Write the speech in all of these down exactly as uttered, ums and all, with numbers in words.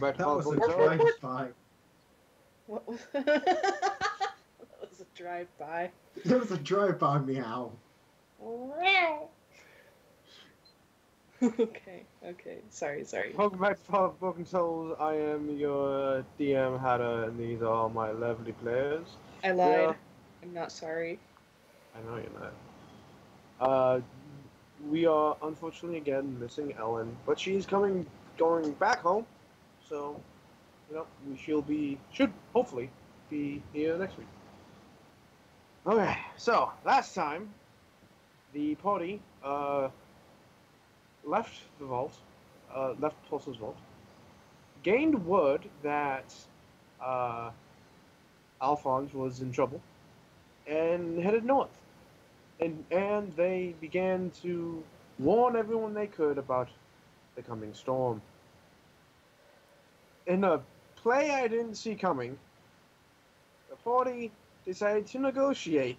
Welcome back to That was a drive-by. What was that? Was a drive-by. That was a drive-by meow. Meow. okay, okay. Sorry, sorry. Welcome back to Pokemon Souls. I am your D M, Hatter, and these are my lovely players. I lied. Are... I'm not sorry. I know you're not. Uh, we are, unfortunately, again, missing Ellen. But she's coming, going back home. So, you know, she'll be, should, hopefully, be here next week. Okay, so, last time, the party, uh... left the vault, uh, left Tulsa's vault, gained word that uh, Alphonse was in trouble, and headed north. And, and they began to warn everyone they could about the coming storm. In a play I didn't see coming, the party decided to negotiate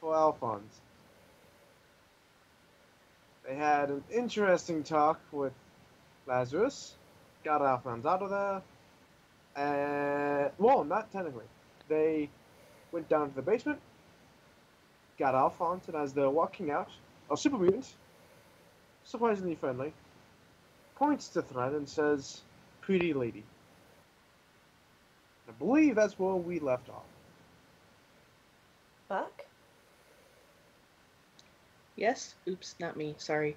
for Alphonse. They had an interesting talk with Lazarus, got Alphonse out of there, and, well, not technically. They went down to the basement, got Alphonse, and as they're walking out, a super mutant, surprisingly friendly, points to Thread and says, "Pretty lady." I believe that's where we left off. Buck? Yes? Oops, not me. Sorry.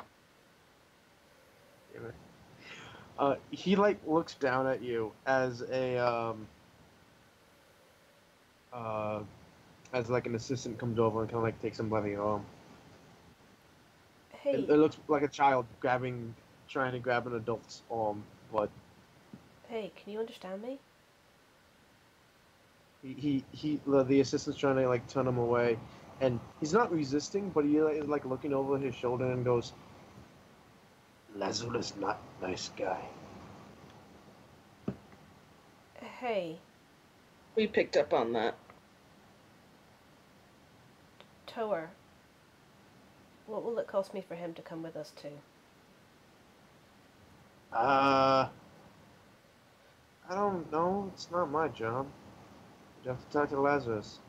Uh, he, like, looks down at you as a, um... Uh... As, like, an assistant comes over and kind of, like, takes him by the arm. Hey. It, it looks like a child grabbing... trying to grab an adult's arm, but... Hey, can you understand me? He... he... he the, the assistant's trying to, like, turn him away. And he's not resisting, but he is like looking over his shoulder and goes, "Lazarus, not nice guy." Hey. We picked up on that. Tower. What will it cost me for him to come with us too? Uh, I don't know. It's not my job. You have to talk to Lazarus.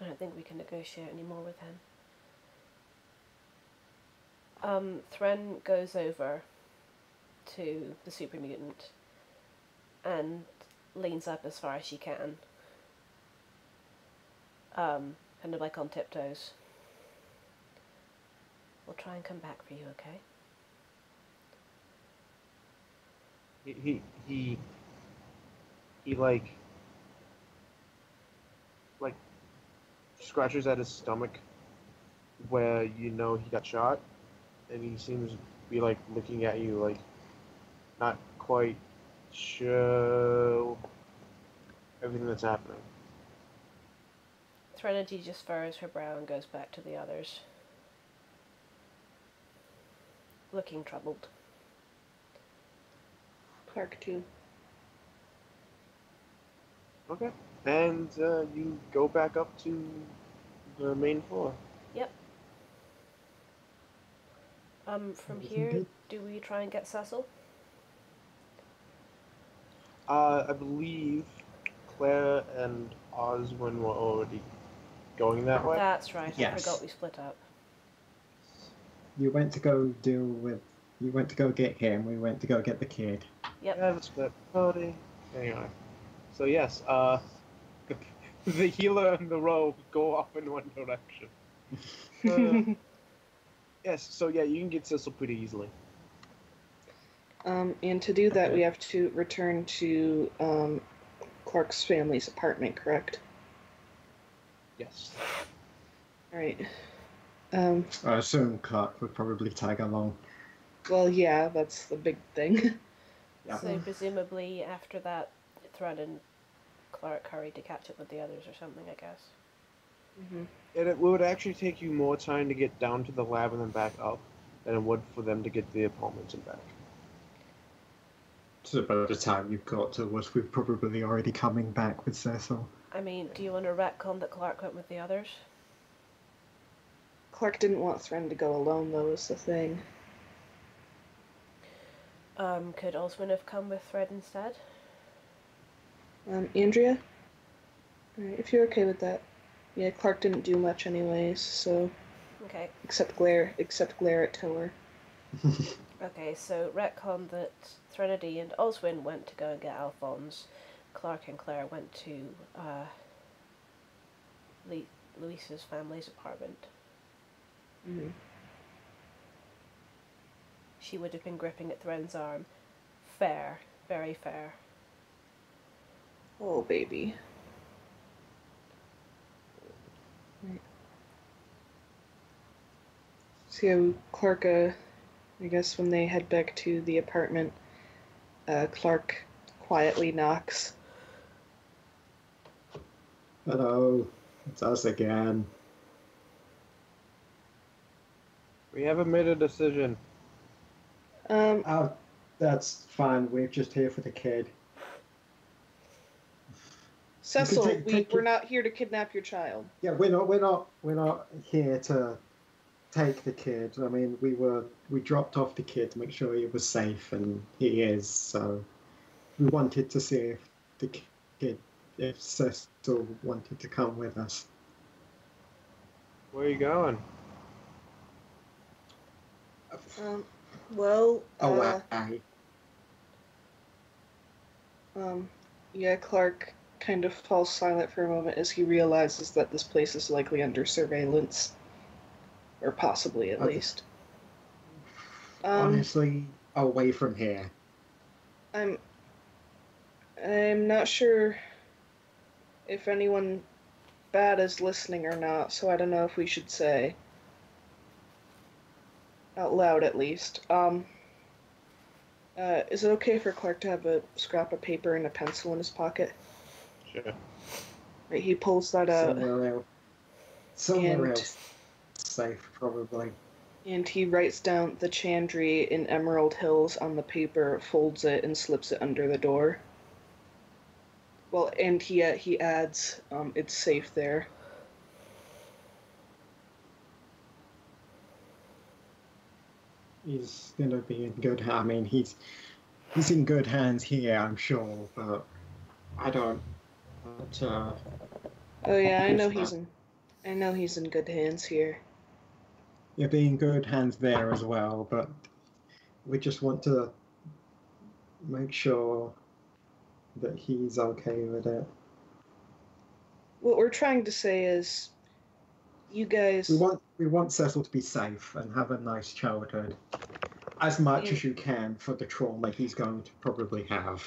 I don't think we can negotiate anymore with him. Um, Thren goes over to the super mutant and leans up as far as she can. Um, kind of like on tiptoes. We'll try and come back for you, okay? He, he, he, he like, like, scratches at his stomach where you know he got shot, and he seems to be like looking at you like not quite sure everything that's happening. Threnody just furrows her brow and goes back to the others, looking troubled. Clark too. Okay. And uh, you go back up to the main floor. Yep. Um, from here, do we try and get Cecil? Uh, I believe Claire and Oswin were already going that way. That's right. Yes. I forgot we split up. You went to go deal with. You went to go get him. We went to go get the kid. Yep. Yeah, that's split party. Anyway, so yes. Uh. The healer and the rogue go off in one direction. Uh, yes, so yeah, you can get Cecil pretty easily. Um, and to do that, we have to return to um, Clark's family's apartment, correct? Yes. All right. Um, I assume Clark would probably tag along. Well, yeah, that's the big thing. Yeah. So presumably after that, Thread and Clark hurried to catch up with the others or something, I guess. Mm-hmm. And it would actually take you more time to get down to the lab and then back up than it would for them to get to the apartments and back. So by the time you got to us, we're probably already coming back with Cecil. I mean, do you want to retcon that Clark went with the others? Clark didn't want Threnody to go alone, though, is the thing. Um, could Oswin have come with Thred instead? Um, Andrea? Alright, if you're okay with that. Yeah, Clark didn't do much anyways, so... Okay. Except glare, except glare at Tower. Okay, so retcon that Threnody and Oswin went to go and get Alphonse. Clark and Claire went to, uh... Le Luisa's family's apartment. Mm-hmm. She would have been gripping at Thren's arm. Fair. Very fair. Oh, baby. Right. So, Clark, uh, I guess when they head back to the apartment, uh, Clark quietly knocks. Hello. It's us again. We haven't made a decision. Um, oh, that's fine. We're just here for the kid. Cecil, take, we, take we're not here to kidnap your child. Yeah, we're not. We're not. We're not here to take the kid. I mean, we were. We dropped off the kid to make sure he was safe, and he is. So, we wanted to see if the kid, if Cecil wanted to come with us. Where are you going? Um. Well, oh, uh, I... um, yeah, Clark kind of falls silent for a moment as he realizes that this place is likely under surveillance. Or possibly, at okay. least. Um, Honestly, away from here. I'm... I'm not sure if anyone bad is listening or not, so I don't know if we should say... Out loud, at least. Um, uh, is it okay for Clark to have a scrap of paper and a pencil in his pocket? Sure. Right, he pulls that out. Somewhere else. Somewhere and, else. Safe, probably. And he writes down the Chantry in Emerald Hills on the paper, folds it, and slips it under the door. Well, and he, uh, he adds, um, it's safe there. He's gonna be in good. I mean, he's he's in good hands here, I'm sure. But I don't. But, uh, oh yeah, I know that. he's in. I know he's in good hands here. You'll be in good hands there as well. But we just want to make sure that he's okay with it. What we're trying to say is. You guys... We want, we want Cecil to be safe and have a nice childhood. As much yeah. as you can for the trauma he's going to probably have.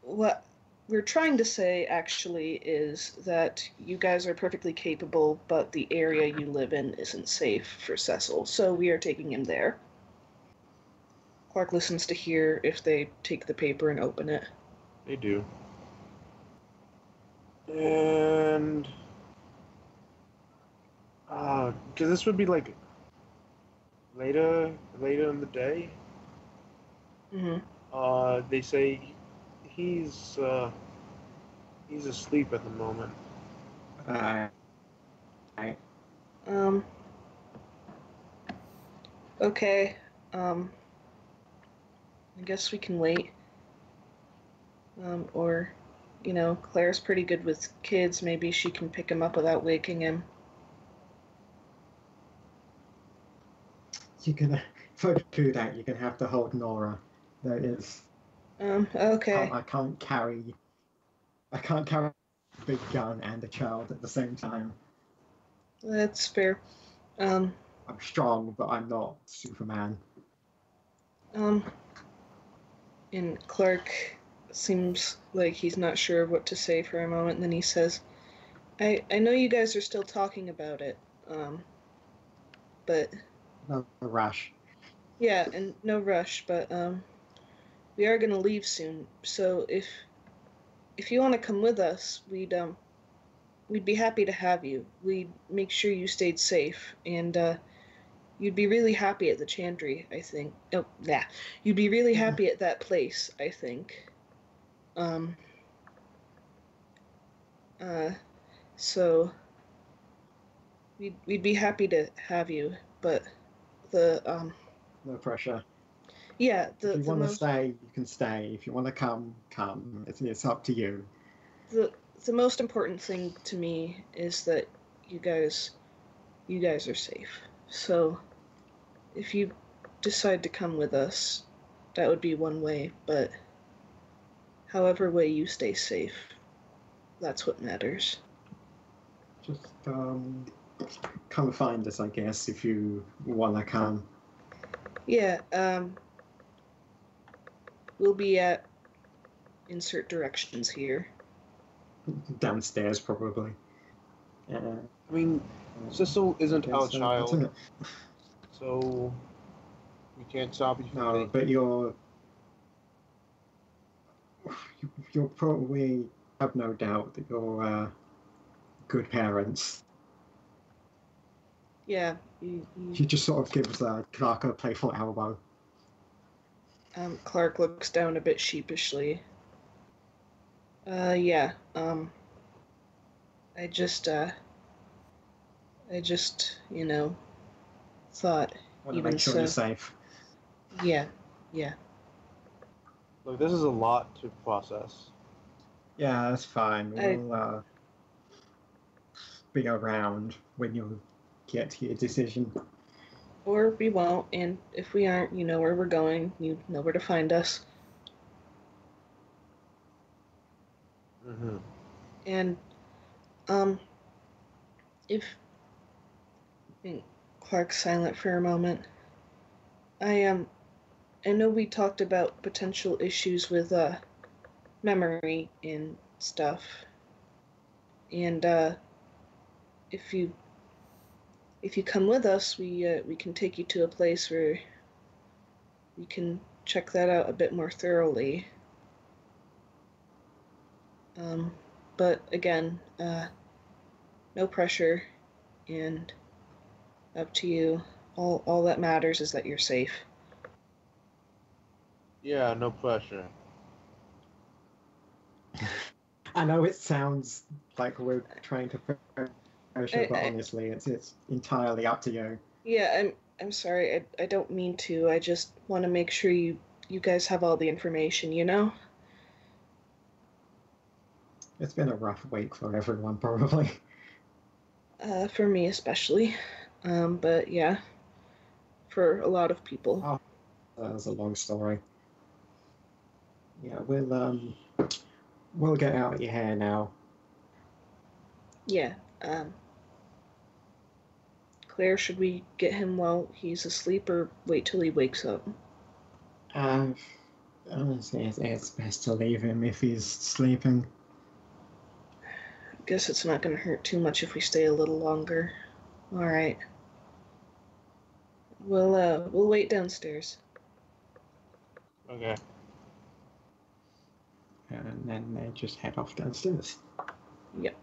What we're trying to say, actually, is that you guys are perfectly capable, but the area you live in isn't safe for Cecil, so we are taking him there. Clark listens to hear if they take the paper and open it. They do. And... Uh, cause this would be like later, later in the day. Mm-hmm. Uh, they say he's uh, he's asleep at the moment. Uh, I... Um. Okay. Um. I guess we can wait. Um. Or, you know, Claire's pretty good with kids. Maybe she can pick him up without waking him. You're gonna, for do that, you're gonna have to hold Nora. That is. Um. Okay. I, I can't carry. I can't carry a big gun and a child at the same time. That's fair. Um. I'm strong, but I'm not Superman. Um. And Clark seems like he's not sure what to say for a moment, and then he says, "I I know you guys are still talking about it. Um. But." No rush. Yeah, and no rush, but um, we are gonna leave soon. So if if you want to come with us, we'd um we'd be happy to have you. We'd make sure you stayed safe, and uh, you'd be really happy at the Chantry, I think. Oh, yeah, you'd be really happy at that place, I think. Um. Uh, so We'd we'd be happy to have you, but the um. No pressure. Yeah. The, if you want to stay, you can stay. If you want to come, come. It's it's up to you. The the most important thing to me is that you guys, you guys are safe. So, if you decide to come with us, that would be one way. But however way you stay safe, that's what matters. Just um, come find us, I guess, if you wanna come. Yeah. Um. We'll be at insert directions here. Downstairs, probably. Uh, I mean, Cecil isn't our child, so we can't stop you. No, but you're you're probably have no doubt that you're uh, good parents. Yeah. You, you... She just sort of gives uh, Clark a playful elbow. Um, Clark looks down a bit sheepishly. Uh, yeah, um, I just, uh, I just, you know, thought, want to make sure so, you're safe. Yeah, yeah. Look, this is a lot to process. Yeah, that's fine. We'll, I, uh, be around when you get to your decision. Or we won't, and if we aren't, you know where we're going, you know where to find us. Mm-hmm. And, um, if, I think Clark's silent for a moment. I, um, I know we talked about potential issues with, uh, memory and stuff. And, uh, if you... If you come with us, we uh, we can take you to a place where you can check that out a bit more thoroughly. Um, but again, uh, no pressure, and up to you. All all that matters is that you're safe. Yeah, no pressure. I know it sounds like we're trying to prepare. Sure, but I, I, honestly, it's it's entirely up to you. Yeah, I'm I'm sorry. I I don't mean to. I just want to make sure you you guys have all the information. You know. It's been a rough week for everyone, probably. Uh, for me especially, um, but yeah, for a lot of people. Oh, that was a long story. Yeah, we'll um, we'll get out of your hair now. Yeah. Um. Claire, should we get him while he's asleep or wait till he wakes up? Uh, honestly, it's, it's best to leave him if he's sleeping. I guess it's not going to hurt too much if we stay a little longer. All right. We'll, uh, we'll wait downstairs. Okay. And then they just head off downstairs. Yep.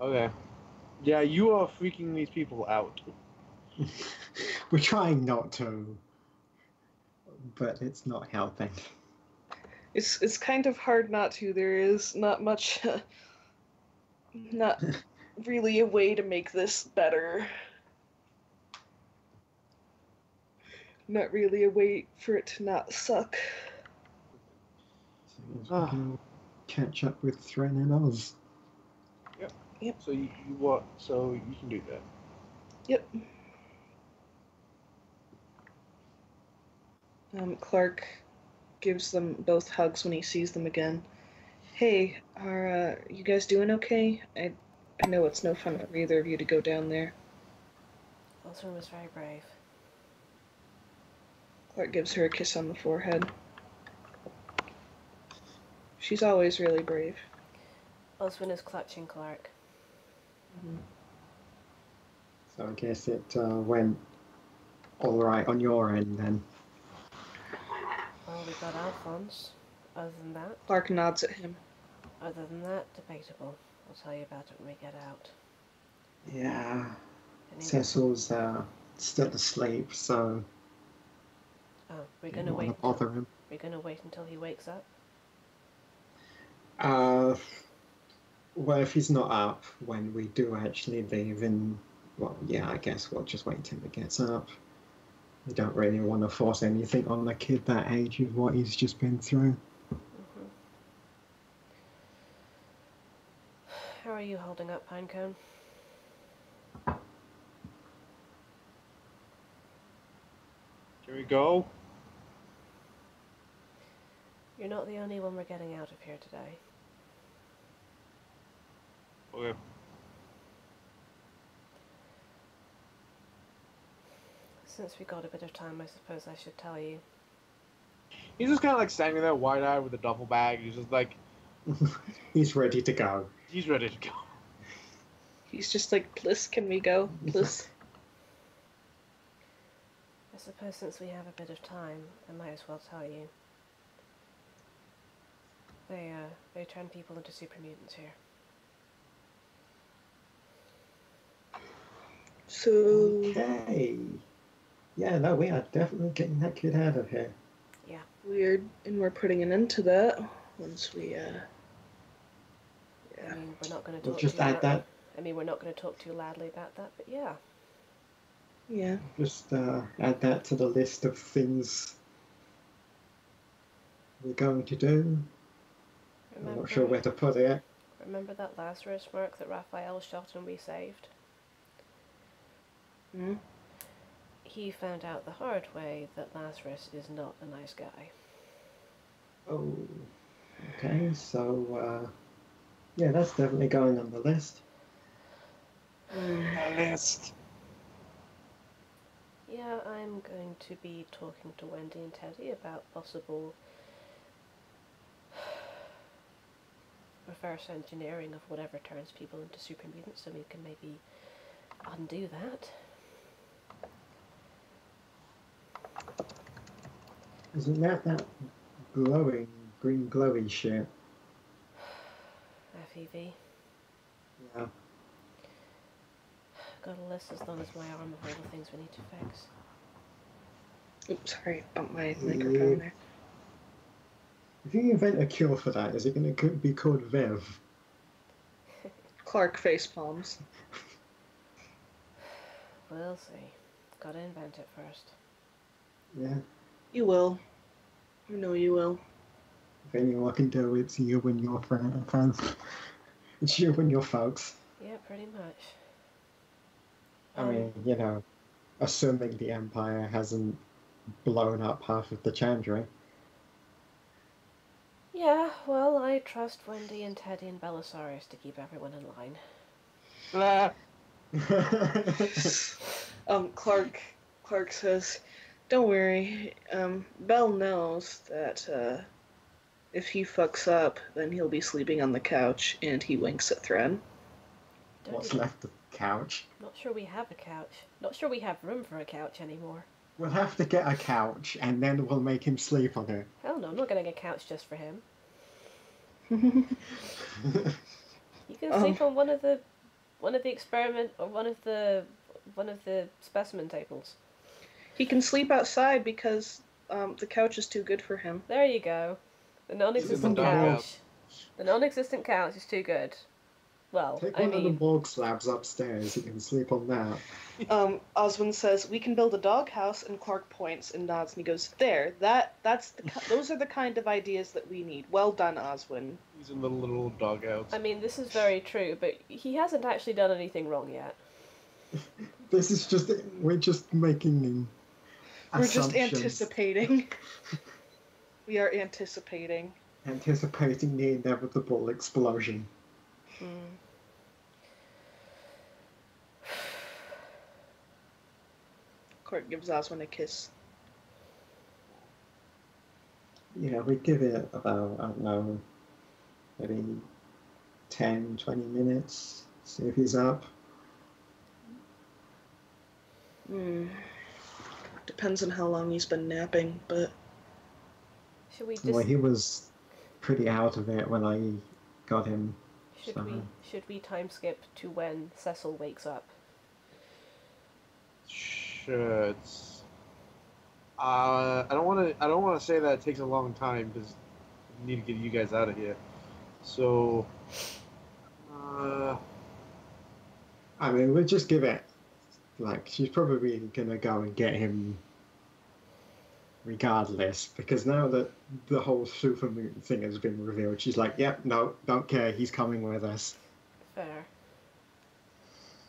Okay. Yeah, you are freaking these people out. We're trying not to, but it's not helping. It's it's kind of hard not to. There is not much, uh, not really a way to make this better. Not really a way for it to not suck. So we can catch up with Thren and Oz. Yep. So you, you want, so you can do that. Yep. Um, Clark gives them both hugs when he sees them again. Hey, are uh, you guys doing okay? I I know it's no fun for either of you to go down there. Oswin was very brave. Clark gives her a kiss on the forehead. She's always really brave. Oswin is clutching Clark. Mm-hmm. So I guess it uh, went all right on your end then. Well, we got Alphonse. Other than that, Clark nods at him. Other than that, debatable. I'll tell you about it when we get out. Yeah. Cecil's uh, still asleep, so. Oh, we're gonna wait. Bother him. We're gonna wait until he wakes up. Uh. Well, if he's not up when we do actually leave in, well, yeah, I guess we'll just wait till he gets up. We don't really want to force anything on the kid that age of what he's just been through. Mm-hmm. How are you holding up, Pinecone? Here we go. You're not the only one we're getting out of here today. Okay. Since we got a bit of time, I suppose I should tell you. He's just kind of like standing there wide-eyed with a duffel bag. He's just like... He's ready to go. He's ready to go. He's just like, please, can we go? Please. I suppose since we have a bit of time, I might as well tell you. They, uh, they turn people into super mutants here. So... Okay. Yeah, no, we are definitely getting that kid out of here. Yeah. Weird. And we're putting an end to that once we, uh... Yeah. I mean, we're not going to talk we'll just too add that. I mean, we're not going to talk too loudly about that, but yeah. Yeah. Just, uh, add that to the list of things we're going to do. Remember, I'm not sure where to put it. Remember that Lazarus mark that Raphael shot and we saved? Hmm? He found out the hard way that Lazarus is not a nice guy. Oh, okay, so, uh, yeah, that's definitely going on the list. The list. Yeah, I'm going to be talking to Wendy and Teddy about possible reverse engineering of whatever turns people into super mutants, so we can maybe undo that. Isn't that that glowing, green glowy shit? F E V. Yeah. Got a list as long as my arm of all the things we need to fix. Oops, sorry, bumped my microphone there. If you invent a cure for that, is it going to be called Vev? Clark face palms. We'll see. Gotta invent it first. Yeah. You will. I know you will. If anyone can do it, it's you and your friend, friends. It's you and your folks. Yeah, pretty much. I um, mean, you know, assuming the Empire hasn't blown up half of the Chantry. Yeah, well, I trust Wendy and Teddy and Belisarius to keep everyone in line. Blah. um, Clark, Clark says, don't worry, um, Bell knows that, uh, if he fucks up, then he'll be sleeping on the couch, and he winks at Thren. Don't What's left of the couch? Not sure we have a couch. Not sure we have room for a couch anymore. We'll have to get a couch, and then we'll make him sleep on it. Hell no, I'm not getting a couch just for him. You can sleep um, on one of the, one of the experiment, or one of the, one of the specimen tables. He can sleep outside because um, the couch is too good for him. There you go. The non-existent couch. The non-existent couch is too good. Well, Take I one mean, of the morgue slabs upstairs, you can sleep on that. Um, Oswin says, we can build a doghouse, and Clark points and nods, and he goes, there, that, that's the, those are the kind of ideas that we need. Well done, Oswin. He's in the little doghouse. I mean, this is very true, but he hasn't actually done anything wrong yet. This is just, we're just making him We're just anticipating. We are anticipating. Anticipating the inevitable explosion. Mm. Clark gives Oswin a kiss. Yeah, we give it about, I don't know, maybe ten, twenty minutes, see if he's up. Hmm. Depends on how long he's been napping, but... Should we just... Well, he was pretty out of it when I got him. Should so. we should we time skip to when Cecil wakes up? Should uh, I don't want to I don't want to say that it takes a long time because we need to get you guys out of here. So I mean, we'll just give it, like, she's probably going to go and get him regardless, because now that the whole super moon thing has been revealed, she's like, yep, no, don't care, he's coming with us. Fair.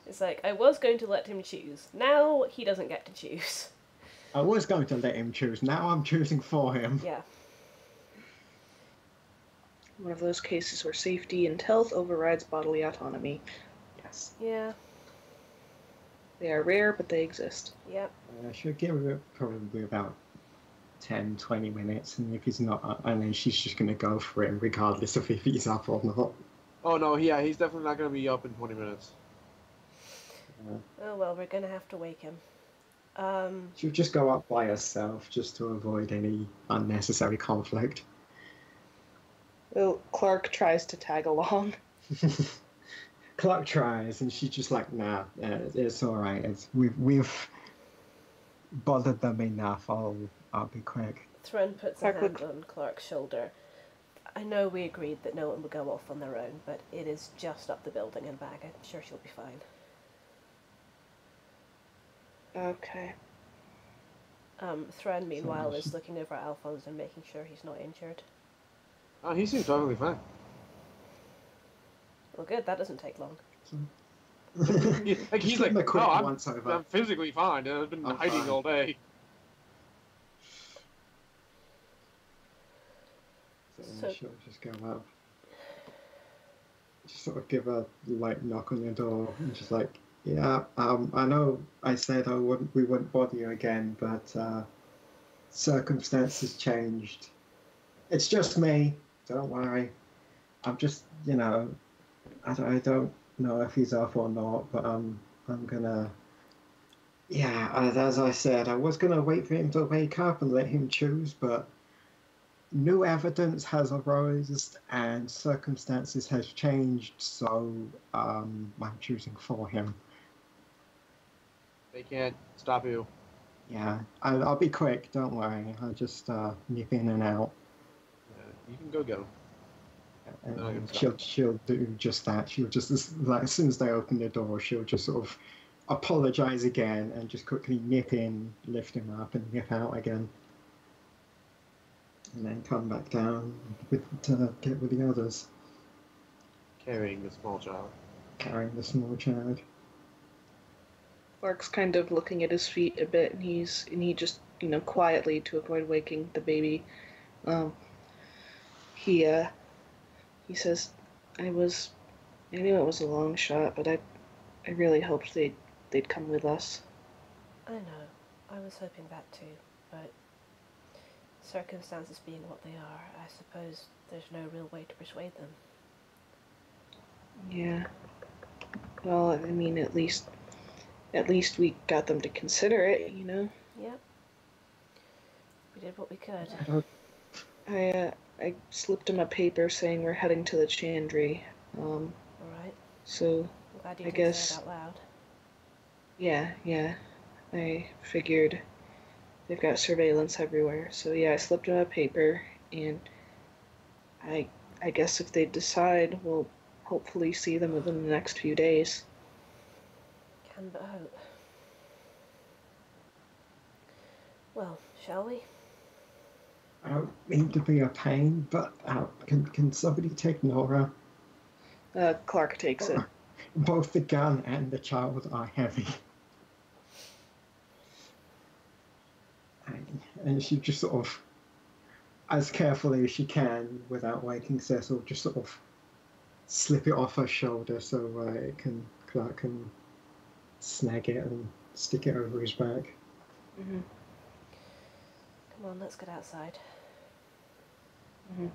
It's like, I was going to let him choose. Now he doesn't get to choose. I was going to let him choose. Now I'm choosing for him. Yeah. One of those cases where safety and health overrides bodily autonomy. Yes. Yeah. They are rare, but they exist. Yep. I should give it probably about ten, twenty minutes, and if he's not up, and then she's just going to go for him, regardless of if he's up or not. Oh, no, yeah, he's definitely not going to be up in twenty minutes. Yeah. Oh, well, we're going to have to wake him. Um, She'll just go up by herself, just to avoid any unnecessary conflict. Well, Clark tries to tag along. Clark tries, and she's just like, nah, uh, it's all right. It's, we've, we've bothered them enough. I'll, I'll be quick. Thren puts Clark a hand would... on Clark's shoulder. I know we agreed that no one would go off on their own, but it is just up the building and back. I'm sure she'll be fine. Okay. Um, Thren, meanwhile, is looking over at Alphonse and making sure he's not injured. Oh, he seems totally fine. Well, good. That doesn't take long. Like, he's like, no, I'm, I'm physically fine. I've been I'm hiding fine. all day. So, so just go up. Just sort of give a light knock on the door and just like, yeah, um, I know I said I wouldn't, we wouldn't bother you again, but uh, circumstances changed. It's just me. Don't worry. I'm just, you know, I don't, I don't know if he's off or not, but um, I'm gonna, yeah, as I said, I was gonna wait for him to wake up and let him choose, but new evidence has arisen and circumstances has changed, so um, I'm choosing for him. They can't stop you. Yeah, I'll, I'll be quick, don't worry. I'll just uh, nip in and out. Yeah, you can go get him. And no, she'll, she'll do just that. She'll just, like, as soon as they open the door, she'll just sort of apologize again and just quickly nip in, lift him up, and nip out again. And then come back down with, to get with the others. Carrying the small child. Carrying the small child. Clark's kind of looking at his feet a bit, and he's and he just, you know, quietly, to avoid waking the baby, um, he uh, he says, "I was, I knew it was a long shot, but I, I really hoped they'd they'd come with us." I know, I was hoping that too, but. Circumstances being what they are, I suppose there's no real way to persuade them. Yeah. Well, I mean, at least, at least we got them to consider it, you know. Yep. We did what we could. Uh, I uh, I slipped him a paper saying we're heading to the Chantry. Um, All right. So I'm glad you I didn't guess. Say it out loud. Yeah, yeah. I figured. They've got surveillance everywhere. So yeah, I slipped on a paper, and I I guess if they decide, we'll hopefully see them within the next few days. Can but hope. Well, shall we? I don't mean to be a pain, but uh, can can somebody take Nora? Uh, Clark takes it. Both the gun and the child are heavy. And she just sort of, as carefully as she can, without waking Cecil, just sort of slip it off her shoulder so uh, it can Clark can snag it and stick it over his back. Mm-hmm. Come on, let's get outside. Mm-hmm.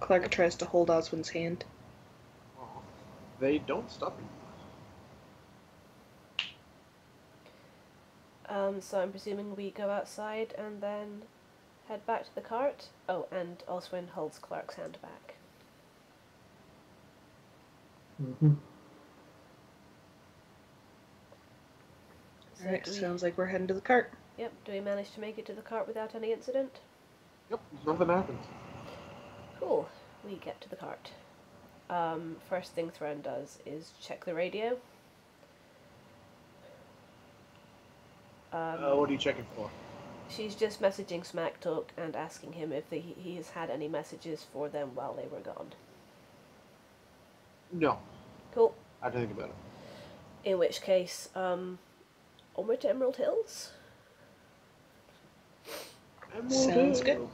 Clark tries to hold Oswin's hand. Oh, they don't stop him. Um, so I'm presuming we go outside and then head back to the cart. Oh, and Oswin holds Clark's hand back. Mm-hmm. So Alright, we... sounds like we're heading to the cart. Yep, do we manage to make it to the cart without any incident? Yep, nothing happens. Cool, we get to the cart. um, first thing Thren does is check the radio. Um, uh, what are you checking for? She's just messaging Smack Talk and asking him if the, he has had any messages for them while they were gone. No. Cool. I didn't think about it. In which case, um, onward to Emerald Hills? Emerald Sounds Hills. good.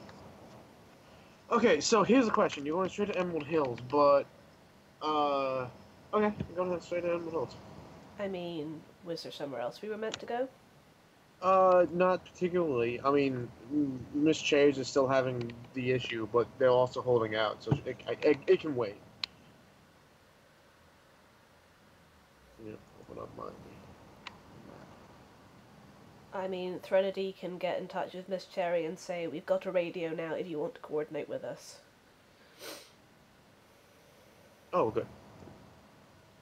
Okay, so here's the question. You're going straight to Emerald Hills, but, uh, okay, you're going straight to Emerald Hills. I mean, was there somewhere else we were meant to go? Uh, not particularly. I mean, Miss Cherry's is still having the issue, but they're also holding out, so it, it, it can wait. Yeah, open up mine. I mean, Threnody can get in touch with Miss Cherry and say, we've got a radio now if you want to coordinate with us. Oh, good.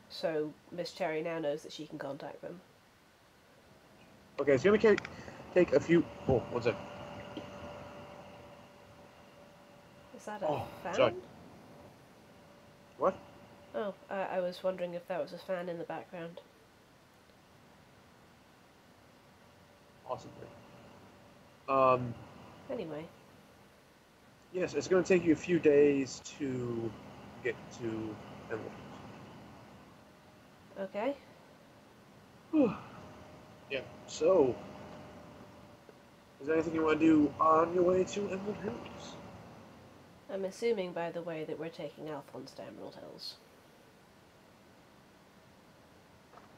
So, Miss Cherry now knows that she can contact them. Okay, it's going to take a few... Oh, one sec. Is that a oh, fan? Sorry. What? Oh, uh, I was wondering if that was a fan in the background. Possibly. Um, anyway. Yes, it's going to take you a few days to get to Emerald. Okay. Yeah, so... Is there anything you want to do on your way to Emerald Hills? I'm assuming, by the way, that we're taking Alphonse to Emerald Hills.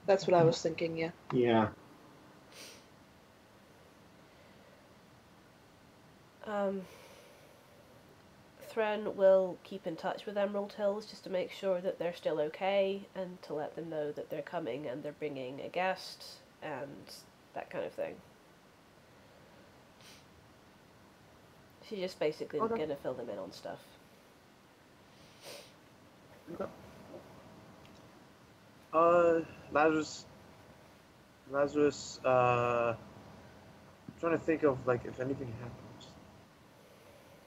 That's what I was thinking, yeah. Yeah. Um, Thren will keep in touch with Emerald Hills just to make sure that they're still okay and to let them know that they're coming and they're bringing a guest and that kind of thing. She's just basically okay. going to fill them in on stuff. Okay. Uh, Lazarus, Lazarus, uh, I'm trying to think of, like, if anything happened.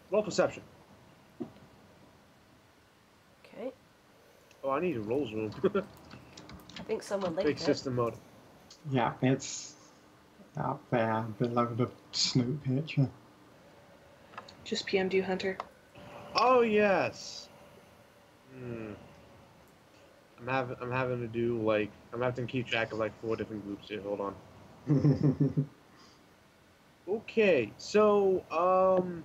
Roll perception. Okay. Oh, I need a rolls room. I think someone linked it. Big system mode. Yeah, it's out there below the Snoop picture. Just P M'd you, Hunter. Oh yes. Hmm. I'm having I'm having to do like I'm having to keep track of like four different groups here. Hold on. Okay, so um.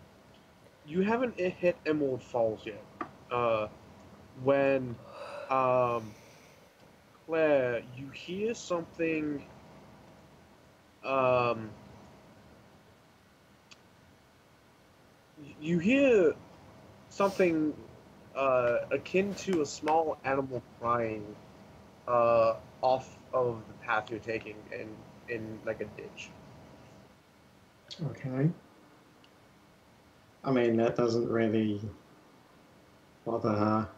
You haven't hit Emerald Falls yet. Uh, when, um, Claire, you hear something, um, you hear something, uh, akin to a small animal crying, uh, off of the path you're taking in, in, like, a ditch. Okay. I mean, that doesn't really bother her.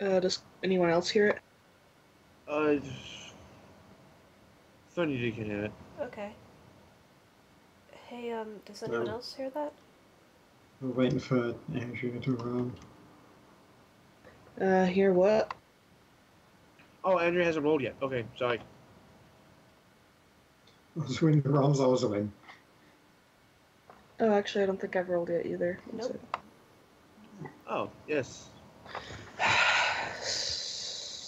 Uh, does anyone else hear it? Uh, Threnody can hear it. Okay. Hey, um, does anyone no. else hear that? We're waiting for Andrew to roll. Uh, hear what? Oh, Andrew hasn't rolled yet. Okay, sorry. Oswin rolls Oswin. Oh, actually, I don't think I've rolled it either. Nope. Oh, yes.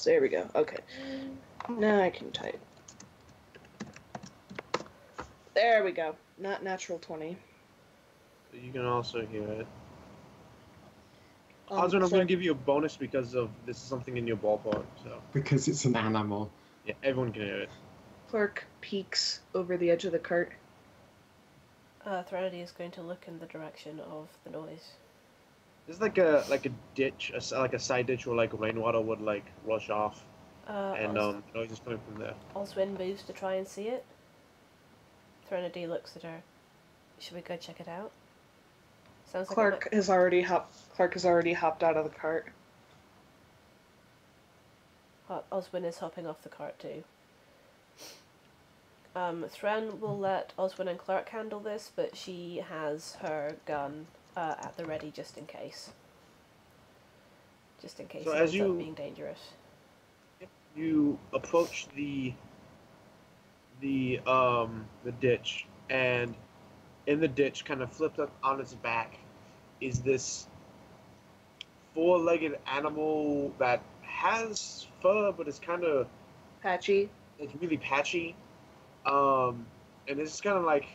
There we go. Okay. Now I can type. There we go. Not natural twenty. You can also hear it. Um, Oswin, I'm so going to give you a bonus because of this is something in your ballpark. So. Because it's an animal. Yeah, everyone can hear it. Clark peeks over the edge of the cart. Uh, Threnody is going to look in the direction of the noise. There's like a like a ditch, a, like a side ditch where like rainwater would like rush off, uh, and Os um, the noise is coming from there. Oswin moves to try and see it. Threnody looks at her. Should we go check it out? Sounds like Clark has already hopped. Clark has already hopped out of the cart. Uh, Oswin is hopping off the cart too. Um, Thren will let Oswin and Clark handle this, but she has her gun uh, at the ready just in case. just in case so it as you, being dangerous. You approach the the um the ditch, and in the ditch, kind of flipped up on its back, is this four-legged animal that has fur, but it's kind of patchy. It's really patchy, um, and it's kind of like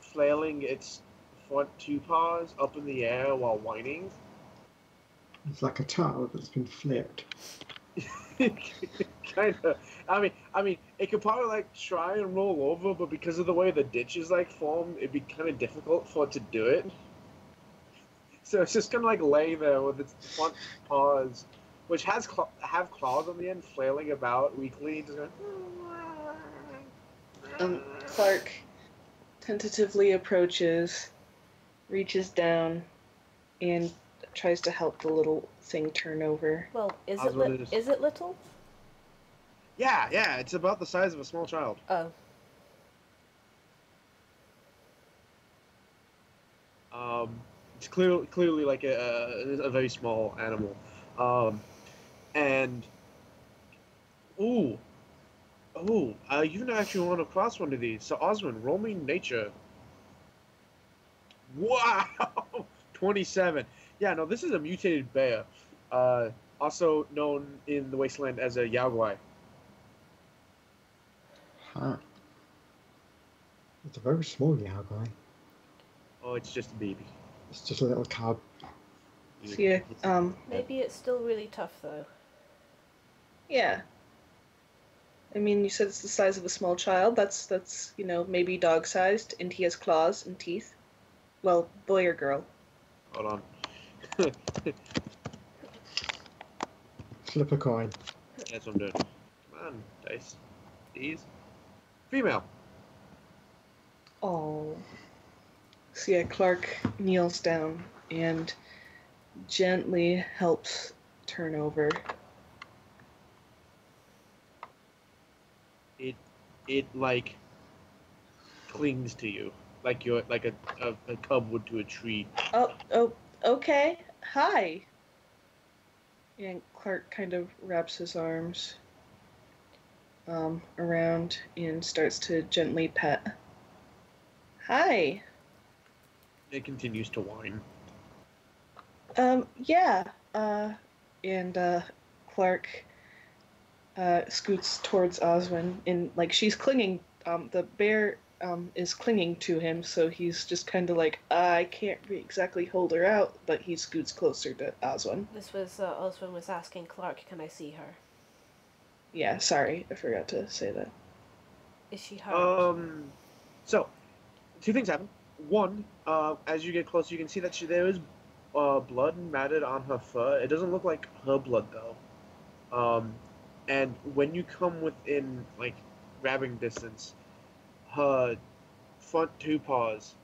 flailing its front two paws up in the air while whining. It's like a towel that's been flipped. Kind of. I mean, I mean, it could probably like try and roll over, but because of the way the ditch is like formed, it'd be kind of difficult for it to do it. So it's just kind of like lay there with its front paws, which has cl have claws on the end, flailing about weakly, just going. Um, Clark tentatively approaches, reaches down, and tries to help the little thing turn over. Well, is it li just... is it little? Yeah, yeah, it's about the size of a small child. Oh. Um, it's clear, clearly like a, a, a very small animal. Um, and ooh, ooh, uh, you don't actually want to cross one of these. So Oswin, roll me nature. Wow, twenty-seven. Yeah, no, this is a mutated bear, uh, also known in the wasteland as a yaogwai. Huh. It's a very small yaogwai. Oh, it's just a baby. It's just a little cub. Yeah. Um. Maybe it's still really tough, though. Yeah. I mean, you said it's the size of a small child. That's that's you know maybe dog-sized, and he has claws and teeth. Well, boy or girl. Hold on. Flip a coin. That's what I'm doing. Come on, dice. These. Female. Oh. So yeah, Clark kneels down and gently helps turn over. It, it like clings to you, like you're like a a, a cub would to a tree. Oh, oh. Okay, hi. And Clark kind of wraps his arms um, around and starts to gently pet. Hi. It continues to whine. Um, yeah. Uh, and uh, Clark uh, scoots towards Oswin, and like she's clinging. Um, the bear. Um, is clinging to him, so he's just kind of like, uh, I can't exactly hold her out, but he scoots closer to Oswin. This was, uh, Oswin was asking Clark, can I see her? Yeah, sorry, I forgot to say that. Is she hurt? Um, so, two things happen. One, uh, as you get closer, you can see that she, there is, uh, blood matted on her fur. It doesn't look like her blood, though. Um, and when you come within, like, grabbing distance, her front two paws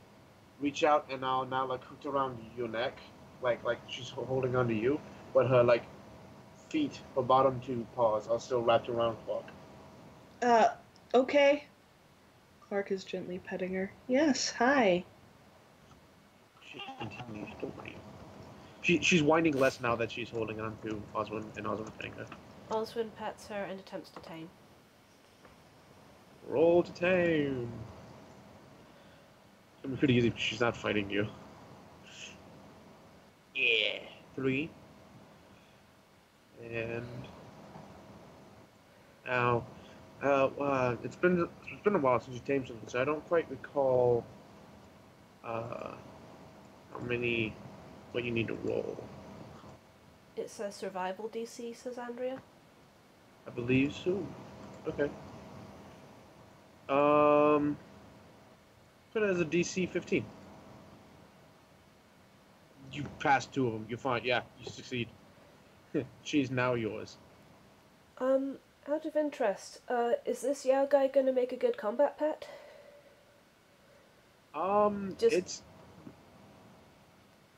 reach out and are now like hooked around your neck, like like she's holding onto you, but her like feet, her bottom two paws, are still wrapped around Clark. Uh, okay. Clark is gently petting her. Yes, hi. She continues to whine. She she's whining less now that she's holding on to Oswin and Oswin petting her. Oswin pets her and attempts to tame. Roll to tame. I mean, pretty easy because she's not fighting you. Yeah. Three. And now, uh, uh, it's been it's been a while since you tamed something, so I don't quite recall uh, how many what you need to roll. It's a survival D C, says Andrea. I believe so. Okay. Um, put it as a D C fifteen. You passed two of them. You're fine. Yeah, you succeed. She's now yours. Um, out of interest, uh, is this Yao guy gonna make a good combat pet? Um, just, it's...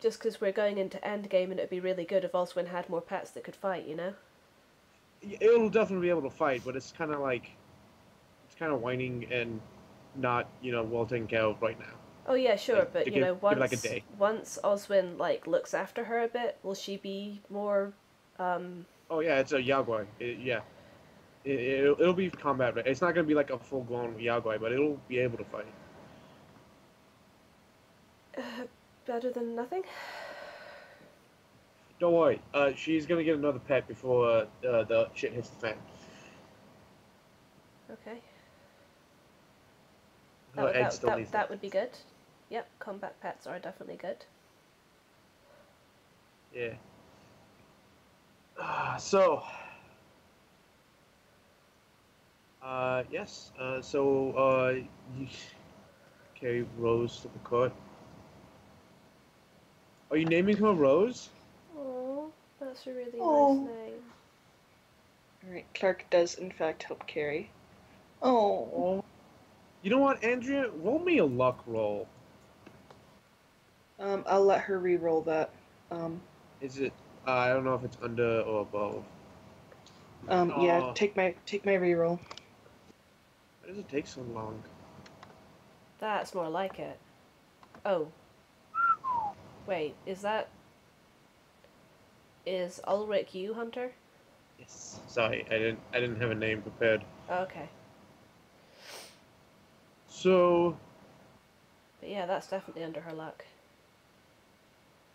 Just because we're going into endgame, and it'd be really good if Oswin had more pets that could fight, you know? It'll definitely be able to fight, but it's kind of like... kind of whining and not, you know, well taken care of right now. Oh yeah, sure, like, but you give, know, once like a day. once Oswin like looks after her a bit, will she be more Um, oh yeah, it's a yaogwai. It, yeah, it, it'll, it'll be combat, but it's not gonna be like a full-blown yaogwai, but it'll be able to fight. Uh, better than nothing. Don't worry. Uh, she's gonna get another pet before uh, uh, the shit hits the fan. Okay. Her that, that, still that, that. that would be good. Yep, combat pets are definitely good. Yeah. Uh, so. Uh, yes. Uh, so uh, you carry Rose to the court. Are you naming her Rose? Oh, that's a really Aww. nice name. All right, Clark does in fact help carry. Oh. You know what, Andrea? Roll me a luck roll. Um, I'll let her re-roll that. Um. Is it? Uh, I don't know if it's under or above. Um. Oh. Yeah. Take my take my re-roll. Why does it take so long? That's more like it. Oh. Wait. Is that? Is Ulrich you, Hunter? Yes. Sorry, I didn't. I didn't have a name prepared. Oh, okay. So. But yeah, that's definitely under her luck.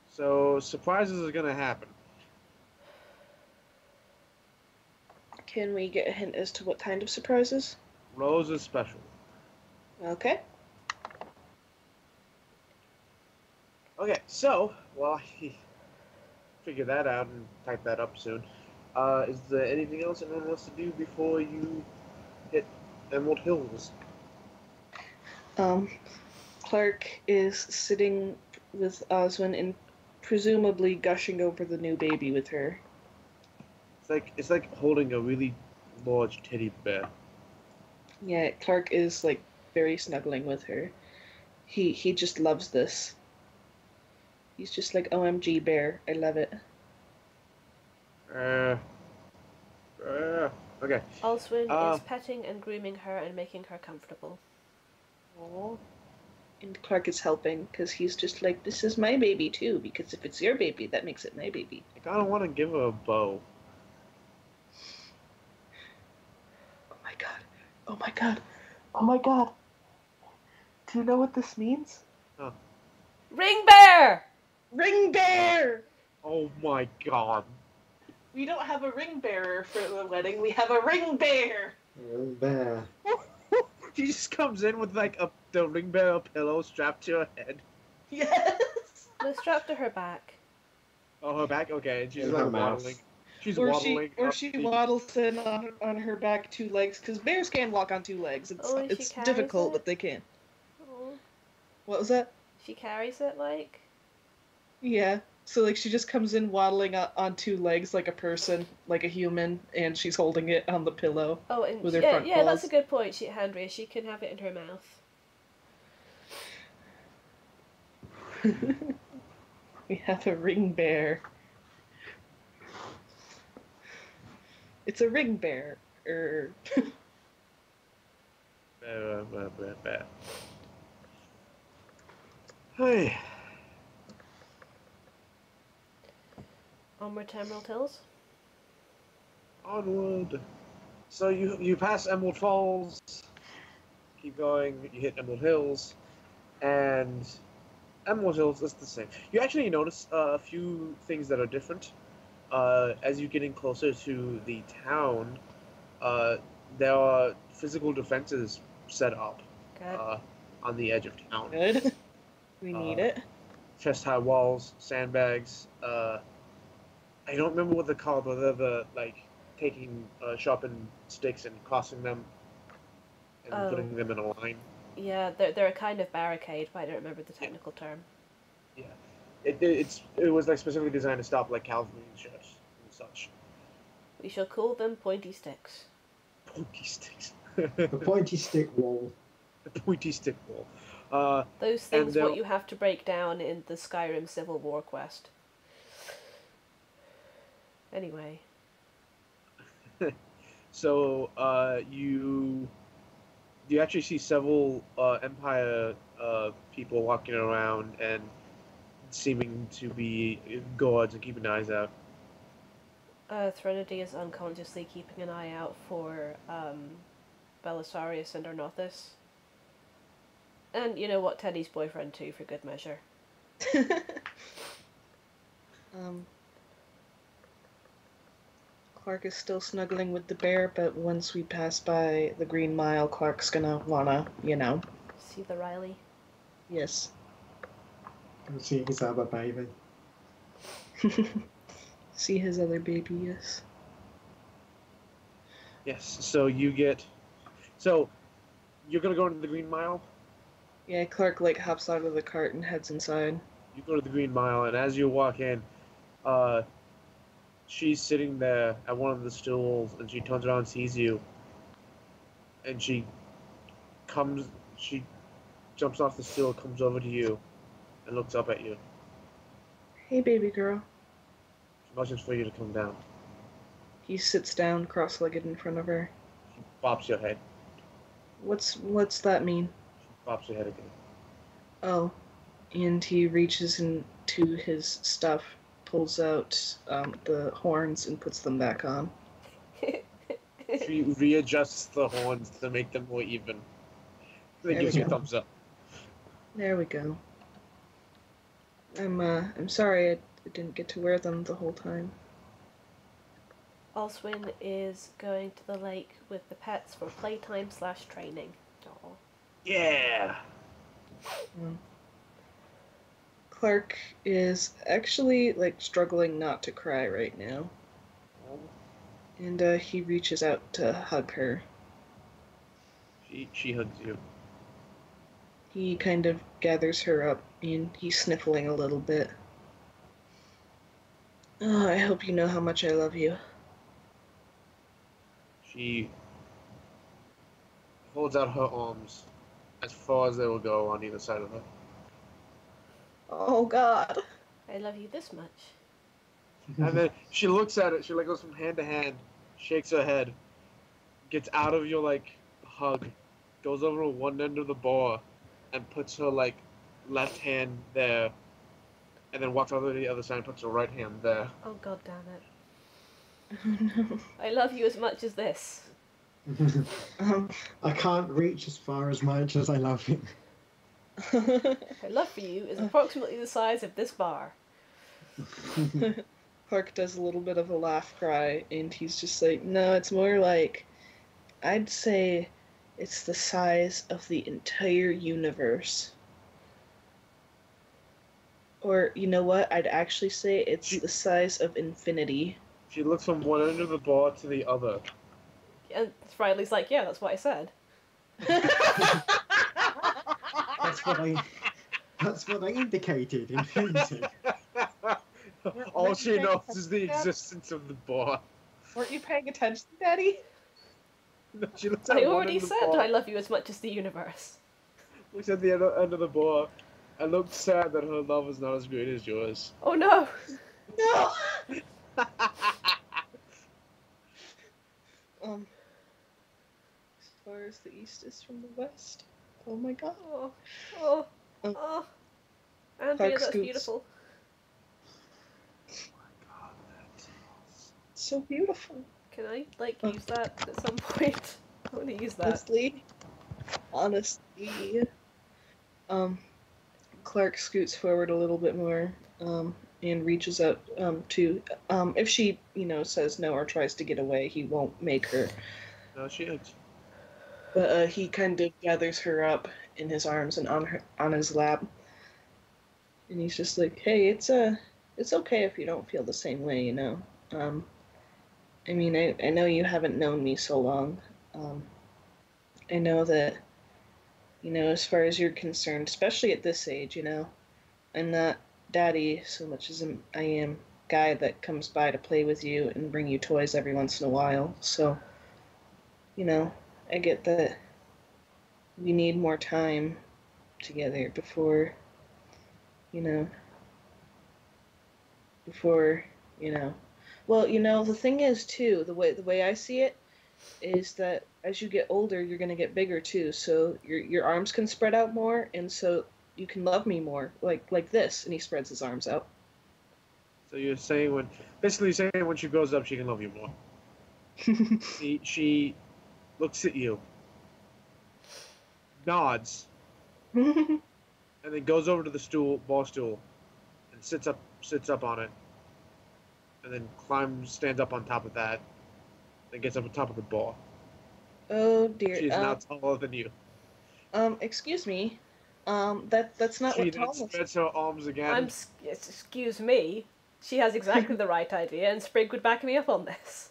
So, surprises are going to happen. Can we get a hint as to what kind of surprises? Rose is special. Okay. Okay, so, well, I figure that out and type that up soon. Uh, is there anything else anyone wants to do before you hit Emerald Hills? Um, Clark is sitting with Oswin in presumably gushing over the new baby with her. It's like it's like holding a really large teddy bear. Yeah, Clark is like very snuggling with her. He he just loves this. He's just like O M G bear. I love it. Uh. uh okay. Alswin uh, is petting and grooming her and making her comfortable. Aww. And Clark is helping because he's just like, this is my baby too, because if it's your baby, that makes it my baby. Like, I don't want to give her a bow. Oh my god. Oh my god. Oh my god. Do you know what this means? Huh. Ring bear! Ring bear! Oh my god. We don't have a ring bearer for the wedding, we have a ring bear! Ring bear. She just comes in with like a the ring bearer pillow strapped to her head. Yes. No, strapped to her back. Oh, her back. Okay, and she's like waddling. She's or waddling. She, or she feet. waddles in on on her back two legs because bears can walk on two legs. It's oh, it's difficult, it? but they can. Oh. What was that? She carries it like. Yeah. So like she just comes in waddling on, on two legs like a person, like a human, and she's holding it on the pillow. Oh, and with her yeah, front yeah, claws. That's a good point, she, Andrea. She can have it in her mouth. We have a ring bear. It's a ring bear. Er. Hey. Onward to Emerald Hills. Onward. So you you pass Emerald Falls. Keep going. You hit Emerald Hills, and. Emerald Hills is the same. You actually notice uh, a few things that are different. Uh, as you get in closer to the town, uh, there are physical defenses set up uh, on the edge of town. Good. We need uh, it. Chest-high walls, sandbags. Uh, I don't remember what they're called, but they're the, like, taking uh, sharpened sticks and crossing them and oh. putting them in a line. Yeah, they're, they're a kind of barricade, but I don't remember the technical yeah. term. Yeah. It, it, it's, it was like specifically designed to stop like cavalry and shit and such. We shall call them pointy sticks. Pointy sticks. The pointy stick wall. The pointy stick wall. Uh, Those things what you have to break down in the Skyrim Civil War quest. Anyway. So, uh, you... You actually see several uh, Empire uh, people walking around and seeming to be guards and keeping eyes out. Uh, Threnody is unconsciously keeping an eye out for um, Belisarius and Ornothus. And you know what, Teddy's boyfriend too, for good measure. um, Clark is still snuggling with the bear, but once we pass by the Green Mile, Clark's gonna wanna, you know. See the Riley? Yes. See his other baby. See his other baby, yes. Yes, so you get... So, you're gonna go into the Green Mile? Yeah, Clark, like, hops out of the cart and heads inside. You go to the Green Mile, and as you walk in, uh, she's sitting there at one of the stools, and she turns around and sees you. And she comes, she jumps off the stool, comes over to you, and looks up at you. Hey, baby girl. She motions for you to come down. He sits down, cross-legged in front of her. She bops your head. What's, what's that mean? Pops your head again. Oh, and he reaches into his stuff, pulls out um, the horns, and puts them back on. She readjusts the horns to make them more even. Then gives you a thumbs up. There we go. I'm uh, I'm sorry I didn't get to wear them the whole time. Oswin is going to the lake with the pets for playtime slash training. Aww. Yeah. Mm. Clark is actually like struggling not to cry right now, and uh, he reaches out to hug her. She she hugs you. He kind of gathers her up, and he's sniffling a little bit. Oh, I hope you know how much I love you. She holds out her arms as far as they will go on either side of her. Oh, God. I love you this much. And then she looks at it. She like goes from hand to hand, shakes her head, gets out of your like hug, goes over to one end of the bar, and puts her like left hand there, and then walks over to the other side and puts her right hand there. Oh, God damn it. Oh, no. I love you as much as this. um, I can't reach as far as much as I love you. My love for you is approximately the size of this bar. Clark does a little bit of a laugh cry, and he's just like, no, it's more like, I'd say it's the size of the entire universe. Or, you know what, I'd actually say it's she, the size of infinity. She looks from one end of the bar to the other. And Riley's like, yeah, that's what I said. that's what I that's what I indicated in painting. All weren't she knows is the existence of the bar. Weren't you paying attention, Daddy? No, she looks at I already said bar. I love you as much as the universe. Looks at the other end of the bar and looks sad that her love is not as great as yours. Oh no. No. Um As far as the east is from the west. Oh my God. Oh, oh, oh. oh. Andrea, that's scoots. Beautiful. Oh my God, that is so beautiful. Can I, like, oh. use that at some point? I want to use that. Honestly, honestly. Um, Clark scoots forward a little bit more, um, and reaches out um, to, um, if she, you know, says no or tries to get away, he won't make her. No, she is. But uh, he kind of gathers her up in his arms and on her, on his lap, and he's just like, "Hey, it's uh, it's okay if you don't feel the same way, you know. Um, I mean, I I know you haven't known me so long. Um, I know that, you know, as far as you're concerned, especially at this age, you know, I'm not Daddy so much as I am guy that comes by to play with you and bring you toys every once in a while. So, you know, I get that we need more time together before, you know, before, you know. Well, you know, the thing is, too, the way the way I see it is that as you get older, you're going to get bigger, too. So your your arms can spread out more, and so you can love me more, like like this." And he spreads his arms out. So you're saying when, basically saying when she grows up, she can love you more. she, she looks at you, nods, and then goes over to the stool, bar stool, and sits up, sits up on it, and then climbs, stands up on top of that, and gets up on top of the bar. Oh dear! She's um, not taller than you. Um, excuse me. Um, that that's not she what tall looks. She spreads her arms again. I'm, excuse me. She has exactly the right idea, and Sprig would back me up on this.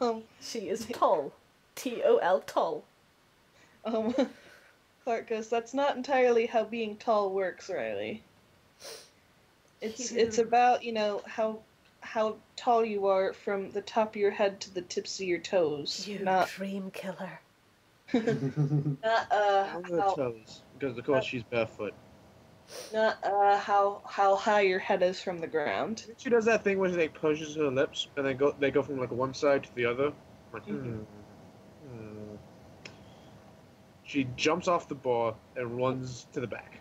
um, she is tall. T O L, tall. Um, Clark goes, that's not entirely how being tall works, Riley. It's it's about, you know, how how tall you are from the top of your head to the tips of your toes. You not... dream killer. Not, uh... How... toes, because, of course, not... she's barefoot. Not, uh, how how high your head is from the ground. She does that thing where she like, pushes her lips, and they go they go from, like, one side to the other. Like, mm-hmm. hmm. She jumps off the bar and runs to the back.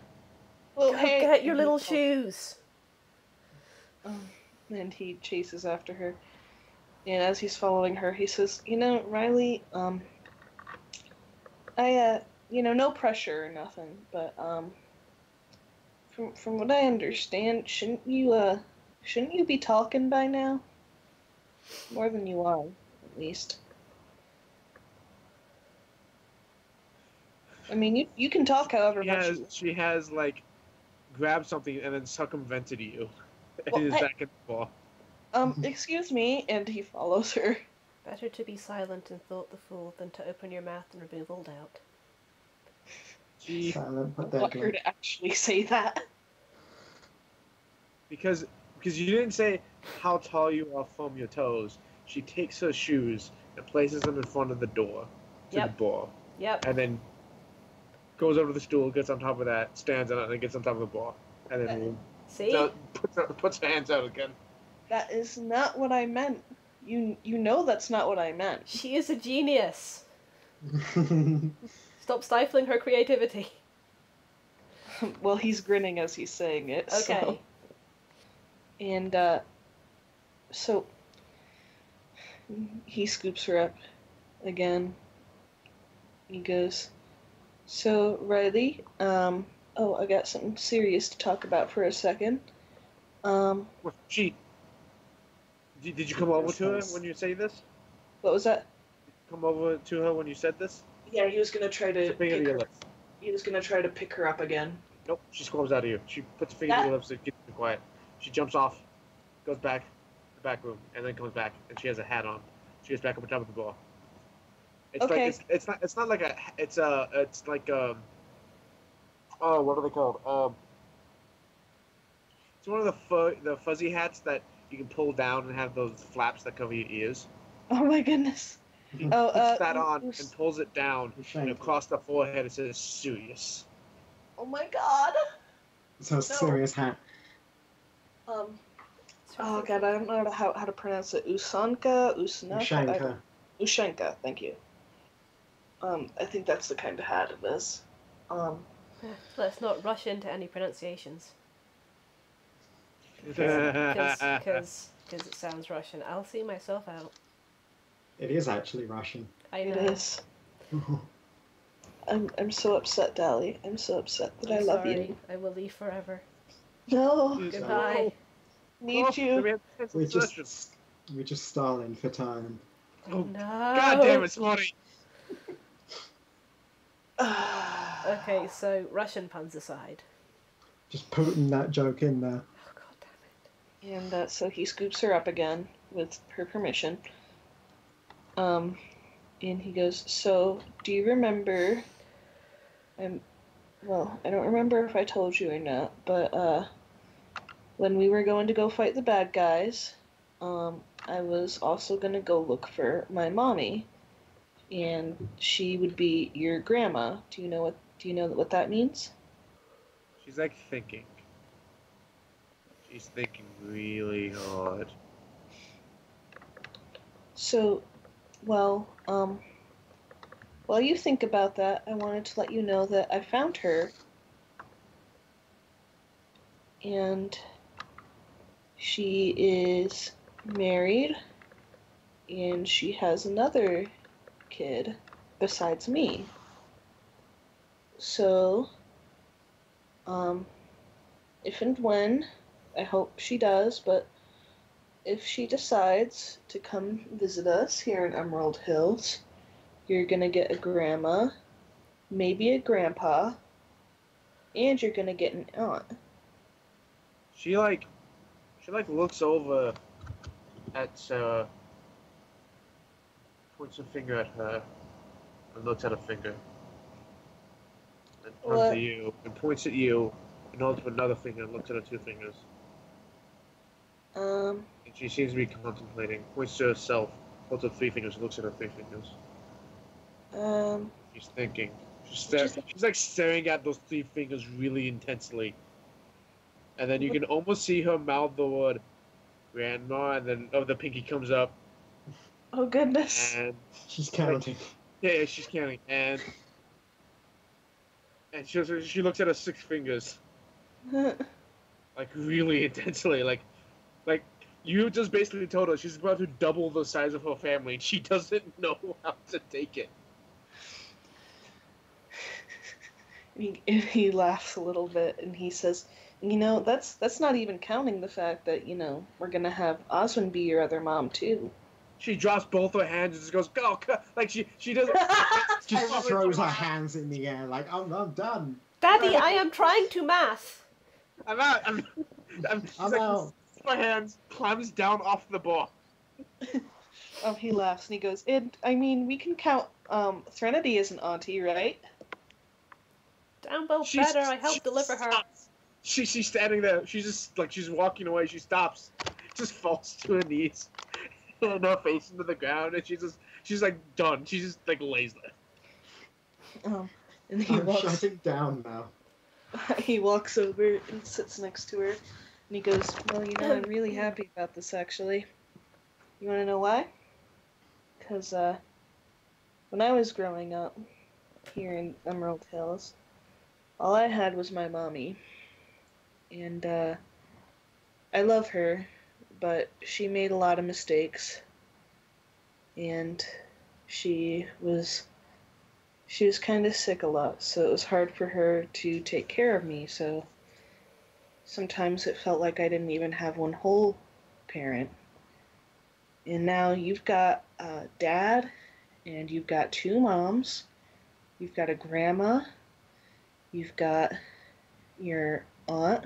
Well, go hey, get your little shoes. Oh, and he chases after her. And as he's following her, he says, you know, Riley, um, I, uh, you know, no pressure or nothing, but, um, From, from what I understand, shouldn't you, uh, shouldn't you be talking by now? More than you are, at least. I mean, you, you can talk however she much has, you want. She has, like, grabbed something and then circumvented you. Well, and is I, back in the ball. Um, excuse me, and he follows her. Better to be silent and thought the fool than to open your mouth and remove all doubt. She want her to actually say that. Because because you didn't say how tall you are from your toes. She takes her shoes and places them in front of the door to yep. the bar. Yep. And then goes over to the stool, gets on top of that, stands on it, and then gets on top of the bar. And then uh, see? Out, puts, out, puts her hands out again. That is not what I meant. You, you know that's not what I meant. She is a genius. Stop stifling her creativity. Well, he's grinning as he's saying it. Okay. So. And, uh, so he scoops her up again. He goes, so, Riley, um, oh, I got something serious to talk about for a second. Um, well, she, did, did you come over to her when you say this? What was that? Did you come over to her when you said this? Yeah, he was gonna try to pick her up. He was gonna try to pick her up again. Nope, she squirms out of you. She puts a finger that... to your lips and keeps you quiet. She jumps off, goes back to the back room, and then comes back. And she has a hat on. She gets back up on top of the ball. It's okay. Like, it's, it's not. It's not like a. It's a. It's like um. Oh, what are they called? Um. It's one of the fu the fuzzy hats that you can pull down and have those flaps that cover your ears. Oh my goodness. He oh, puts uh, that on and pulls it down, and across the forehead it says serious. Oh my god! It's a no. serious hat. Um, oh god, I don't know how, how to pronounce it. Ushanka? Ushanka? Ushanka. Ushanka, thank you. Um, I think that's the kind of hat it is. Um, Let's not rush into any pronunciations. Because it sounds Russian. I'll see myself out. It is actually Russian. I know. It is. I'm, I'm so upset, Dali. I'm so upset that I'm I love sorry. you. I will leave forever. No. Goodbye. No. Need oh, you. We're just, we're just stalling for time. Oh, no. God damn it, Smarty. Okay, so Russian puns aside. Just putting that joke in there. Oh, God damn it. And uh, so he scoops her up again with her permission. Um, and he goes, so, do you remember, um, well, I don't remember if I told you or not, but, uh, when we were going to go fight the bad guys, um, I was also going to go look for my mommy, and she would be your grandma. Do you know what, do you know what that means? She's, like, thinking. She's thinking really hard. So... Well, um, while you think about that, I wanted to let you know that I found her. and she is married, and she has another kid besides me. So, um, if and when, I hope she does, but if she decides to come visit us here in Emerald Hills, you're gonna get a grandma, maybe a grandpa, and you're gonna get an aunt. She like, she like looks over at Sarah, points a finger at her, and looks at her finger. And comes to you, and points at you, and holds up another finger, and looks at her two fingers. Um. And she seems to be contemplating. Points to herself, holds up three fingers, and looks at her three fingers. Um. She's thinking. She's, star she's, she's like staring at those three fingers really intensely. And then you can almost see her mouth the word grandma, and then oh, the pinky comes up. Oh, goodness. And she's counting. Like, yeah, yeah, she's counting. And. And she, she looks at her six fingers, like really intensely, like, like you just basically told her she's about to double the size of her family, and she doesn't know how to take it. He, he laughs a little bit, and he says, "You know, that's that's not even counting the fact that you know we're gonna have Oswin be your other mom too." She drops both her hands and just goes, "Go!" Oh, like she she doesn't. Just throws her hands in the air, like I'm, I'm done. Daddy, I am trying to math. I'm out. I'm. I'm, I'm like, out. My hands climbs down off the bar. Oh, he laughs and he goes, "It. I mean, we can count. Um, Threnody as an auntie, right?" Down both she's, better. I helped deliver her. She she's standing there. She's just like she's walking away. She stops, just falls to her knees, and her face into the ground, and she's just she's like done. She's just like lays there. Um, and he I'm walks down now. He walks over and sits next to her, and he goes, "Well, you know, I'm really happy about this, actually. You want to know why? Because uh, when I was growing up here in Emerald Hills, all I had was my mommy, and uh, I love her, but she made a lot of mistakes, and she was." She was kind of sick a lot, so it was hard for her to take care of me, so sometimes it felt like I didn't even have one whole parent. And now you've got a dad, and you've got two moms, you've got a grandma, you've got your aunt,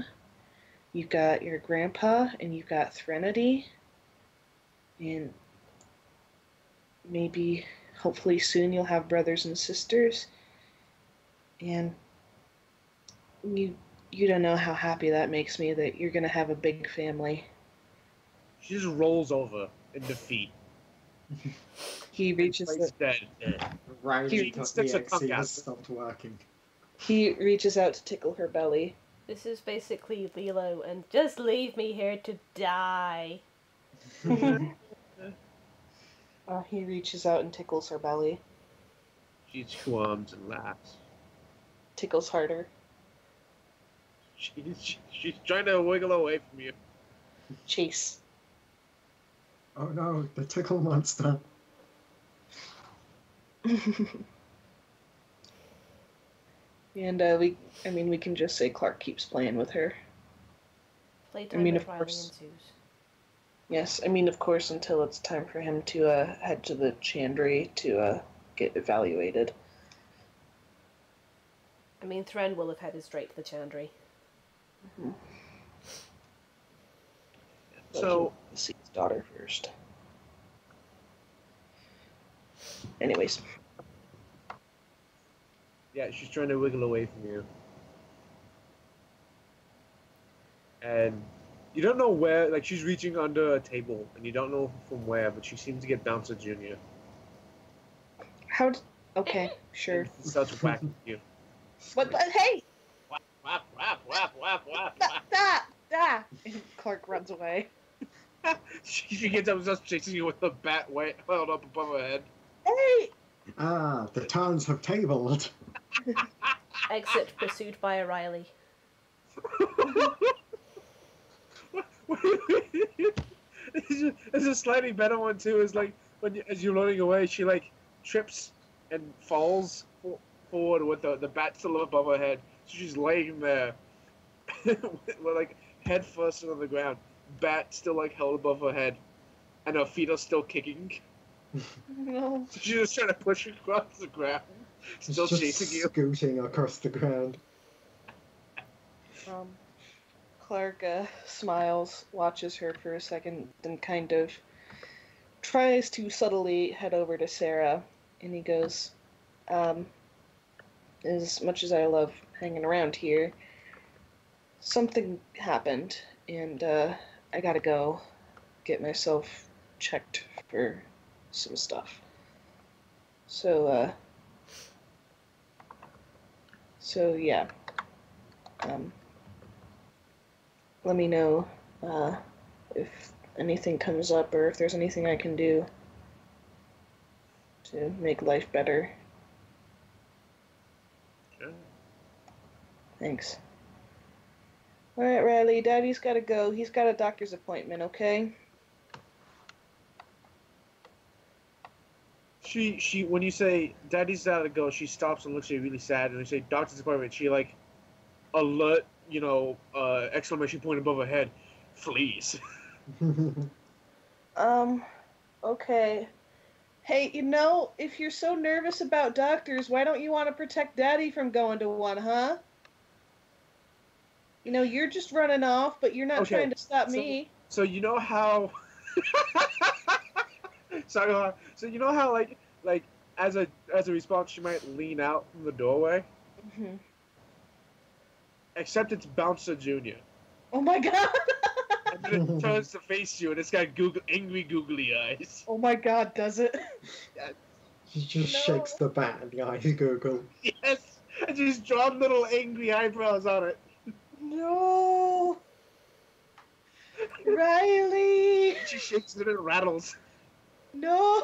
you've got your grandpa, and you've got Threnody, and maybe... hopefully soon you'll have brothers and sisters, and you you don't know how happy that makes me that you're gonna have a big family. She just rolls over in defeat. He reaches the, dead, dead. Right, he sticks a tongue out. Stopped working. He reaches out to tickle her belly. This is basically Lilo, and just leave me here to die. Uh, he reaches out and tickles her belly. She squirms and laughs. Tickles harder. She, she, she's trying to wiggle away from you. Chase. Oh no, the tickle monster. And uh, we, I mean, we can just say Clark keeps playing with her. Playtime I mean, of course. Ensues. Yes, I mean, of course, until it's time for him to uh, head to the Chantry to uh, get evaluated. I mean, Thren will have headed straight to the Chantry. Mm-hmm. So, see his daughter first. Anyways. Yeah, she's trying to wiggle away from you. And... you don't know where, like, she's reaching under a table, and you don't know from where, but she seems to get Bouncer Junior How? D okay, sure. And starts whacking you. What? But, hey! Whap, whap, whap, whap, whap, whap. That, that, that. And Clark runs away. she, she gets up and starts chasing you with the bat weight held up above her head. Hey! Ah, the towns have tabled. Exit pursued by Riley. There's a slightly better one too. Is like when you, as you're running away, she like trips and falls forward with the the bat still above her head. So she's laying there, with, like head first on the ground, bat still like held above her head, and her feet are still kicking. No. So she's just trying to push across the ground. Still just chasing you, scooting across the ground. Um, Clark uh, smiles, watches her for a second, and kind of tries to subtly head over to Sarah. And he goes, um, as much as I love hanging around here, something happened, and uh, I gotta go get myself checked for some stuff. So, uh, so yeah. Um, let me know uh, if anything comes up or if there's anything I can do to make life better. Okay. Thanks. All right, Riley, Daddy's got to go. He's got a doctor's appointment, okay? She, she, when you say Daddy's got to go, she stops and looks at you really sad. And when you say doctor's appointment, she, like, alert, you know, uh, exclamation point above her head, fleas. um, okay. Hey, you know, if you're so nervous about doctors, why don't you want to protect Daddy from going to one, huh? You know, you're just running off, but you're not okay. trying to stop so, me. So you know how... Sorry, so you know how, like, like as a as a response, she might lean out from the doorway? Mm-hmm. Except it's Bouncer Junior Oh my god! And then it turns to face you, and it's got googly, angry googly eyes. Oh my god, does it? Yeah. She just no. shakes the bat and the eyes goggle. Yes! And she's drawn little angry eyebrows on it. No! Riley! She shakes it and it rattles. No!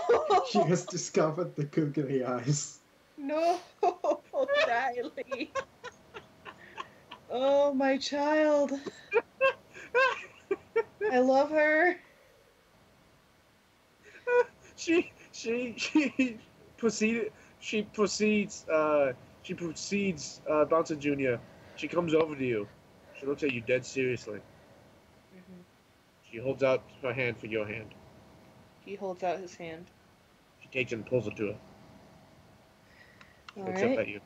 She has discovered the googly eyes. No! Riley! Oh, my child. I love her. She she she proceeded she proceeds uh she proceeds uh Bouncer Junior She comes over to you. She looks at you dead seriously. Mm-hmm. She holds out her hand for your hand. He holds out his hand. She takes it and pulls it to her. All looks right. up at you.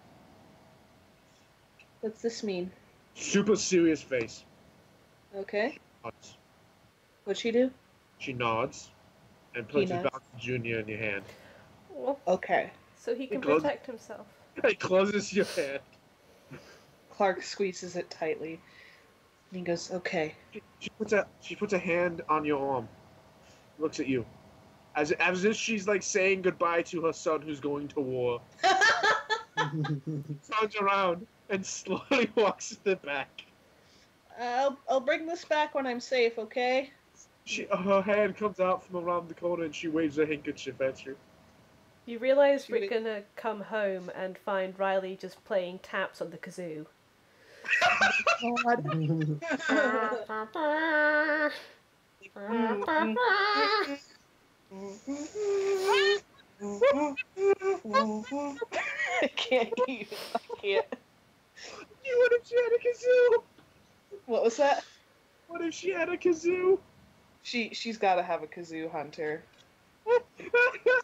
What's this mean? Super serious face. Okay. Nods. What'd she do? She nods and places Bouncer Junior in your hand. Well, okay. So he can it protect closes, himself. He closes your hand. Clark squeezes it tightly. And he goes, okay. She, she, puts a, she puts a hand on your arm. Looks at you. As, as if she's like saying goodbye to her son who's going to war. Turns around and slowly walks to the back. I'll, I'll bring this back when I'm safe, okay? She, her hand comes out from around the corner and she waves her handkerchief at you. You realize she we're going to come home and find Riley just playing taps on the kazoo. I can't even. I can't. You would have had a kazoo. What was that? What if she had a kazoo? She she's got to have a kazoo, Hunter.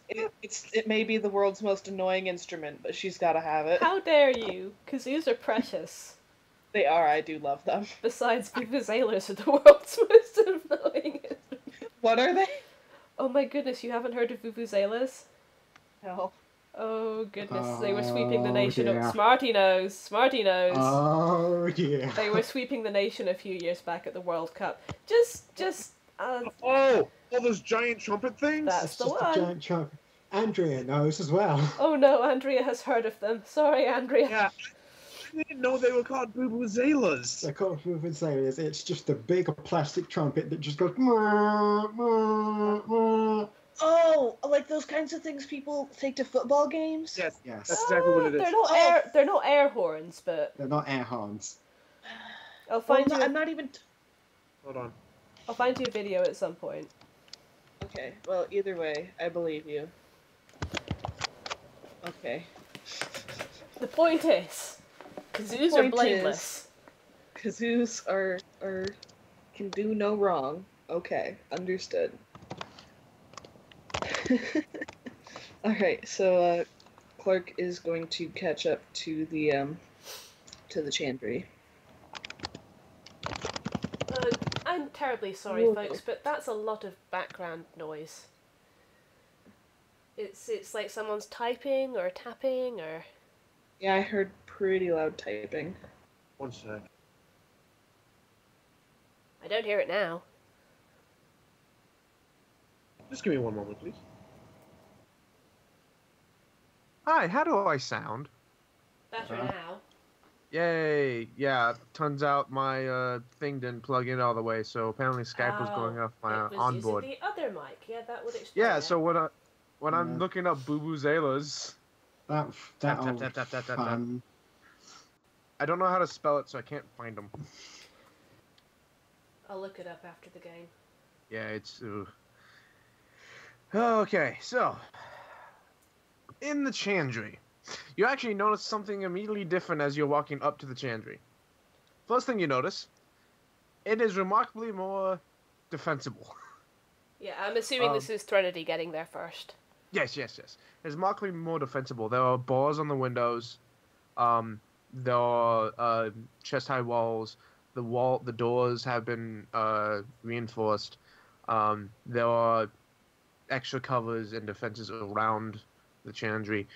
it, it's it may be the world's most annoying instrument, but she's got to have it. How dare you? Kazoos are precious. They are. I do love them. Besides, vuvuzelas are the world's most annoying instrument. What are they? Oh my goodness! You haven't heard of vuvuzelas? No. Oh, goodness. Oh, they were sweeping the nation yeah. of... Smarty Nose! Smarty Nose! Oh, yeah. They were sweeping the nation a few years back at the World Cup. Just, just... Uh, oh! All those giant trumpet things? That's it's the just one. The giant trumpet. Andrea knows as well. Oh, no. Andrea has heard of them. Sorry, Andrea. Yeah. I didn't know they were called vuvuzelas. They're called vuvuzelas. It's just a big plastic trumpet that just goes... Mwah, mwah, mwah. Oh, like those kinds of things people take to football games? Yes, yes. That's exactly what it is. They're not, oh. air, they're not air horns, but... They're not air horns. I'll find well, you... No, I'm not even... Hold on. I'll find you a video at some point. Okay, well, either way, I believe you. Okay. The point is, kazoos are blameless. Kazoos are, are, can do no wrong. Okay, understood. Alright, so, uh, Clark is going to catch up to the, um, to the Chantry. Uh, I'm terribly sorry, Whoa. folks, but that's a lot of background noise. It's, it's like someone's typing, or tapping, or... Yeah, I heard pretty loud typing. One sec. I don't hear it now. Just give me one moment, please. Hi, how do I sound? Better uh, now. Yay! Yeah, turns out my uh, thing didn't plug in all the way, so apparently Skype oh, was going off my uh, onboard. It was using the other mic. Yeah, that would explain Yeah, it. so when, I, when yeah. I'm looking up Boo-Boo-Zalas... That, that tap, old tap, tap, tap, tap, tap, tap. I don't know how to spell it, so I can't find them. I'll look it up after the game. Yeah, it's... Ooh. Okay, so, in the Chantry, you actually notice something immediately different as you're walking up to the Chantry. First thing you notice, it is remarkably more defensible. Yeah, I'm assuming um, this is Threnody getting there first. Yes, yes, yes. It's remarkably more defensible. There are bars on the windows, um, there are uh, chest-high walls, the wall, the doors have been uh, reinforced, um, there are... extra covers and defenses around the Chantry.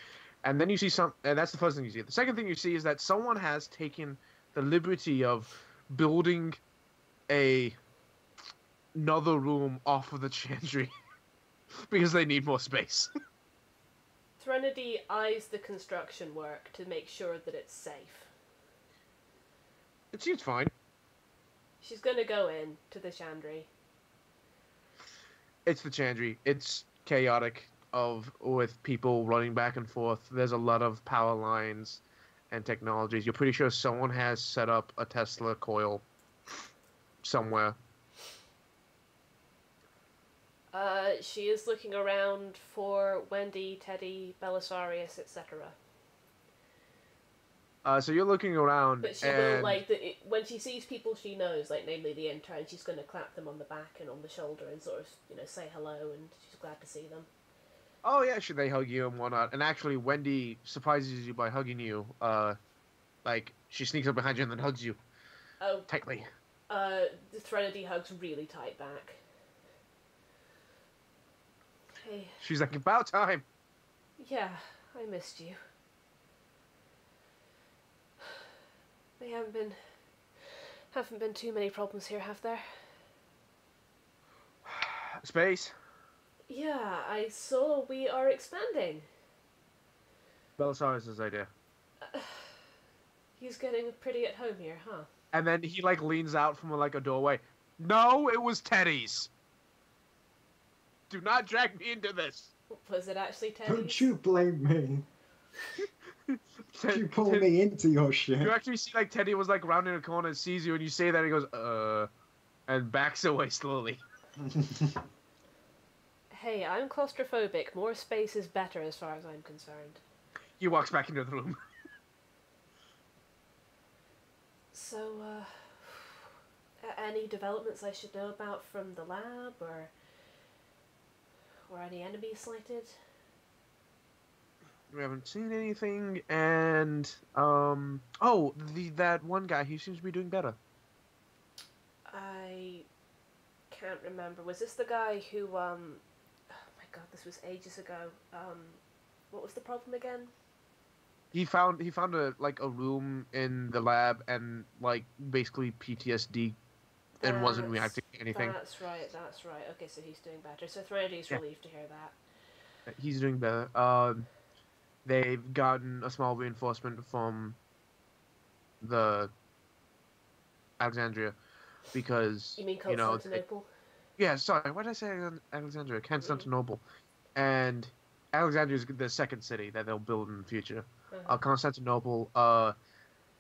And then you see some... And that's the first thing you see. The second thing you see is that someone has taken the liberty of building a another room off of the Chantry because they need more space. Threnody eyes the construction work to make sure that it's safe. It seems fine. She's going to go in to the Chantry. It's the Chantry. It's chaotic of with people running back and forth. There's a lot of power lines and technologies. You're pretty sure someone has set up a Tesla coil somewhere. Uh, she is looking around for Wendy, Teddy, Belisarius, et cetera. Uh, so you're looking around, but she and... will like the, it, when she sees people she knows, like namely the intern, she's going to clap them on the back and on the shoulder and sort of you know say hello, and she's glad to see them. Oh yeah, should they hug you and whatnot? And actually, Wendy surprises you by hugging you. Uh, like she sneaks up behind you and then hugs you. Oh, tightly. Uh, the Threnody hugs really tight back. Hey. She's like, about time. Yeah, I missed you. They haven't been, haven't been too many problems here, have there? Space? Yeah, I saw we are expanding. Belisarius' idea. Uh, he's getting pretty at home here, huh? And then he, like, leans out from, like, a doorway. No, it was Teddy's. Do not drag me into this. Was it actually Teddy's? Don't you blame me. Ted, you pull Ted, me into your shit. You actually see like Teddy was like rounding a corner and sees you and you say that and he goes, uh, and backs away slowly. Hey, I'm claustrophobic. More space is better as far as I'm concerned. He walks back into the room. So, uh, any developments I should know about from the lab or, or any enemies sighted? We haven't seen anything, and, um... Oh, the, that one guy, he seems to be doing better. I can't remember. Was this the guy who, um... Oh, my God, this was ages ago. Um, what was the problem again? He found, he found a, like, a room in the lab, and, like, basically P T S D, and that's, wasn't reacting to anything. That's right, that's right. Okay, so he's doing better. So Threnedy's yeah. relieved to hear that. He's doing better. Um... They've gotten a small reinforcement from the Alexandria because, you mean Constantinople? You know, yeah, sorry, why did I say Alexandria? Constantinople. Mm. And Alexandria is the second city that they'll build in the future. Uh-huh. uh, Constantinople, uh,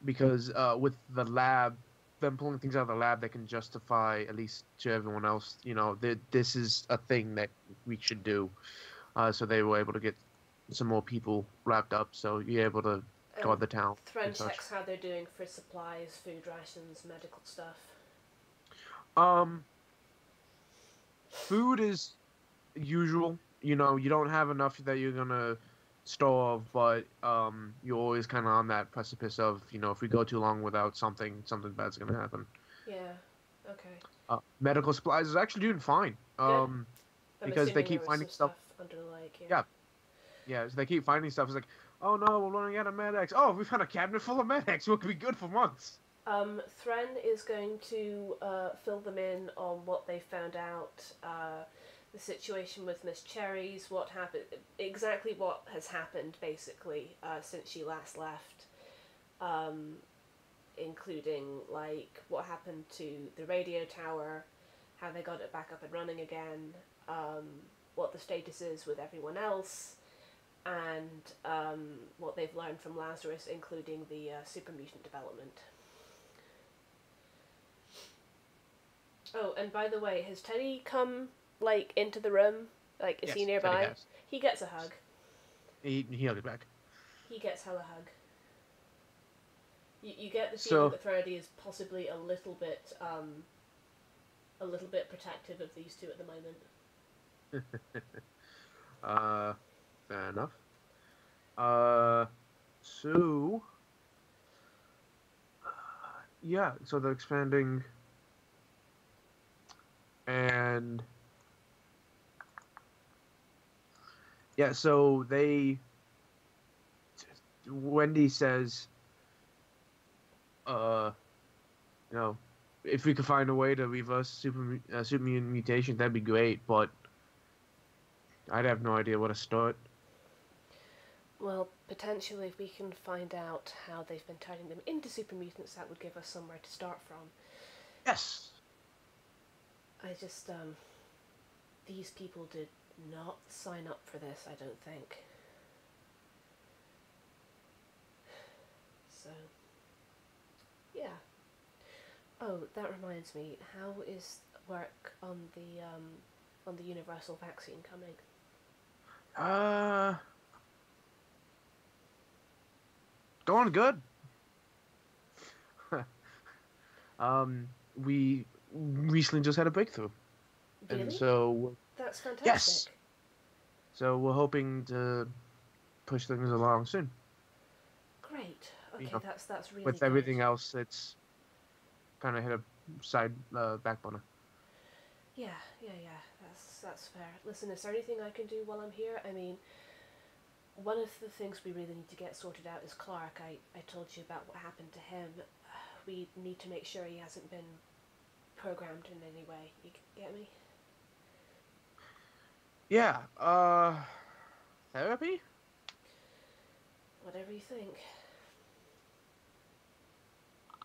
because uh, with the lab, them pulling things out of the lab, they can justify, at least to everyone else, you know, that this is a thing that we should do. Uh, so they were able to get some more people wrapped up, so you're able to guard um, the town. Threnody checks how they're doing for supplies, food rations, medical stuff. Um, food is usual. You know, you don't have enough that you're going to starve, but um, you're always kind of on that precipice of, you know, if we go too long without something, something bad's going to happen. Yeah, okay. Uh, medical supplies is actually doing fine. Um, yeah. Because they keep finding stuff. stuff under the lake, yeah. yeah. Yeah, so they keep finding stuff. It's like, oh no, we're running out of medics. Oh, we've had a cabinet full of medics. We'll be good for months. Um, Threnody is going to uh, fill them in on what they found out, uh, the situation with Miss Cherry's, what happened, exactly what has happened, basically, uh, since she last left, um, including, like, what happened to the radio tower, how they got it back up and running again, um, what the status is with everyone else, and um, what they've learned from Lazarus, including the uh, super mutant development. Oh, and by the way, has Teddy come, like, into the room? Like, is yes, he nearby? He gets a hug. He, he hugs back. He gets hella hug. You, you get the feeling so, that Threnody is possibly a little bit, um, a little bit protective of these two at the moment. uh, fair enough. Uh, so... Uh, yeah, so they're expanding... And yeah, so they, Wendy says, uh, you know, if we could find a way to reverse super, uh, super mutant mutation, that'd be great, but I'd have no idea where to start. Well, potentially if we can find out how they've been turning them into super mutants, that would give us somewhere to start from. Yes! I just, um, these people did not sign up for this, I don't think. So, yeah. Oh, that reminds me, how is work on the, um, on the universal vaccine coming? Uh... Going good. um, we... recently just had a breakthrough. Really? And so that's fantastic. Yes. So we're hoping to push things along soon. Great. Okay, you know, that's that's really with great. Everything else it's kind of hit a side uh, back burner. Yeah, yeah, yeah. That's that's fair. Listen, is there anything I can do while I'm here? I mean, one of the things we really need to get sorted out is Clark. I I told you about what happened to him. We need to make sure he hasn't been programmed in any way. You get me? Yeah. Uh, therapy? Whatever you think.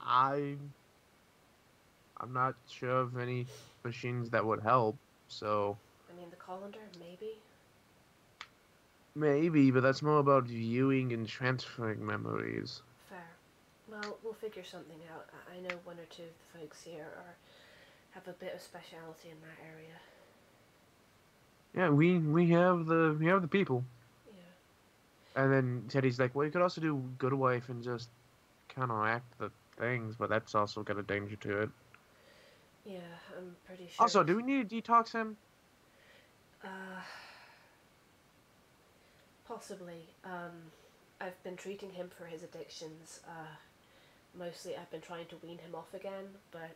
I... I'm not sure of any machines that would help, so... I mean, the colander, maybe? Maybe, but that's more about viewing and transferring memories. Fair. Well, we'll figure something out. I know one or two of the folks here are... have a bit of speciality in that area. Yeah, we we have the we have the people. Yeah. And then Teddy's like, well, you could also do Goodwife and just counteract the things, but that's also got a danger to it. Yeah, I'm pretty sure. Also, do we need to detox him? Uh, possibly. Um, I've been treating him for his addictions. Uh, mostly, I've been trying to wean him off again, but.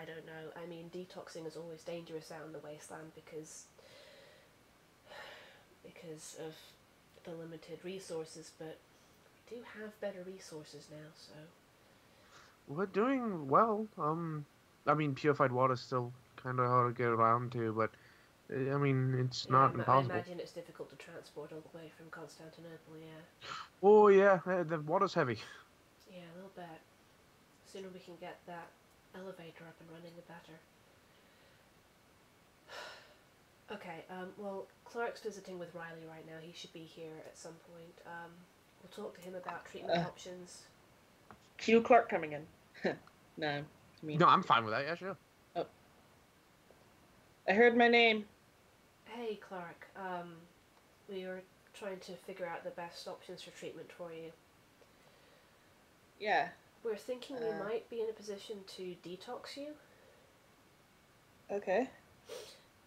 I don't know. I mean, detoxing is always dangerous out in the wasteland because because of the limited resources, but we do have better resources now, so... We're doing well. Um, I mean, purified water's still kind of hard to get around to, but, I mean, it's yeah, not I'm, impossible. I imagine it's difficult to transport all the way from Constantinople, yeah. Oh, yeah. The water's heavy. Yeah, a little bit. The sooner we can get that elevator up and running, the better. Okay, um, well, Clark's visiting with Riley right now. He should be here at some point. Um, we'll talk to him about treatment uh, options. Cue Clark coming in. No. Me. No, I'm fine with that. Yeah, sure. Oh. I heard my name. Hey, Clark. Um, we were trying to figure out the best options for treatment for you. Yeah. We're thinking uh, we might be in a position to detox you. Okay.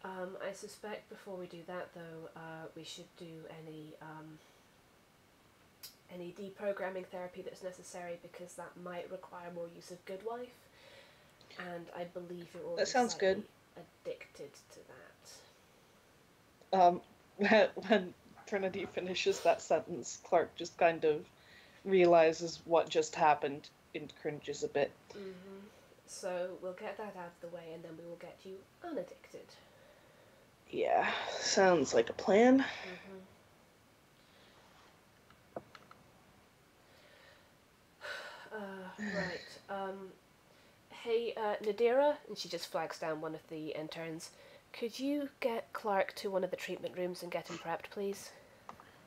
Um, I suspect before we do that, though, uh, we should do any, um, any deprogramming therapy that's necessary, because that might require more use of Goodwife. And I believe you're already slightly addicted to that. Um, when Threnody finishes that sentence, Clark just kind of realizes what just happened and cringes a bit. Mm-hmm. So we'll get that out of the way, and then we will get you unaddicted. Yeah, sounds like a plan. Mm-hmm. Uh, right, um... Hey, uh, Nadira, and she just flags down one of the interns. Could you get Clark to one of the treatment rooms and get him prepped, please?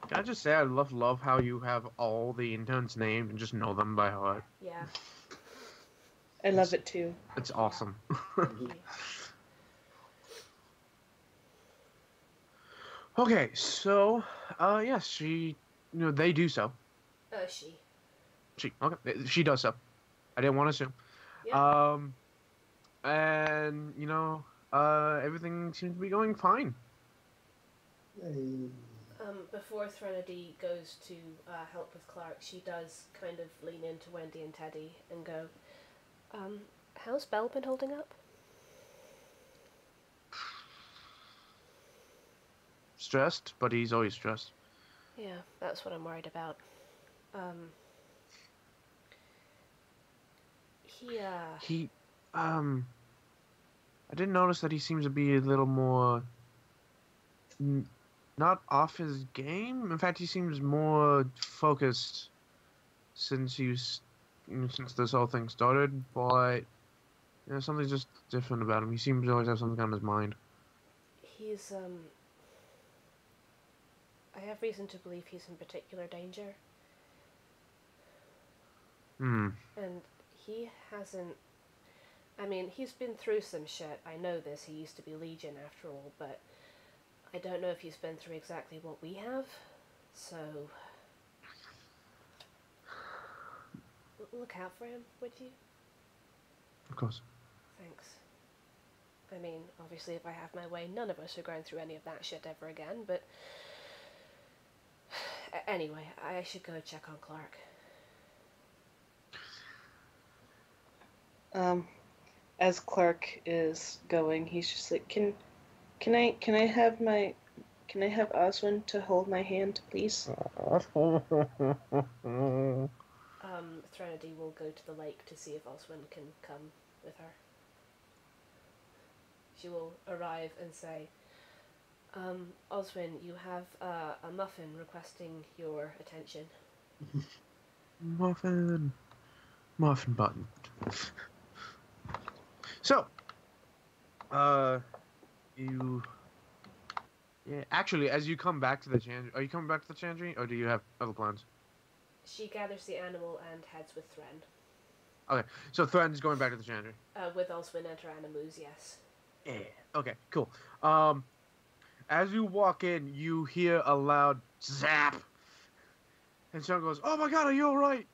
Can I just say I love, love how you have all the interns named and just know them by heart. Yeah. I it's, love it too. It's awesome. Yeah. Okay, so, uh, yes, yeah, she, you know, they do so. Uh, she. She, okay, she does so. I didn't want to assume. Yeah. Um, and, you know, uh, everything seems to be going fine. Um, before Threnody goes to uh, help with Clark, she does kind of lean into Wendy and Teddy and go, um, how's Belle been holding up? Stressed, but he's always stressed. Yeah, that's what I'm worried about. Um... Yeah. He, um, I didn't notice that he seems to be a little more, n not off his game. In fact, he seems more focused since you, since this whole thing started. But you know, something's just different about him. He seems to always have something on his mind. He's, um, I have reason to believe he's in particular danger. Hmm. And. He hasn't... I mean, he's been through some shit. I know this. He used to be Legion, after all, but I don't know if he's been through exactly what we have, so... Look out for him, would you? Of course. Thanks. I mean, obviously, if I have my way, none of us are going through any of that shit ever again, but... Anyway, I should go check on Clark. Um, as Clark is going, he's just like, can, can I, can I have my, can I have Oswin to hold my hand, please? um, Threnody will go to the lake to see if Oswin can come with her. She will arrive and say, um, Oswin, you have uh, a muffin requesting your attention. Muffin. Muffin button. So, uh, you, yeah, actually, as you come back to the Chantry, are you coming back to the Chantry, or do you have other plans? She gathers the animal and heads with Threnn. Okay, so Thren's going back to the Chantry? Uh, with Oswin and her animus, yes. Yeah, okay, cool. Um, as you walk in, you hear a loud zap, and someone goes, oh my god, are you alright?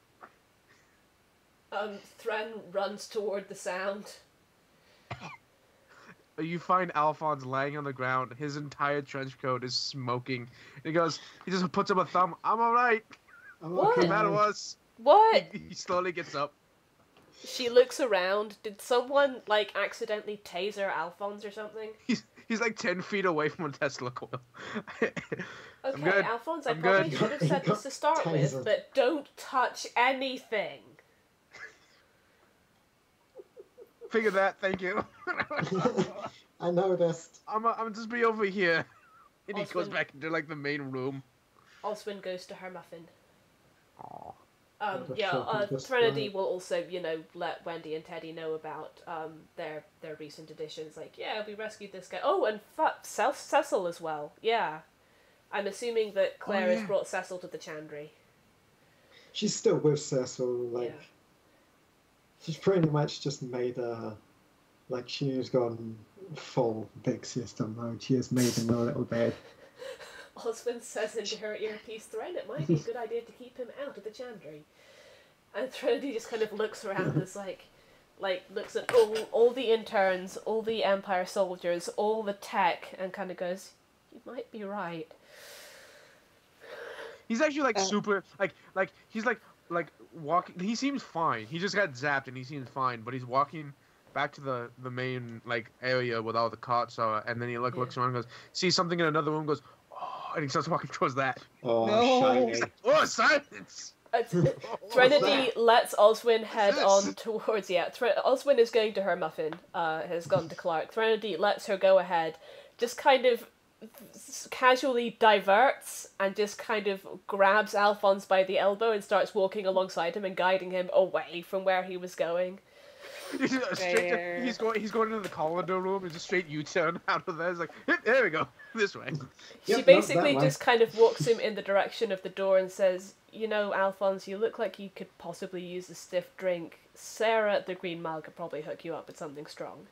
Um, Threnn runs toward the sound. You find Alphonse laying on the ground. His entire trench coat is smoking. And he goes, he just puts up a thumb. I'm alright. What? No matter what. What? He slowly gets up. She looks around. Did someone, like, accidentally taser Alphonse or something? He's, he's like ten feet away from a Tesla coil. Okay, I'm good. Alphonse, I'm I probably good. should have said this to start taser. with, but don't touch anything. Figure that, thank you. I noticed. I'm a, I'm just be over here. And Oswin, he goes back into like the main room. Oswin goes to her muffin. Aww. Um, yeah, uh, Threnody will also, you know, let Wendy and Teddy know about um their their recent additions. Like, yeah, we rescued this guy. Oh, and fuck, Cecil as well. Yeah, I'm assuming that Claire oh, yeah. has brought Cecil to the Chantry. She's still with Cecil, like. Yeah. she's pretty much just made a, like, she's gone full big system mode. She has made him a little bed. Oswin says into her earpiece, Threnody, it might be a good idea to keep him out of the Chantry. And Threnody just kind of looks around and is like, like, looks at all, all the interns, all the Empire soldiers, all the tech, and kind of goes, you might be right. He's actually, like, uh, super, like, like, he's, like, like, walking, he seems fine. He just got zapped and he seems fine, but he's walking back to the, the main, like, area with all the cots are, and then he, like, yeah. looks around and goes, sees something in another room, goes, oh, and he starts walking towards that. Oh, no. He's like, oh, silence! Threnody lets Oswin head on towards, yeah, Thre Oswin is going to her muffin, uh, has gone to Clark. Threnody lets her go ahead, just kind of casually diverts and just kind of grabs Alphonse by the elbow and starts walking alongside him and guiding him away from where he was going. He's, to, he's going. He's going into the colander room. It's a straight U-turn out of there. It's like, there we go, this way. She yep, basically just kind of walks him in the direction of the door and says, "You know, Alphonse, you look like you could possibly use a stiff drink. Sarah at the Green Mile could probably hook you up with something strong."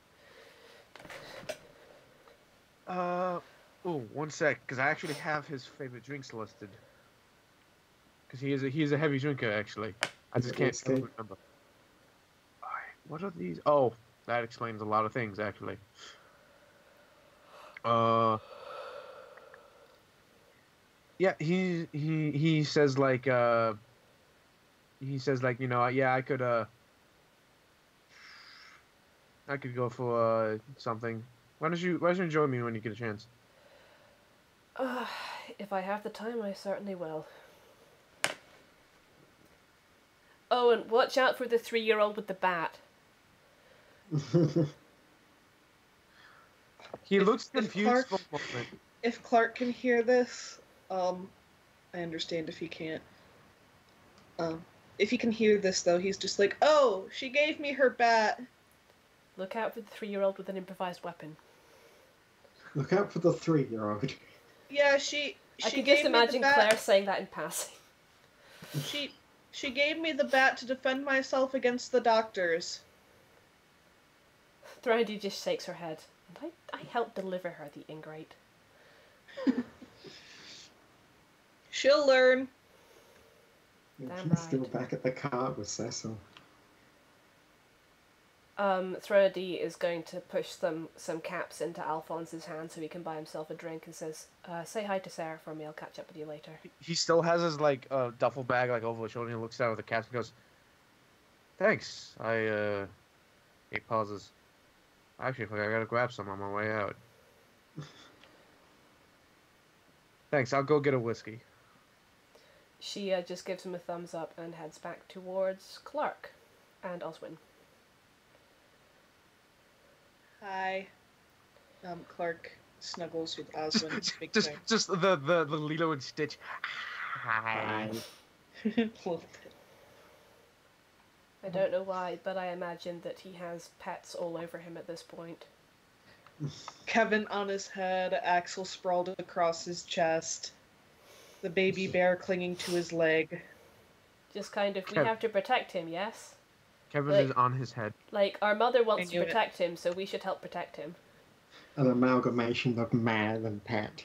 Uh, oh, one sec, because I actually have his favorite drinks listed. Because he is a he is a heavy drinker, actually. I just can't remember. What are these? Oh, that explains a lot of things, actually. Uh, yeah, he he he says like uh, he says like you know yeah I could uh, I could go for uh, something. Why don't you Why don't you join me when you get a chance? Uh, if I have the time, I certainly will. Oh, and watch out for the three-year-old with the bat. He if, looks confused. If Clark, if Clark can hear this, um, I understand if he can't. Um, if he can hear this, though, he's just like, oh, she gave me her bat. Look out for the three-year-old with an improvised weapon. Look out for the three-year-old. Yeah, she, she I can just imagine Claire saying that in passing. She... She gave me the bat to defend myself against the doctors. Threnody just shakes her head. I, I helped deliver her, the ingrate. She'll learn. Damn She's right. still back at the cart with Cecil. Um, Threnody is going to push some, some caps into Alphonse's hand so he can buy himself a drink and says, uh, say hi to Sarah for me, I'll catch up with you later. He still has his, like, uh, duffel bag, like, over his shoulder, and he looks down at the caps and goes, thanks, I, uh, he pauses. Actually, I gotta grab some on my way out. Thanks, I'll go get a whiskey. She, uh, just gives him a thumbs up and heads back towards Clark and Oswin. Hi. Um, Clark snuggles with Oswin. just just the, the, the Lilo and Stitch. Hi. A little bit. I don't know why, but I imagine that he has pets all over him at this point. Kevin on his head, Axel sprawled across his chest, the baby bear clinging to his leg. Just kind of, Kev we have to protect him, yes? Kevin like, is on his head. Like, our mother wants to protect it. him, so we should help protect him. An amalgamation of man and pet.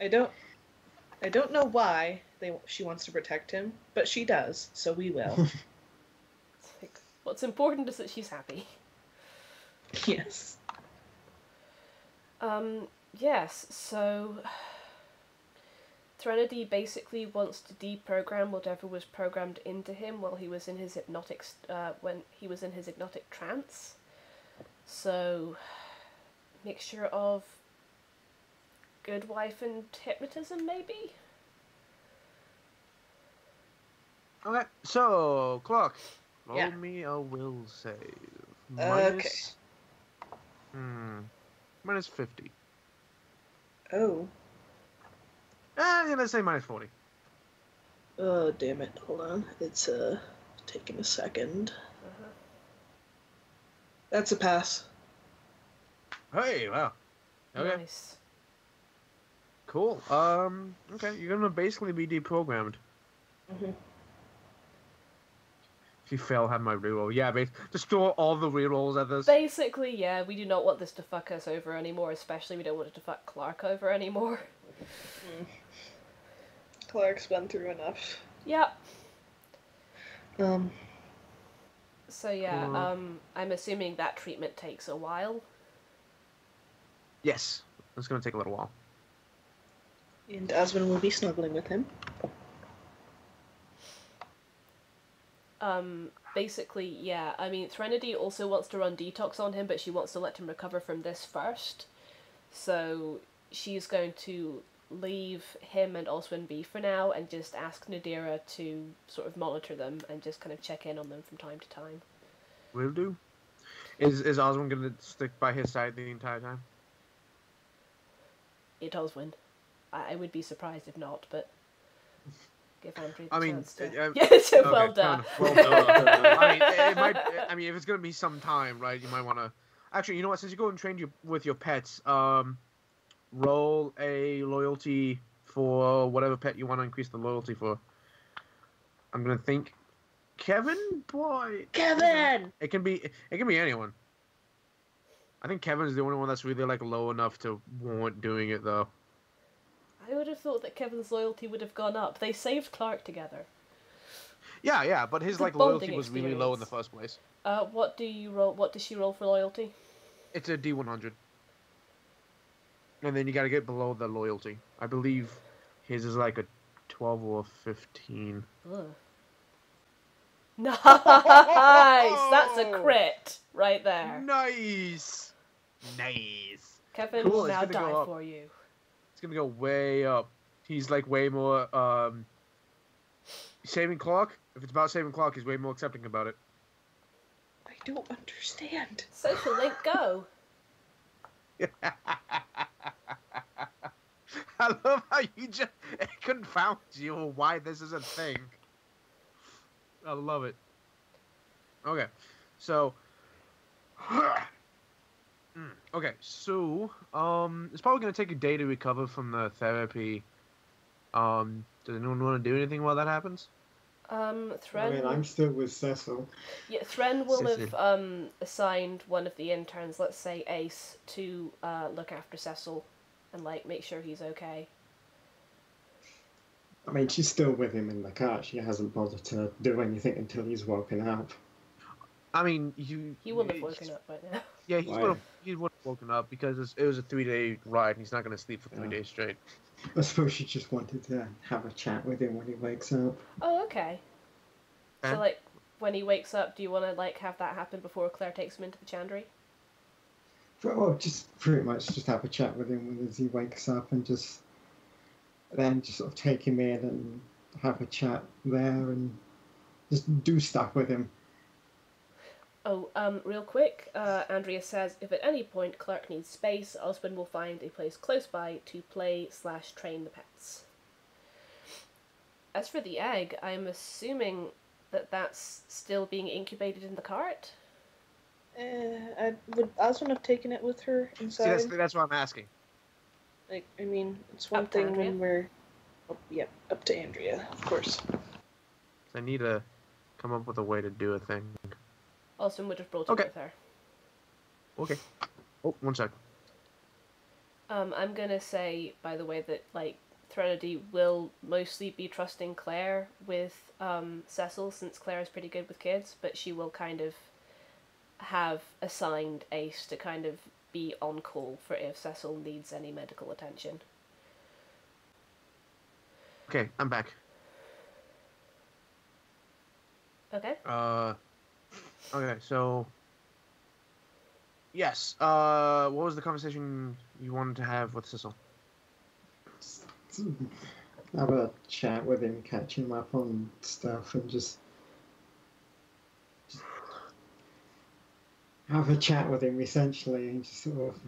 I don't... I don't know why they, she wants to protect him, but she does, so we will. It's like, what's important is that she's happy. Yes. Um, yes, so... Threnody basically wants to deprogram whatever was programmed into him while he was in his hypnotic uh, when he was in his hypnotic trance. So, mixture of Goodwife and hypnotism, maybe. Okay, so Clark, roll yeah. me a will save. Minus, okay. Hmm. Minus fifty. Oh. Eh, let's say minus forty. Oh, damn it. Hold on. It's, uh, taking a second. Uh-huh. That's a pass. Hey, wow. Okay. Nice. Cool. Um, okay, you're gonna basically be deprogrammed. Mm-hmm. She fell had my reroll. Yeah, but destroy all the rerolls of this. Basically, yeah, we do not want this to fuck us over anymore, especially we don't want it to fuck Clark over anymore. Mm. Clark's been through enough. Yep. Um. So yeah, um, um, I'm assuming that treatment takes a while. Yes, it's going to take a little while. And Oswin will be snuggling with him. Um, basically, yeah, I mean, Threnody also wants to run detox on him, but she wants to let him recover from this first. So she's going to leave him and Oswin be for now and just ask Nadira to sort of monitor them and just kind of check in on them from time to time. Will do. Is is Oswin going to stick by his side the entire time? It's Oswin. I, I would be surprised if not, but give Andrew the I mean, chance to... Um, yeah, so okay, well done. Well done. I mean, it, it might, I mean, if it's going to be some time, right, you might want to... Actually, you know what, since you go and train you, with your pets, um... roll a loyalty for whatever pet you want to increase the loyalty for. I'm gonna think, Kevin, boy, Kevin. It can be, it can be anyone. I think Kevin's the only one that's really like low enough to warrant doing it, though. I would have thought that Kevin's loyalty would have gone up. They saved Clark together. Yeah, yeah, but his the like loyalty was experience. really low in the first place. Uh, what do you roll? What does she roll for loyalty? It's a D one hundred. And then you gotta get below the loyalty. I believe his is like a twelve or fifteen. Ugh. Nice! That's a crit right there. Nice! Nice. Kevin's cool. now die for you. It's gonna go way up. He's like way more um saving Clark. If it's about saving Clark, he's way more accepting about it. I don't understand. Social link go. I love how you just it confounds you why this is a thing. I love it. Okay, so okay, so um, it's probably gonna take a day to recover from the therapy. Um, does anyone want to do anything while that happens? Um, Thren. I mean, I'm still with Cecil. Yeah, Thren will Cecil. have um assigned one of the interns, let's say Ace, to uh look after Cecil, and like make sure he's okay. I mean, she's still with him in the car. She hasn't bothered to do anything until he's woken up. I mean, you. He wouldn't have woken up right now. Yeah, he's would have. He would have woken up because it was a three-day ride, and he's not going to sleep for three yeah. days straight. I suppose she just wanted to have a chat with him when he wakes up. Oh, okay. And? So, like, when he wakes up, do you want to, like, have that happen before Claire takes him into the Chantry? Well, just pretty much just have a chat with him as he wakes up and just... Then just sort of take him in and have a chat there and just do stuff with him. Oh, um, real quick, uh, Andrea says, if at any point Clark needs space, Oswin will find a place close by to play slash train the pets. As for the egg, I'm assuming that that's still being incubated in the cart? Uh, I, would Oswin have taken it with her inside? See, that's, that's what I'm asking. Like, I mean, it's one up thing when we're... Oh, yeah, up to Andrea, of course. I need to come up with a way to do a thing. Austin would have brought it okay. with her. Okay. Oh, one sec. Um, I'm gonna say, by the way, that like Threnody will mostly be trusting Claire with um Cecil, since Claire is pretty good with kids, but she will kind of have assigned Ace to kind of be on call for if Cecil needs any medical attention. Okay, I'm back. Okay. Uh. Okay, so yes, uh, what was the conversation you wanted to have with Cecil? Have a chat with him, catch him up on stuff, and just, just have a chat with him essentially, and just sort of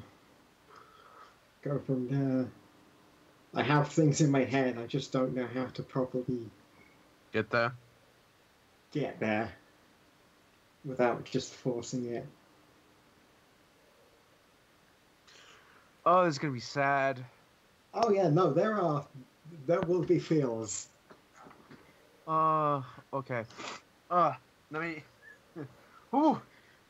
go from there. I have things in my head, I just don't know how to properly get there. Get there. Without just forcing it. Oh, this is gonna be sad. Oh yeah, no, there are, there will be feels. Uh, okay. Uh, Let me. Ooh!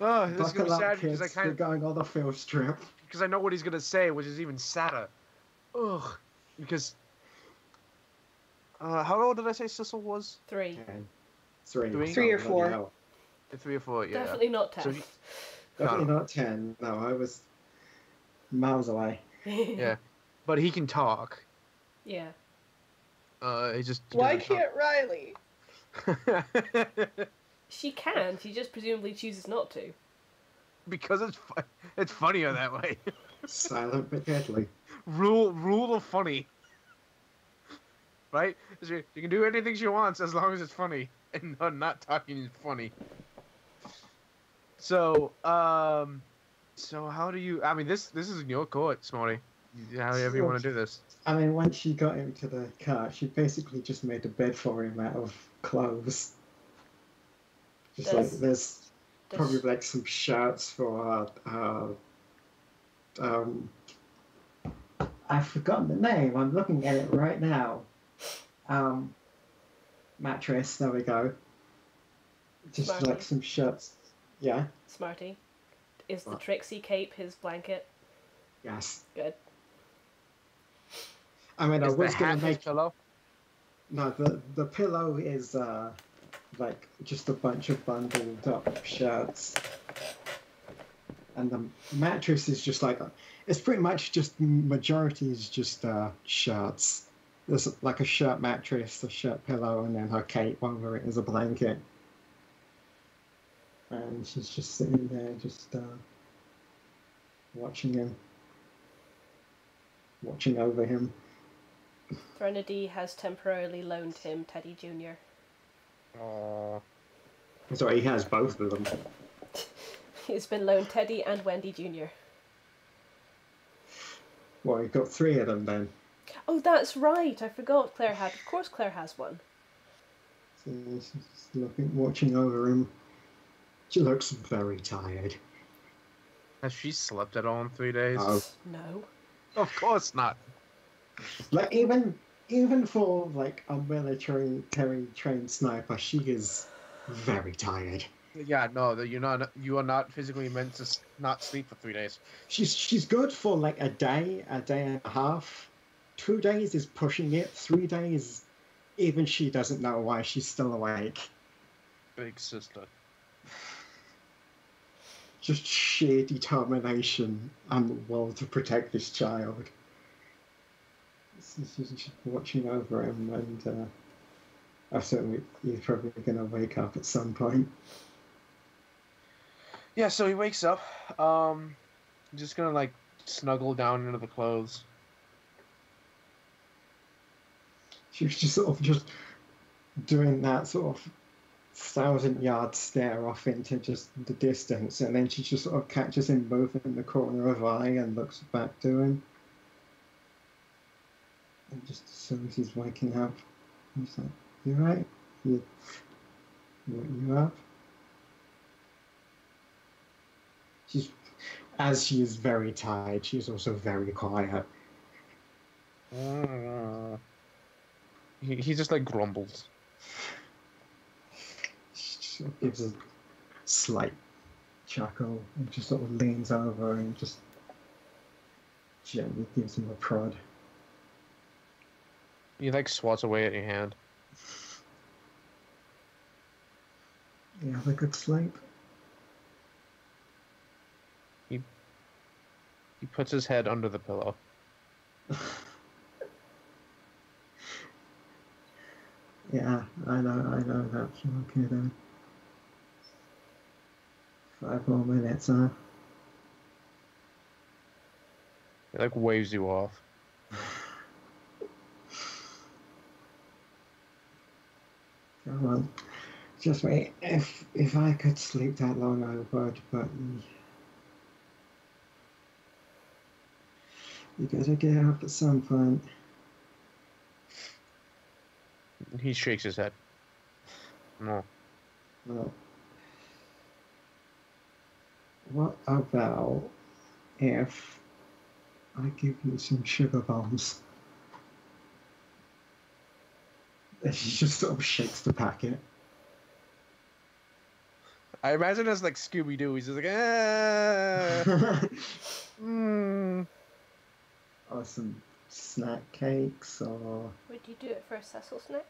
Oh, this Buckle is gonna be sad because I kind of going on the field strip. Because I know what he's gonna say, which is even sadder. Ugh. Because. Uh, how old did I say Cecil was? Three. Okay. Three. Three, three or four. No. Three or four. Yeah. Definitely not ten. So he... Definitely no. not ten. No, I was miles away. Yeah, but he can talk. Yeah. Uh, he just. Why can't talk. Riley? She can. She just presumably chooses not to. Because it's fu it's funnier that way. Silent but deadly. Rule rule of funny. Right? She, she can do anything she wants as long as it's funny, and her not talking is funny. So um, so how do you? I mean, this this is in your court, Smarty. However you want to do this. I mean, when she got him to the car, she basically just made a bed for him out of clothes. Just there's, like there's, there's probably like some shirts for uh, uh, um, I've forgotten the name. I'm looking at it right now. Um, mattress. There we go. Just Smarty. Like some shirts. Yeah. Smarty, is the what? Trixie cape his blanket? Yes. Good. I mean, is I was going to make pillow. No, the the pillow is uh. like just a bunch of bundled up shirts, and the mattress is just like a, it's pretty much just majority is just uh, shirts. There's like a shirt mattress, a shirt pillow, and then her cape over it is a blanket, and she's just sitting there, just uh, watching him, watching over him. Threnody has temporarily loaned him Teddy Junior Oh, sorry, he has both of them. He's been loaned Teddy and Wendy Junior Well, you've got three of them then. Oh, that's right. I forgot Claire had. Of course, Claire has one. So she's looking, watching over him. She looks very tired. Has she slept at all in three days? Oh. No. Of course not. Like even. Even for, like, a military trained sniper, she is very tired. Yeah, no, you're not, you are not physically meant to not sleep for three days. She's she's good for, like, a day, a day and a half. Two days is pushing it. Three days, even she doesn't know why she's still awake. Big sister. Just sheer determination and the will to protect this child. She's watching over him, and uh, I certainly he's probably going to wake up at some point. Yeah, so he wakes up. Um, just going to like snuggle down into the clothes. She was just sort of just doing that sort of thousand yard stare off into just the distance, and then she just sort of catches him moving in the corner of eye and looks back to him. And just as soon as he's waking up, he's like, "You right? You, you up?" She's, as she is very tired, she is also very quiet. Uh, he he just like grumbles. She just gives a slight chuckle and just sort of leans over and just gently gives him a prod. He, like, swats away at your hand. You have a good sleep? He... He puts his head under the pillow. Yeah, I know, I know that. Okay, then. Five more minutes, huh? He, like, waves you off. Well, just wait. If if I could sleep that long, I would. But you gotta get up at some point. He shakes his head. No. Well, what about if I give you some sugar bombs? She just sort of shakes the packet. I imagine it's like Scooby-Doo. He's just like, ah. mm. Or some snack cakes, or... Would you do it for a Cecil snack?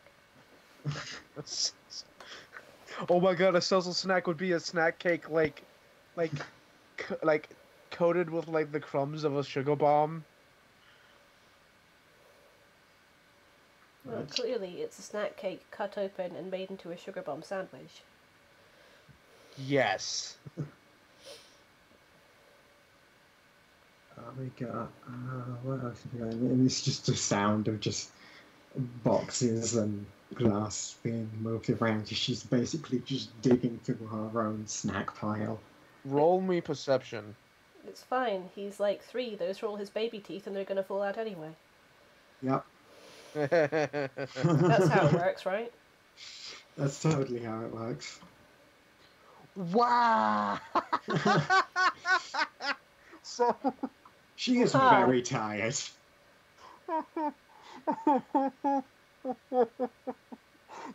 Oh my god, a Cecil snack would be a snack cake, like, like, co like, coated with, like, the crumbs of a sugar bomb. Well, clearly, it's a snack cake cut open and made into a sugar bomb sandwich. Yes. Oh my god, uh, what else have we got? And it's just the sound of just boxes and glass being moved around. She's basically just digging through her own snack pile. Roll me perception. It's fine, he's like three, those are all his baby teeth and they're going to fall out anyway. Yep. That's how it works, right? That's totally how it works. Wow! So... She is wow. very tired.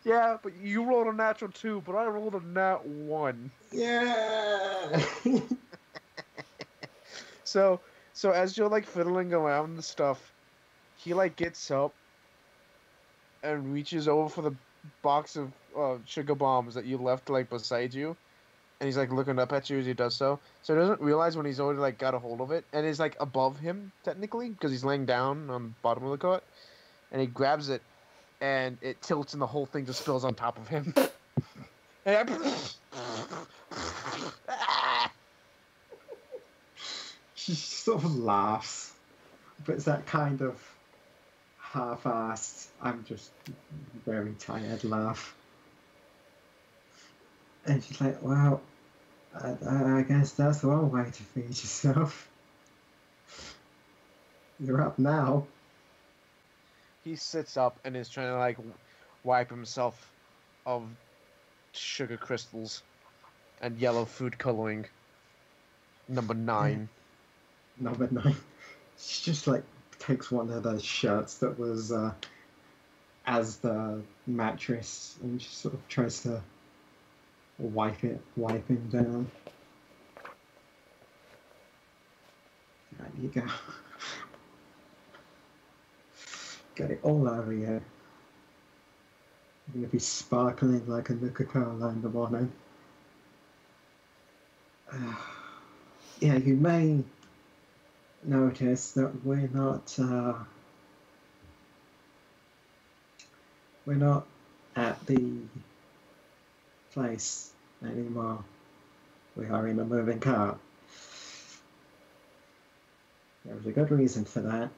Yeah, but you rolled a natural two, but I rolled a nat one. Yeah! so, so as you're, like, fiddling around and stuff, he, like, gets up and reaches over for the box of uh, sugar bombs that you left, like, beside you. And he's, like, looking up at you as he does so. So he doesn't realize when he's already, like, got a hold of it. And it's, like, above him, technically, because he's laying down on the bottom of the cart. And he grabs it, and it tilts, and the whole thing just spills on top of him. And I... She sort of laughs. But it's that kind of half-assed, I'm just very tired laugh. And she's like, wow, I, I guess that's one way to feed yourself. You're up now. He sits up and is trying to, like, wipe himself of sugar crystals and yellow food coloring. Number nine. Number nine. She just, like, takes one of those shirts that was uh, as the mattress and just sort of tries to... Wipe it, wipe him down. There you go. Got it all over you. You're gonna be sparkling like a Nuka-Cola in the morning. Uh, yeah, you may notice that we're not, uh, we're not at the place anymore. We are in a moving car. There was a good reason for that,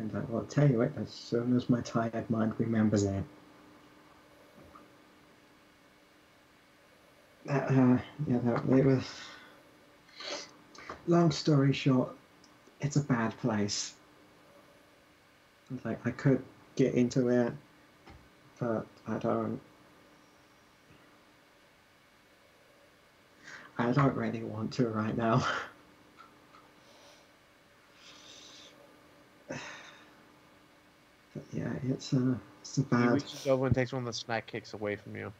and I will tell you it as soon as my tired mind remembers it. Uh, uh, yeah, that it was. Long story short, it's a bad place. Like, I could get into it, but I don't. I don't really want to right now. But yeah, it's a, it's a bad... He reaches over and takes one of the snack kicks away from you.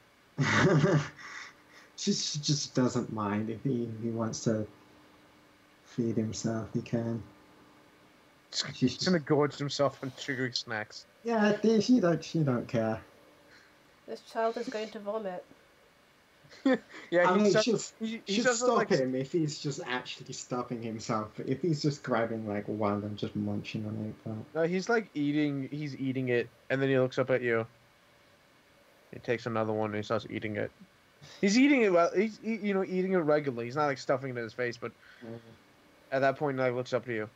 she, she just doesn't mind. If he, if he wants to feed himself, he can. He's just... gonna gorge himself on sugary snacks. Yeah, she don't, she don't care. This child is going to vomit. Yeah, I mean, just, she'll, he, he she'll stop like... him if he's just actually stopping himself. If he's just grabbing like one and just munching on it. But... No, he's like eating. He's eating it, and then he looks up at you. He takes another one and he starts eating it. He's eating it well. He's you know eating it regularly. He's not like stuffing it in his face, but mm-hmm. at that point, he like, looks up to you.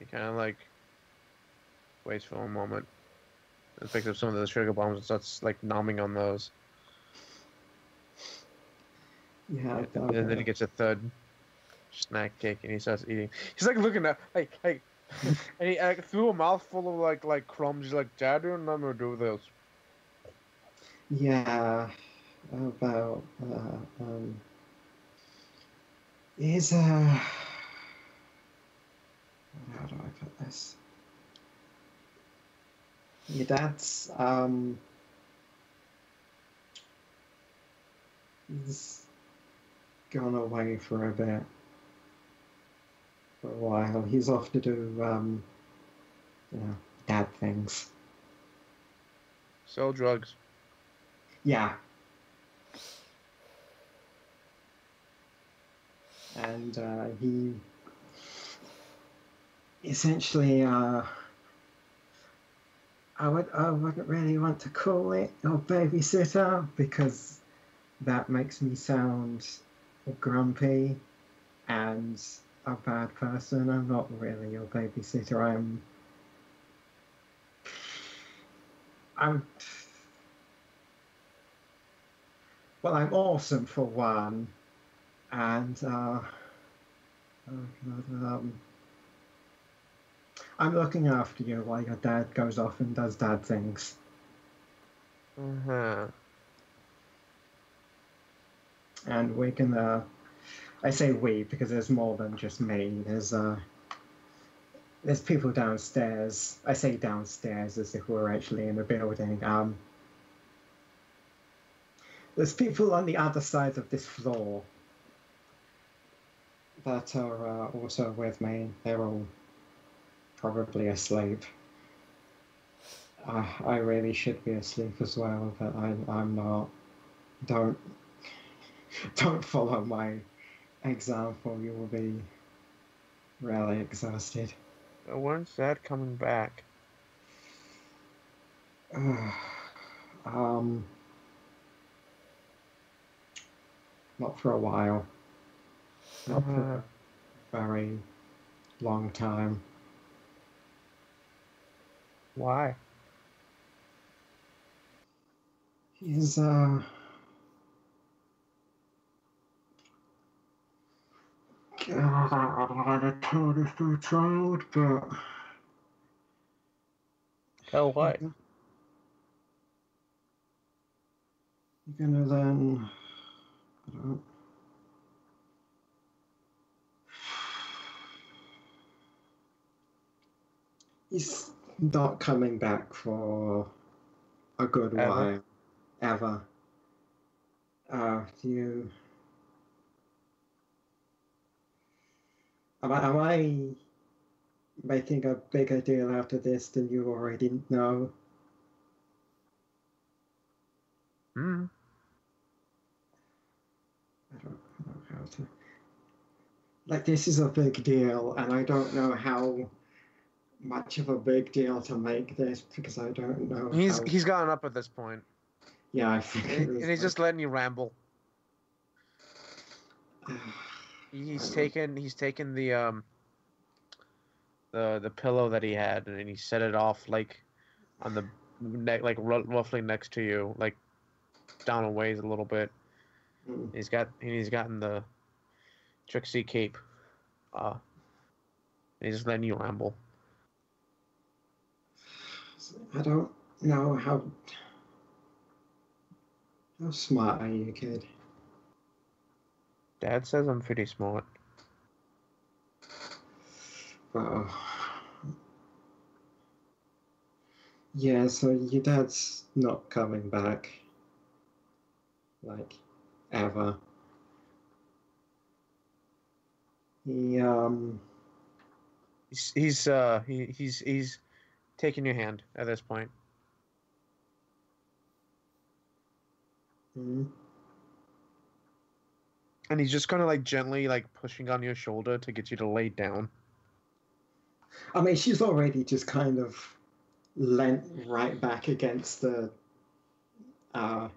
He kind of like waits for a moment and picks up some of those sugar bombs and starts like nomming on those. Yeah, and then, then he gets a third snack cake and he starts eating. He's like looking at, like, like, and he like, threw a mouthful of like, like crumbs. He's like, Dad, you remember to do this. Yeah, about, uh, um, is, uh, how do I put this? Your dad's, um, It's gone away for a bit. For a while. He's off to do, um, you know, dad things. Sell drugs. Yeah. And uh, he essentially, uh, I, would, I wouldn't really want to call it a babysitter because that makes me sound grumpy and a bad person. I'm not really your babysitter. I'm, I'm, well, I'm awesome for one. And, uh, um, I'm looking after you while your dad goes off and does dad things. Uh-huh. And we can, uh, I say we because there's more than just me. There's, uh, there's people downstairs. I say downstairs as if we were actually in the building. Um, there's people on the other side of this floor that are uh, also with me. They're all probably asleep. Uh, I really should be asleep as well, but I, I'm not. Don't don't follow my example. You will be really exhausted. When's that coming back? Uh, um, not for a while. Not for a very long time. Why? He's, uh... I don't know how to tell this to a child, but... Tell what? You're gonna then... I don't know. He's not coming back for a good ever. while, ever. Uh, you... Am I, am I making a bigger deal out of this than you already know? Hmm. I don't, I don't know how to... Like, this is a big deal, and I don't know how... much of a big deal to make this because I don't know. He's how... he's gotten up at this point. Yeah, I think. And, and he's like... just letting you ramble. he's taken he's taken the um the the pillow that he had and he set it off like on the neck, like roughly next to you, like down a ways a little bit. Mm. He's got and he's gotten the Trixie cape. Uh, he's just letting you ramble. I don't know how how smart are you, kid? Dad says I'm pretty smart. Well, yeah. So your dad's not coming back, like ever. He um. He's he's uh he he's he's. taking your hand at this point. Mm-hmm. And he's just kind of like gently like pushing on your shoulder to get you to lay down. I mean, she's already just kind of leant right back against the uh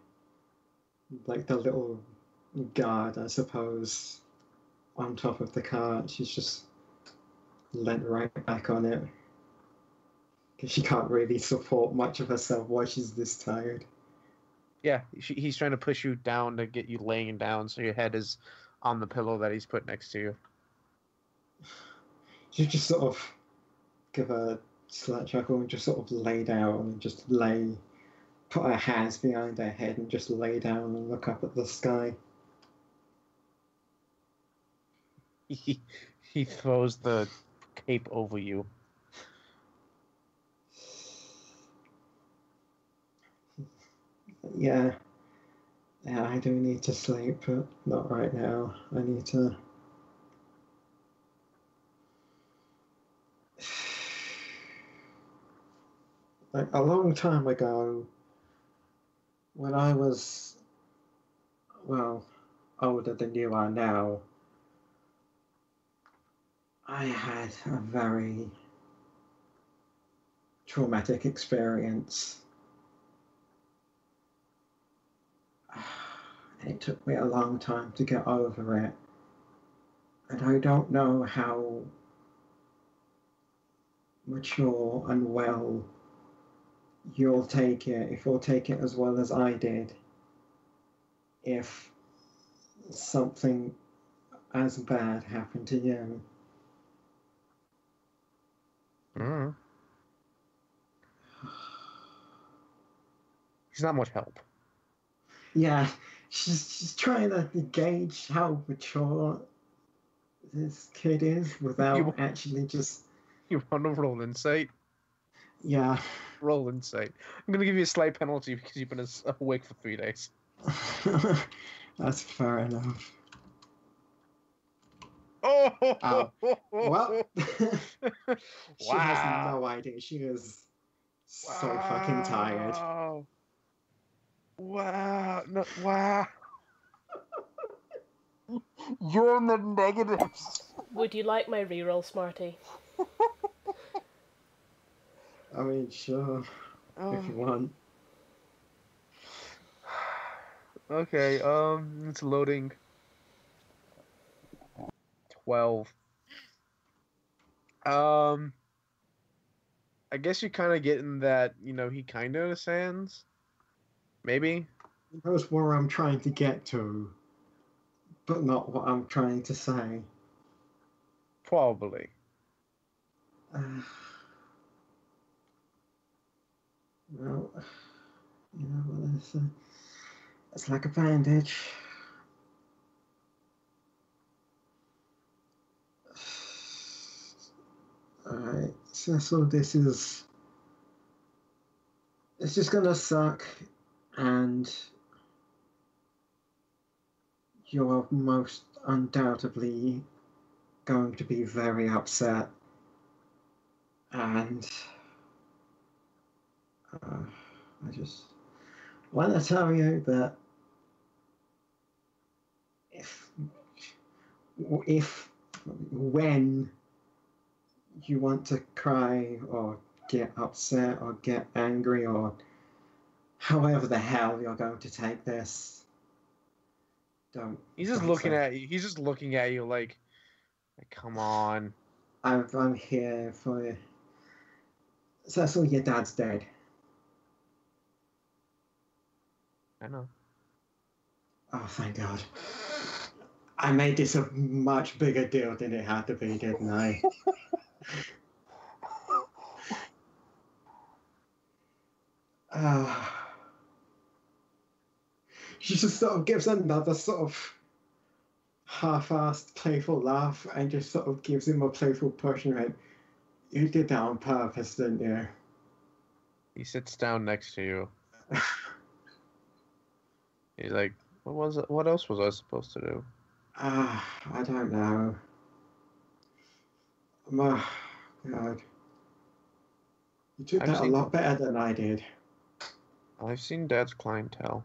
like the little guard, I suppose, on top of the cart. She's just leant right back on it. She can't really support much of herself while she's this tired. Yeah, she, he's trying to push you down to get you laying down so your head is on the pillow that he's put next to you. You just sort of give a slight chuckle and just sort of lay down and just lay, put her hands behind her head and just lay down and look up at the sky. He, he throws the cape over you. Yeah, Yeah, I do need to sleep, but not right now. I need to... Like, a long time ago, when I was, well, older than you are now, I had a very traumatic experience. It took me a long time to get over it, and I don't know how mature and well you'll take it, if you'll take it as well as I did, if something as bad happened to you. Mm. She's not much help. Yeah, she's, she's trying to gauge how mature this kid is without you, actually just... You want to roll insight? Yeah. Roll insight. I'm going to give you a slight penalty because you've been awake for three days. That's fair enough. Oh! oh. Well, she wow. has no idea. She is so wow. fucking tired. Wow. No, wow. You're in the negatives. Would you like my reroll, Smarty? I mean, sure, um, if you want. Okay, um, it's loading. twelve. Um, I guess you kind of get in that, you know, he kind of understands. Maybe. That's where I'm trying to get to, but not what I'm trying to say. Probably. Uh... Well, you know what it's, uh, it's like a bandage. Alright, so, so this is... It's just gonna suck, and you are most undoubtedly going to be very upset, and... Uh, I just want to tell you that if, if, when you want to cry or get upset or get angry or however the hell you're going to take this, don't. He's just don't looking say. at you. He's just looking at you like, like come on. I'm, I'm here for you. Cecil, your dad's dead. I know. Oh, thank God. I made this a much bigger deal than it had to be, didn't I? uh, she just sort of gives another sort of half-assed, playful laugh and just sort of gives him a playful push and went, you did that on purpose, didn't you? He sits down next to you. He's like, what was? It? What else was I supposed to do? Ah, uh, I don't know. My God, you did that a lot better than I did. I've seen Dad's clientele.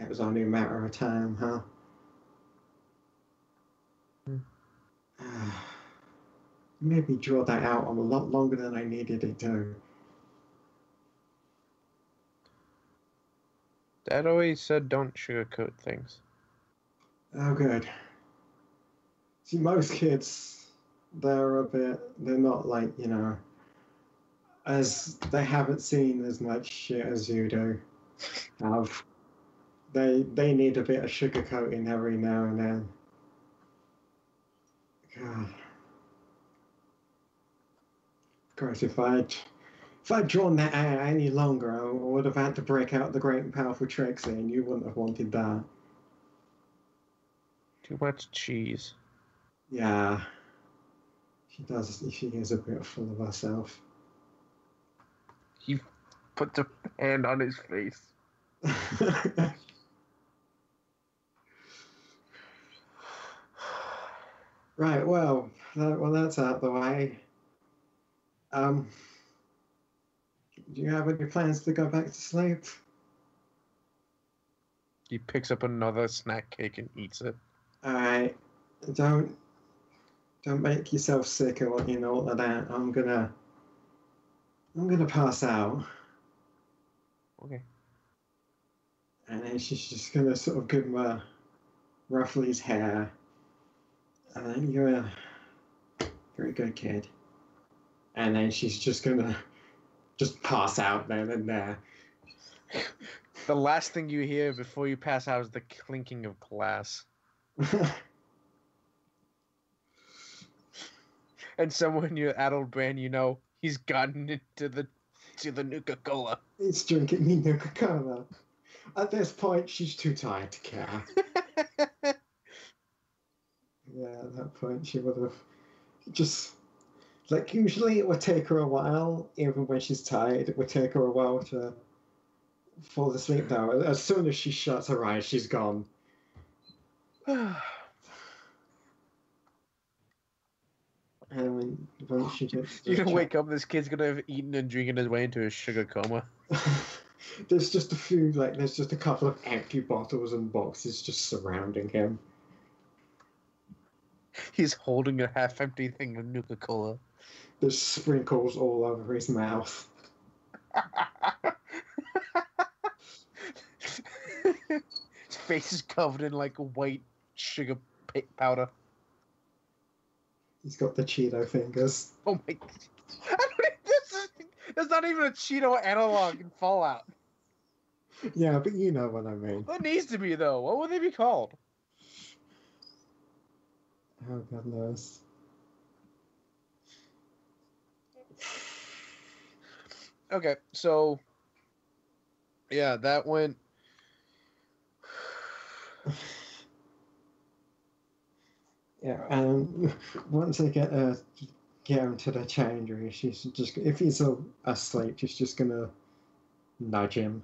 It was only a matter of time, huh? Hmm. Uh, maybe draw that out on a lot longer than I needed it to. Dad always said don't sugarcoat things. Oh, good. See, most kids, they're a bit, they're not like, you know, as they haven't seen as much shit as you do. Have. They, they need a bit of sugarcoating every now and then. God. Of course, if I... If I'd drawn that out any longer, I would have had to break out the great and powerful Trixie, and you wouldn't have wanted that. Too much cheese. Yeah. She does. She is a bit full of herself. He puts a hand on his face. Right, well, that, well, that's out of the way. Um, do you have any plans to go back to sleep? He picks up another snack cake and eats it. Alright, don't, don't make yourself sick or you know all of that. I'm gonna, I'm gonna pass out. Okay. And then she's just gonna sort of give him a ruffle his hair. And then you're a very good kid. And then she's just gonna just pass out there and there. The last thing you hear before you pass out is the clinking of glass. And someone in your adult brain, you know, he's gotten into the to the Nuka-Cola. He's drinking the Nuka-Cola. At this point, she's too tired to care. Yeah, at that point, she would have just... Like, usually it would take her a while, even when she's tired, it would take her a while to fall asleep now. As soon as she shuts her eyes, she's gone. And when, when she gets... You're gonna wake up, this kid's gonna have eaten and drinking his way into a sugar coma. There's just a few, like, there's just a couple of empty bottles and boxes just surrounding him. He's holding a half-empty thing of Nuka-Cola. There's sprinkles all over his mouth. His face is covered in, like, white sugar powder. He's got the Cheeto fingers. Oh, my God. I mean, this is, there's not even a Cheeto analog in Fallout. Yeah, but you know what I mean. There needs to be, though. What would they be called? Oh, God knows. Okay, so... Yeah, that went... Yeah, and um, once I get, uh, get him to the Chantry, she's just... If he's uh, asleep, she's just gonna nudge him.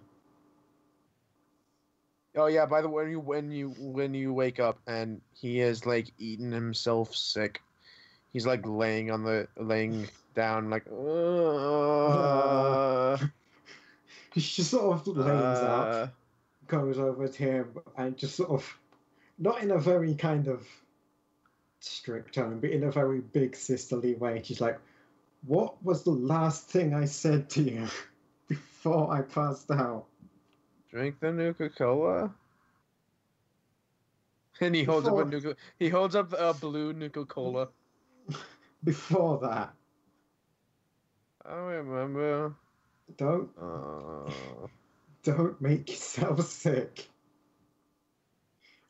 Oh yeah! By the way, when you when you wake up and he has like eaten himself sick, he's like laying on the laying down like. Uh, he just sort of leans uh, up, goes over to him, and just sort of, not in a very kind of strict tone, but in a very big sisterly way. She's like, "What was the last thing I said to you before I passed out?" Drink the Nuka-Cola. And he holds before, up a Nuka. He holds up a blue Nuka-Cola. Before that, I remember. Don't. Uh... Don't make yourself sick.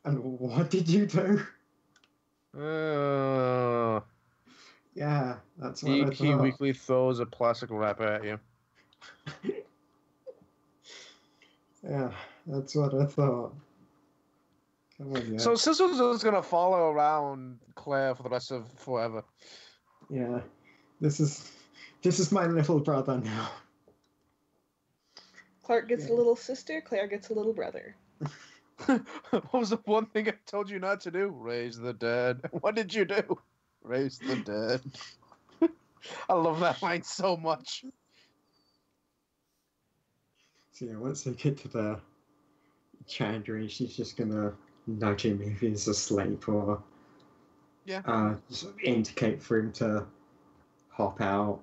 And what did you do? Uh... Yeah, that's what he, I thought. He weakly throws a plastic wrapper at you. Yeah, that's what I thought. Come on, yeah. So Cecil's just gonna follow around Claire for the rest of forever. Yeah, this is this is my little brother now. Clark gets yeah. a little sister. Claire gets a little brother. What was the one thing I told you not to do? Raise the dead. What did you do? Raise the dead. I love that line so much. So yeah, once I get to the Chantry, she's just gonna nudge him if he's asleep or yeah, uh, just indicate for him to hop out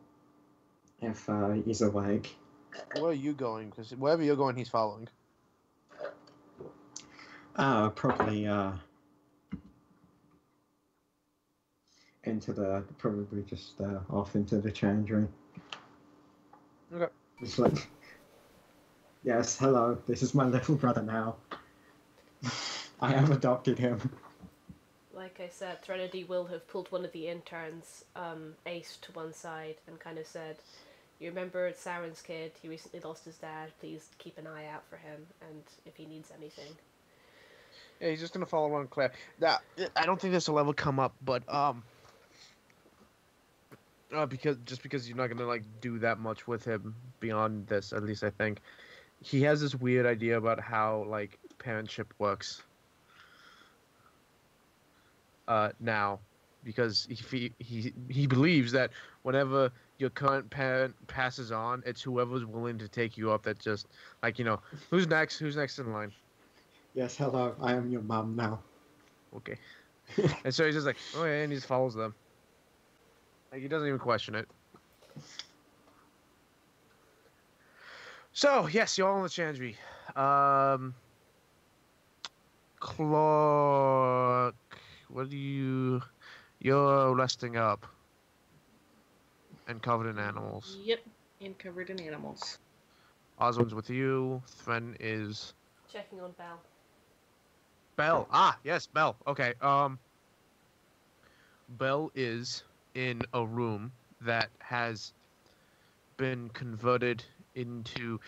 if uh, he's awake. Where are you going? Because wherever you're going, he's following. Uh, probably uh, into the probably just uh, off into the Chantry. Okay. It's like. Yes, hello, this is my little brother now. I have adopted him. Like I said, Threnody will have pulled one of the interns, um, Ace, to one side and kind of said, you remember Saren's kid, he recently lost his dad, please keep an eye out for him and if he needs anything. Yeah, he's just going to follow on Claire. Now, I don't think this will ever come up, but um, Uh, because just because you're not gonna like do that much with him beyond this, at least I think. He has this weird idea about how like parentship works. Uh, now, because he he he believes that whenever your current parent passes on, it's whoever's willing to take you up. That just like you know, who's next? Who's next in line? Yes, hello, I am your mom now. Okay. And so he's just like, oh yeah, and he just follows them. Like, he doesn't even question it. So, yes, you're all in the Chantry. Um, Clark, what do you... You're resting up. And covered in animals. Yep, and covered in animals. Oswin's with you. Thren is... checking on Belle. Belle. Ah, yes, Belle. Okay, um... Belle is... in a room that has been converted into...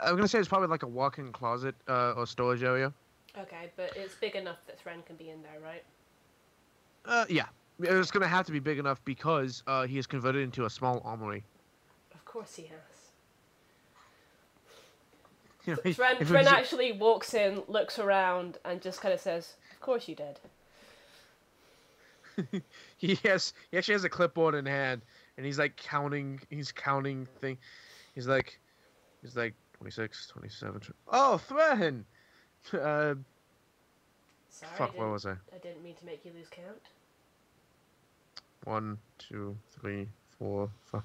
I'm going to say it's probably like a walk-in closet uh, or storage area. Okay, but it's big enough that Thren can be in there, right? Uh, yeah. It's going to have to be big enough because uh, he is converted into a small armory. Of course he has. You know, he, Thren, Thren actually walks in, looks around, and just kind of says, of course you did. He has. He actually has a clipboard in hand, and he's like counting. He's counting thing. He's like, he's like twenty-six, twenty-seven. Oh, Thren. Uh, Sorry, fuck. Where was I? I didn't mean to make you lose count. One, two, three, four, five.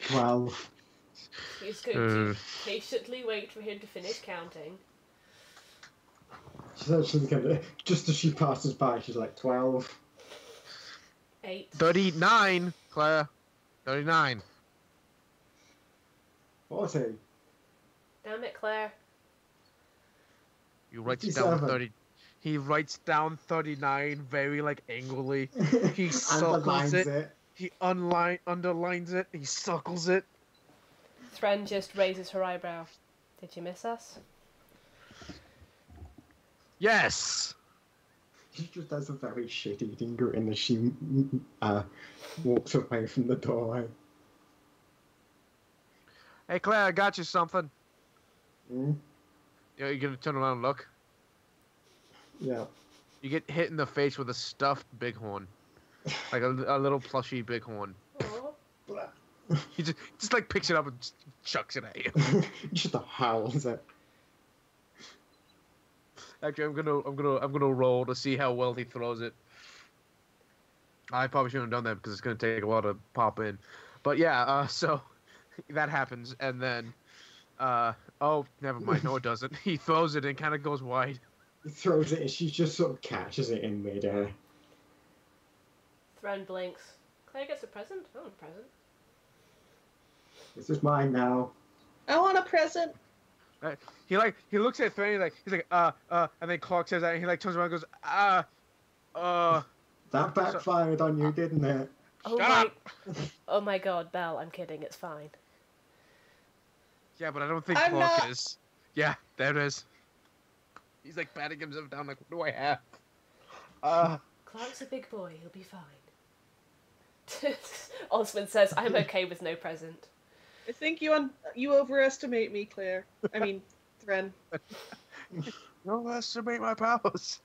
Twelve. He's going uh, to patiently wait for him to finish counting. She's actually gonna. Just as she passes by, she's like twelve. Eight. thirty-nine, Claire. thirty-nine. forty. Damn it, Claire. You write down thirty. He writes down thirty-nine very, like, angrily. He suckles it. it. He unline, underlines it. He suckles it. Thren just raises her eyebrow. Did you miss us? Yes! She just does a very shitty dingo and as she uh, walks away from the doorway. Hey Claire, I got you something. Mm? You know, you're gonna turn around and look? Yeah. You get hit in the face with a stuffed bighorn. Like a, a little plushy bighorn. He just, just like picks it up and chucks it at you. Just howls it. Actually, I'm gonna, I'm gonna, I'm gonna roll to see how well he throws it. I probably shouldn't have done that because it's gonna take a while to pop in. But yeah, uh, so that happens, and then, uh, oh, never mind. No, it doesn't. He throws it and kind of goes wide. He throws it, and she just sort of catches it in midair. Thren blinks. Claire gets a present. I want a present. This is mine now. I want a present. Right. He like he looks at Thren like he's like uh uh and then Clark says that and he like turns around and goes ah uh, uh that backfired so on you, didn't it? Oh Shut my up. Oh my god, Belle, I'm kidding, it's fine. Yeah, but I don't think I'm Clark not... is. Yeah, there it is. He's like batting himself down like what do I have? Uh Clark's a big boy, he'll be fine. Oswin says, I'm okay with no present. I think you un you overestimate me, Claire. I mean, Thren. You overestimate my powers.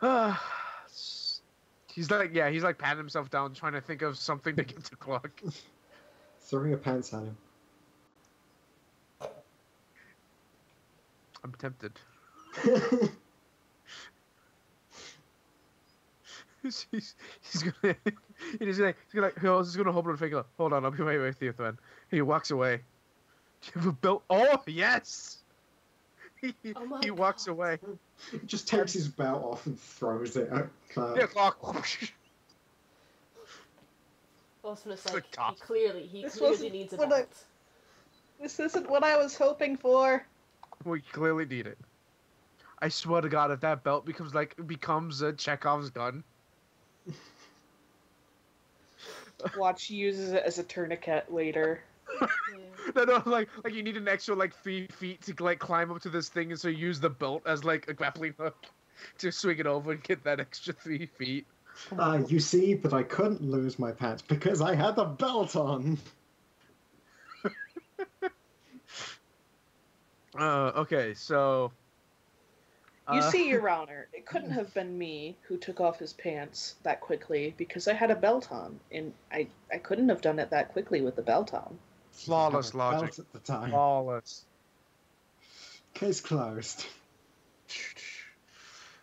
He's like, yeah, he's like patting himself down, trying to think of something to get to Clark. Throwing a pants at him. I'm tempted. He's, he's, he's gonna, he's gonna, he's gonna, he's gonna hold on and figure. Hold on, I'll be right with you, Thren. He walks away. Do you have a belt? Oh yes. He, oh he walks God. away. He just takes his belt off and throws it at Clark. Yeah, Clark. Awesome, it's like he clearly, he this clearly needs a belt. I, this isn't what I was hoping for. We clearly need it. I swear to God, if that belt becomes like becomes a Chekhov's gun. Watch uses it as a tourniquet later. Yeah. No, no, like like you need an extra like three feet to like climb up to this thing, and so you use the belt as like a grappling hook to swing it over and get that extra three feet. Ah, uh, you see, but I couldn't lose my pants because I had the belt on. uh, okay, so... Uh... You see, Your Honor, it couldn't have been me who took off his pants that quickly because I had a belt on, and I, I couldn't have done it that quickly with the belt on. Flawless logic. At the time. Flawless. Case closed.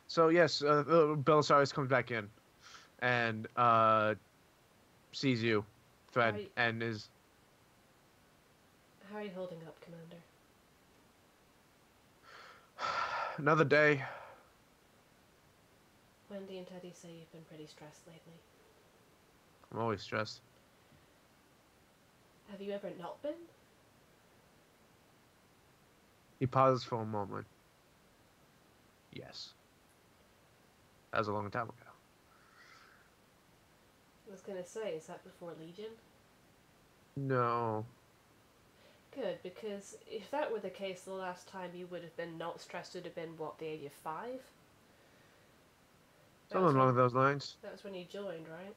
So, yes, uh, Belisarius comes back in and uh, sees you, Fred, you, and is... How are you holding up, Commander? Another day. Wendy and Teddy say you've been pretty stressed lately. I'm always stressed. Have you ever not been? He pauses for a moment. Yes. That was a long time ago. I was going to say, is that before Legion? No. Good, because if that were the case, the last time you would have been not stressed would have been, what, the age of five? Something along those lines. That was when you joined, right?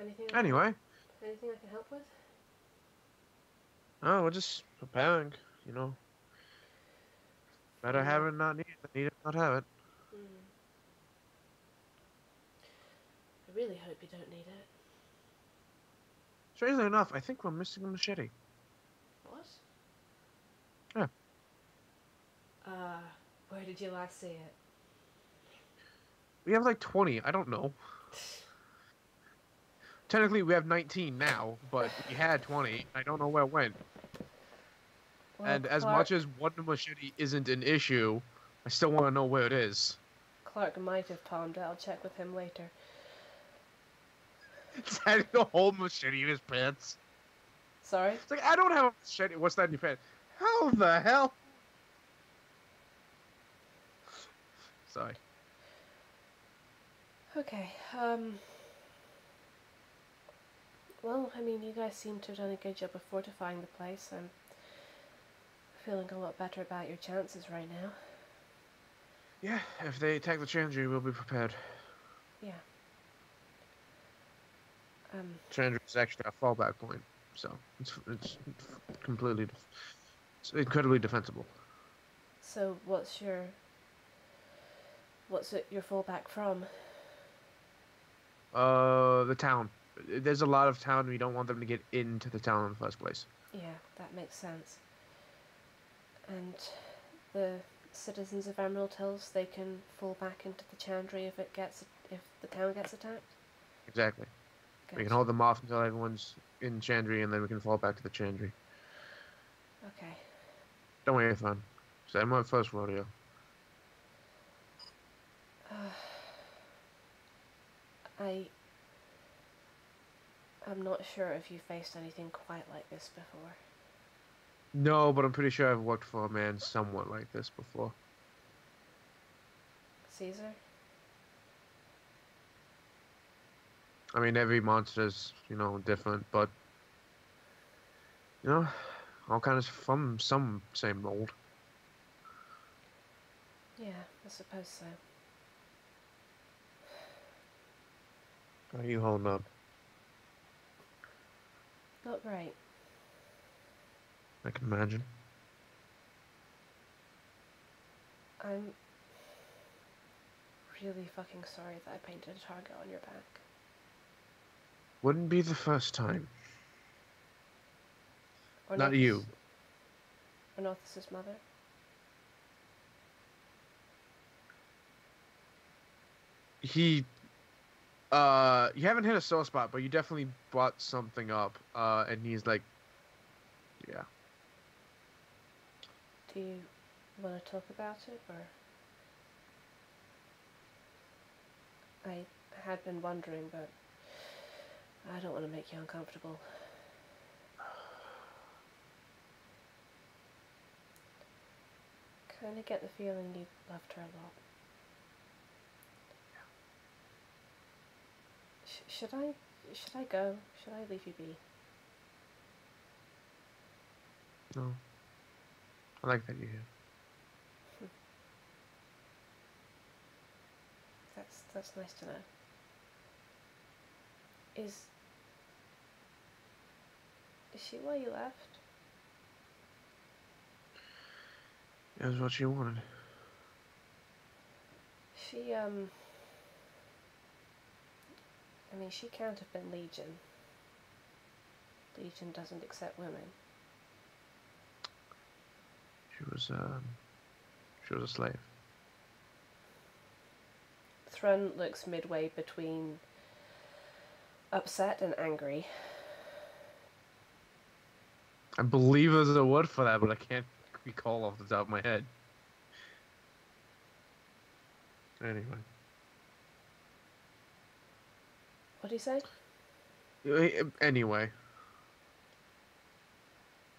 Anything anyway. I can, anything I can help with? Oh, we're just preparing, you know. Better mm. have it than not need it, need it not have it. Mm. I really hope you don't need it. Strangely enough, I think we're missing a machete. What? Yeah. Uh, where did you last see it? We have like twenty, I don't know. Technically, we have nineteen now, but we had twenty. I don't know where it went. Well, and Clark, as much as one machete isn't an issue, I still want to know where it is. Clark might have palmed it. I'll check with him later. It's had the whole machete in his pants. Sorry? It's like, I don't have a machete. What's that in your pants? How the hell? Sorry. Okay, um... well, I mean, you guys seem to have done a good job of fortifying the place. I'm feeling a lot better about your chances right now. Yeah, if they attack the Chantry, we'll be prepared. Yeah. Um, Chantry is actually our fallback point, so it's, it's completely, it's incredibly defensible. So, what's your, what's it your fallback from? Uh, the town. There's a lot of town, and we don't want them to get into the town in the first place. Yeah, that makes sense. And the citizens of Emerald Hills, they can fall back into the Chantry if it gets, if the town gets attacked? Exactly. Gotcha. We can hold them off until everyone's in Chantry, and then we can fall back to the Chantry. Okay. Don't worry, fun. So I'm my first rodeo. Uh, I... I'm not sure if you faced anything quite like this before. No, but I'm pretty sure I've worked for a man somewhat like this before. Caesar? I mean, every monster's, you know, different, but... you know, all kinds of from some same mold. Yeah, I suppose so. How are you holding up? Not right. I can imagine. I'm really fucking sorry that I painted a target on your back. Wouldn't be the first time. Or not Northus. You. Or Northus's mother. He... Uh, you haven't hit a sore spot, but you definitely brought something up. Uh, and he's like, yeah. Do you want to talk about it, or? I had been wondering, but I don't want to make you uncomfortable. Kind of get the feeling you loved her a lot. Should I, should I go? Should I leave you be? No. I like that you're here. That's that's nice to know. Is is she why you left? It was what she wanted. She um. I mean, she can't have been Legion. Legion doesn't accept women. She was um. She was a slave. Thrun looks midway between upset and angry. I believe there's a word for that, but I can't recall off the top of my head. Anyway. What do you say? Anyway.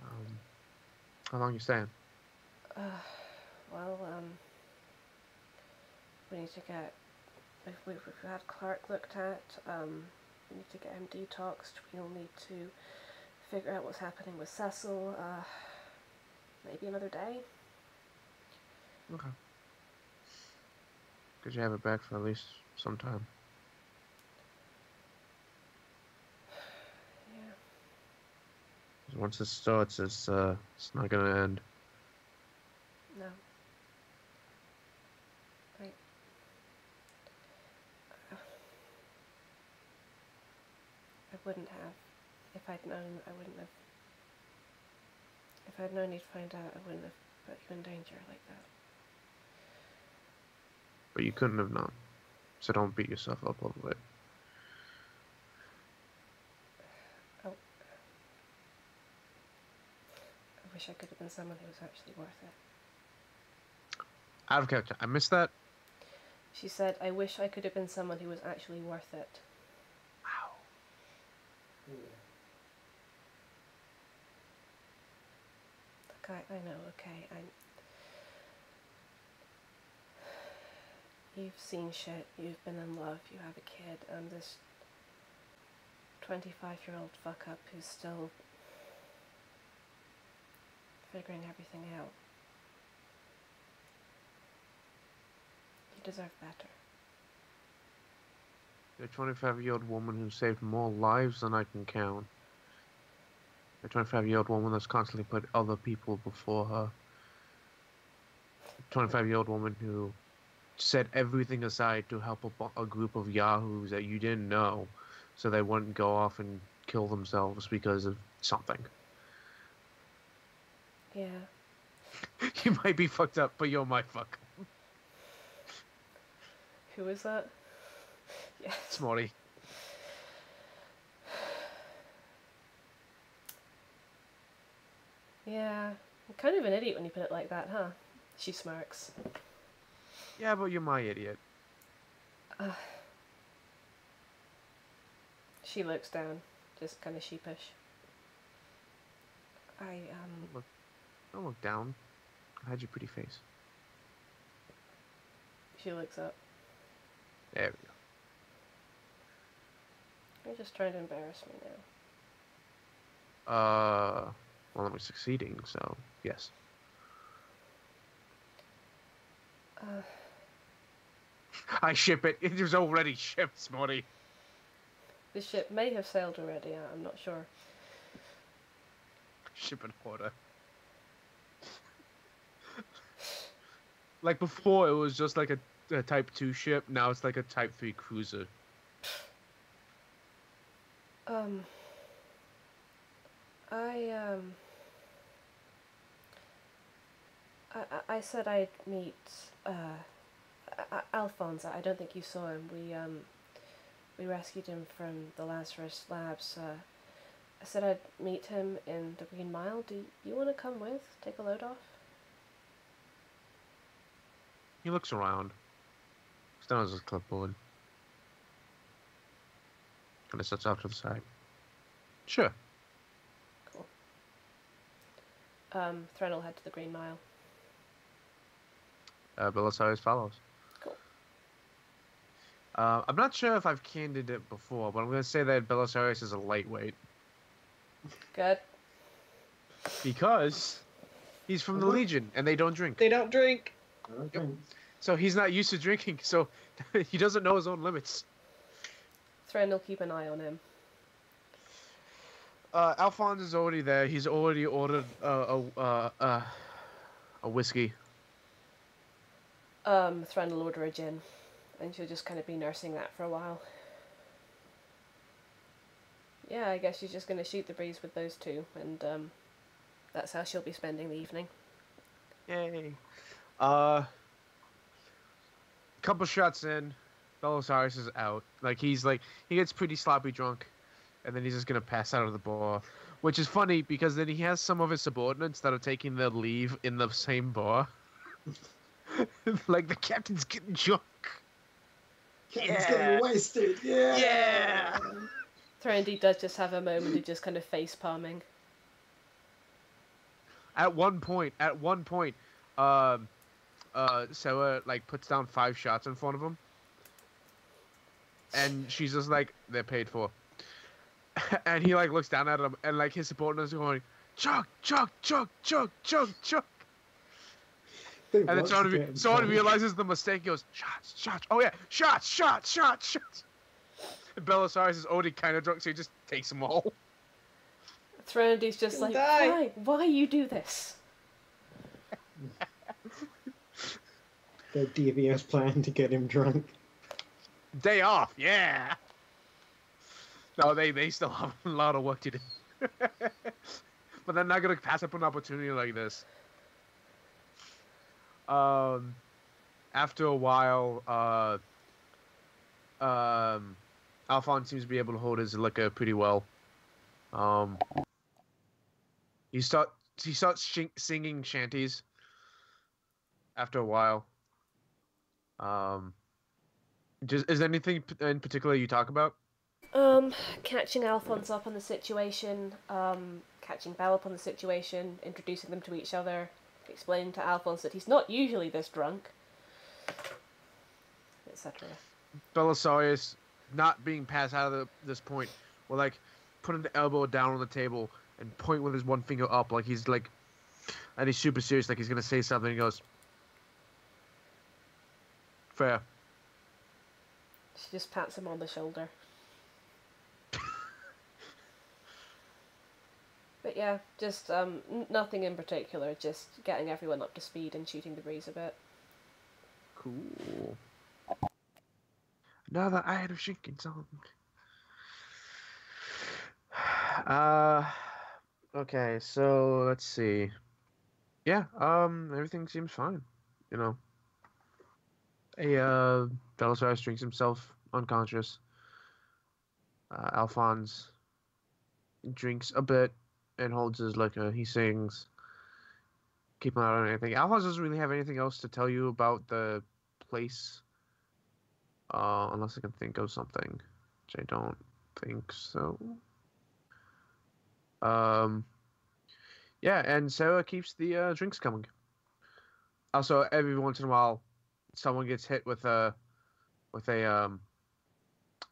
Um, how long are you staying? Uh, well, um, we need to get... We've, we've had Clark looked at, um, we need to get him detoxed, we'll need to figure out what's happening with Cecil, uh, maybe another day. Okay. Could you have it back for at least some time? Yeah. Once this starts, it's, uh, it's not gonna end. No. Wouldn't have if I'd known. I wouldn't have. If I'd known you'd find out, I wouldn't have put you in danger like that. But you couldn't have known, so don't beat yourself up over it. Oh, I wish I could have been someone who was actually worth it. Out of character, I missed that. She said, "I wish I could have been someone who was actually worth it." Look, I, I know, okay, I'm... You've seen shit, you've been in love, you have a kid, and this twenty-five-year-old fuck-up who's still figuring everything out. You deserve better. A twenty-five-year-old woman who saved more lives than I can count. A twenty-five-year-old woman that's constantly put other people before her. A twenty-five-year-old woman who set everything aside to help a, a group of yahoos that you didn't know, so they wouldn't go off and kill themselves because of something. Yeah. You might be fucked up, but you're my fuck. Who is that? Yes. It's Molly. Yeah. You're kind of an idiot when you put it like that, huh? She smirks. Yeah, but you're my idiot. Uh, she looks down, just kind of sheepish. I, um... Don't look, don't look down. Hide your pretty face. She looks up. There we go. You're just trying to embarrass me now. Uh, well, I'm succeeding, so yes. Uh, I ship it. It was already shipped, Smoddy. The ship may have sailed already. I'm not sure. Ship and order. Like before, it was just like a, a Type Two ship. Now it's like a Type Three cruiser. Um, I, um, I, I said I'd meet, uh, Alphonse. I don't think you saw him. We, um, we rescued him from the Lazarus Labs. Uh, I said I'd meet him in the Green Mile. Do you want to come with? Take a load off? He looks around. He's down as his clipboard. And it sets off to the side. Sure. Cool. Um, Threnody will head to the Green Mile. Uh, Belisarius follows. Cool. Uh, I'm not sure if I've candid it before, but I'm going to say that Belisarius is a lightweight. Good. Because he's from the Legion, and they don't drink. They don't drink. They don't drink. Yep. So he's not used to drinking, so he doesn't know his own limits. Thren will keep an eye on him. Uh, Alphonse is already there. He's already ordered uh, a uh, uh, a whiskey. Um, Thren will order a gin, and she'll just kind of be nursing that for a while. Yeah, I guess she's just going to shoot the breeze with those two, and um, that's how she'll be spending the evening. Yay. Uh, couple shots in, Belisarius is out. Like, he's like, he gets pretty sloppy drunk, and then he's just going to pass out of the bar. Which is funny, because then he has some of his subordinates that are taking their leave in the same bar. Like, the captain's getting drunk. Captain's yeah. getting wasted, yeah! Yeah! Threnody does just have a moment of just kind of face palming. At one point, at one point, um, uh, Sarah, like, puts down five shots in front of him. And she's just like, they're paid for. And he, like, looks down at him, and, like, his subordinates are going, chug, chug, chug, chug, chug, chug. They and then someone, someone realizes the mistake, goes, shots, shots, oh yeah, shots, shots, shots, shots. Belisarius is already kind of drunk, so he just takes them all. Threnody's just like, die. Why? Why you do this? The devious plan to get him drunk. Day off, yeah! No, they, they still have a lot of work to do. But they're not going to pass up an opportunity like this. Um, after a while, uh... Um, Alphonse seems to be able to hold his liquor pretty well. Um, he start he starts sh singing shanties. After a while, um, just, is there anything in particular you talk about? Um, catching Alphonse up on the situation, um, catching Belle up on the situation, introducing them to each other, explaining to Alphonse that he's not usually this drunk, et cetera. Belisarius, not being passed out of the, this point, will like put an elbow down on the table and point with his one finger up, like he's like, and he's super serious, like he's gonna say something. He goes, "Fair." She just pats him on the shoulder. But yeah, just um, nothing in particular. Just getting everyone up to speed and shooting the breeze a bit. Cool. Another Iron of Shinkin song. Uh, okay, so let's see. Yeah, um, everything seems fine. You know, a uh, Belisarius drinks himself unconscious. Uh, Alphonse drinks a bit and holds his liquor. He sings. Keep an eye on anything. Alphonse doesn't really have anything else to tell you about the place. Uh, unless I can think of something, which I don't think so. Um, yeah, and Sarah keeps the uh, drinks coming. Also, every once in a while, someone gets hit with a with a um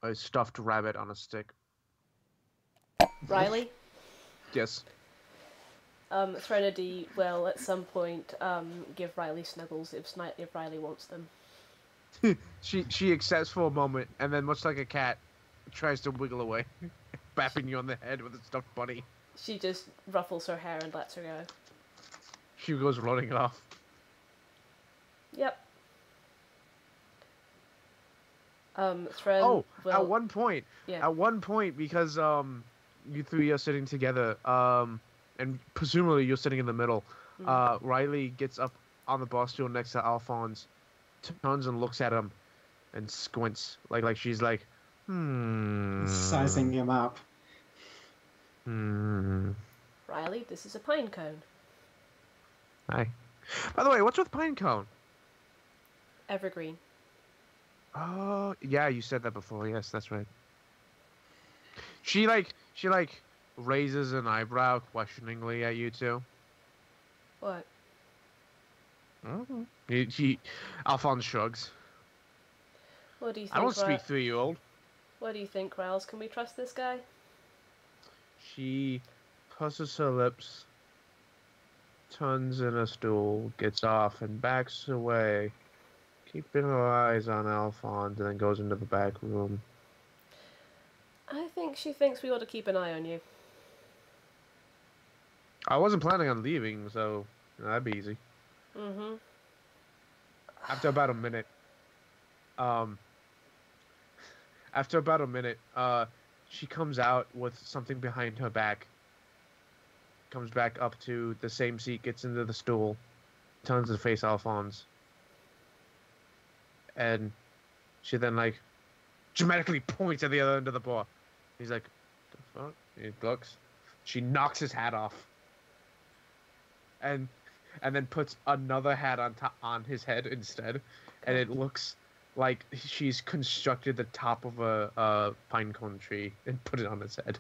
a stuffed rabbit on a stick. Riley? Yes. Um, Threnody will at some point um give Riley snuggles if if Riley wants them. she she accepts for a moment, and then much like a cat, tries to wiggle away, bapping you on the head with a stuffed bunny. She just ruffles her hair and lets her go. She goes running off. Yep. Um, Thren oh, will... at one point, yeah. At one point, because um, you three are sitting together, um, and presumably you're sitting in the middle. Mm. Uh, Riley gets up on the bar stool next to Alphonse. Turns and looks at him and squints like like she's like hmm sizing him up. Hmm. Riley, this is a pine cone. Hi. By the way, what's with pine cone? Evergreen. Oh yeah, you said that before, yes, that's right. She like she like raises an eyebrow questioningly at you two. What? He, he, Alphonse shrugs. What do you think? I don't speak three-year-old. What do you think, Riles? Can we trust this guy? She pusses her lips, turns in a stool, gets off, and backs away. Keeping her eyes on Alphonse, and then goes into the back room. I think she thinks we ought to keep an eye on you. I wasn't planning on leaving, so you know, that'd be easy. Mm-hmm. After about a minute, um, after about a minute, uh, she comes out with something behind her back. Comes back up to the same seat, gets into the stool, turns to face Alphonse, and she then like dramatically points at the other end of the bar. He's like, "The fuck?" He looks. She knocks his hat off. And and then puts another hat on top on his head instead, and it looks like she's constructed the top of a, a pine cone tree and put it on his head.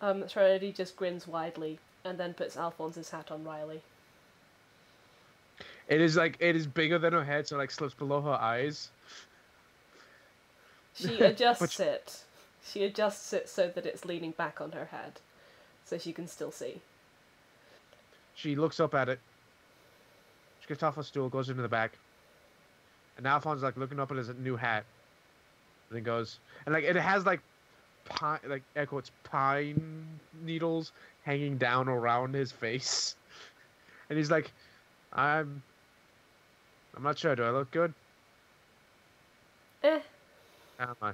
Um, Threnody just grins widely and then puts Alphonse's hat on Riley. It is like it is bigger than her head, so it like slips below her eyes. She adjusts Which... it. She adjusts it so that it's leaning back on her head, so she can still see. She looks up at it. She gets off her stool, goes into the back. And Alphonse is like looking up at his new hat. And then goes, and like it has like pine, like air quotes, pine needles hanging down around his face. And he's like, I'm I'm not sure, do I look good? Eh. How am I?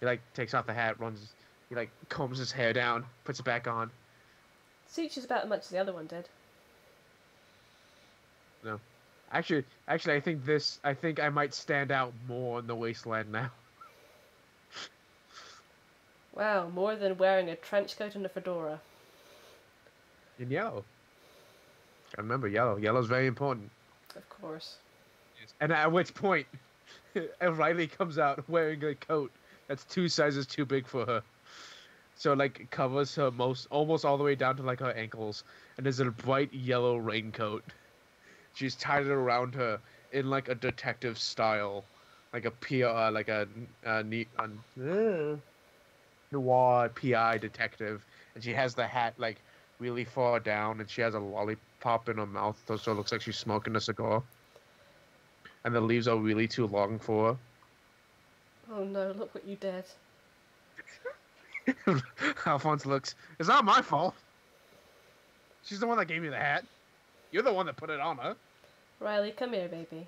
He like takes off the hat, runs, he like combs his hair down, puts it back on. Suits you about as much as the other one did. No, actually, actually, I think this, I think I might stand out more in the wasteland now. Wow, more than wearing a trench coat and a fedora. In yellow. I remember yellow. Yellow's very important. Of course. Yes. And at which point, Riley comes out wearing a coat that's two sizes too big for her. So it, like, covers her most, almost all the way down to, like, her ankles. And there's a bright yellow raincoat. She's tied it around her in, like, a detective style. Like a P R, like a, a, a, a noir P I detective. And she has the hat, like, really far down. And she has a lollipop in her mouth, so it looks like she's smoking a cigar. And the leaves are really too long for her. Oh no, look what you did. Alphonse looks, it's not my fault. She's the one that gave me the hat. You're the one that put it on her. Riley, come here, baby.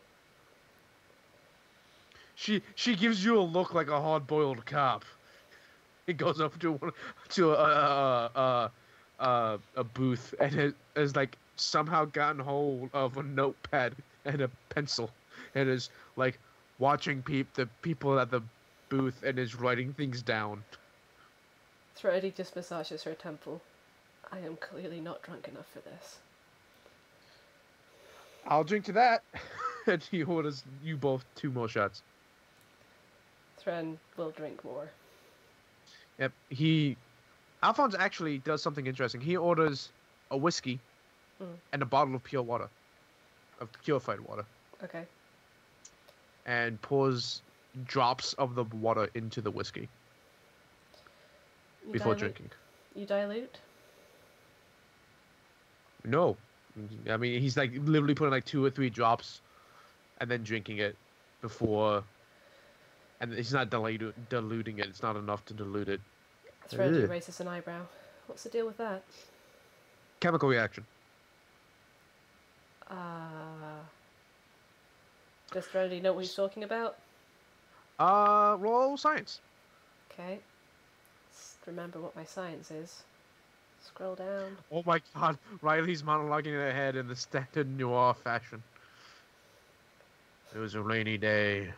She she gives you a look like a hard-boiled cop. It goes up to one, to a, a, a, a booth and has like somehow gotten hold of a notepad and a pencil and is like watching peep the people at the booth and is writing things down. Threnody just massages her temple. I am clearly not drunk enough for this. I'll drink to that. And he orders you both two more shots. Thren will drink more. Yep. He... Alphonse actually does something interesting. He orders a whiskey mm. and a bottle of pure water. Of purified water. Okay. And pours drops of the water into the whiskey. You before dilute. Drinking. You dilute? No. I mean, he's like literally putting like two or three drops and then drinking it before. And he's not dilu diluting it. It's not enough to dilute it. Threnody raises an eyebrow. What's the deal with that? Chemical reaction. Uh, does Threnody know what he's talking about? Uh, roll science. Okay. Remember what my science is. Scroll down. Oh my god, Riley's monologuing in her head in the standard noir fashion. It was a rainy day.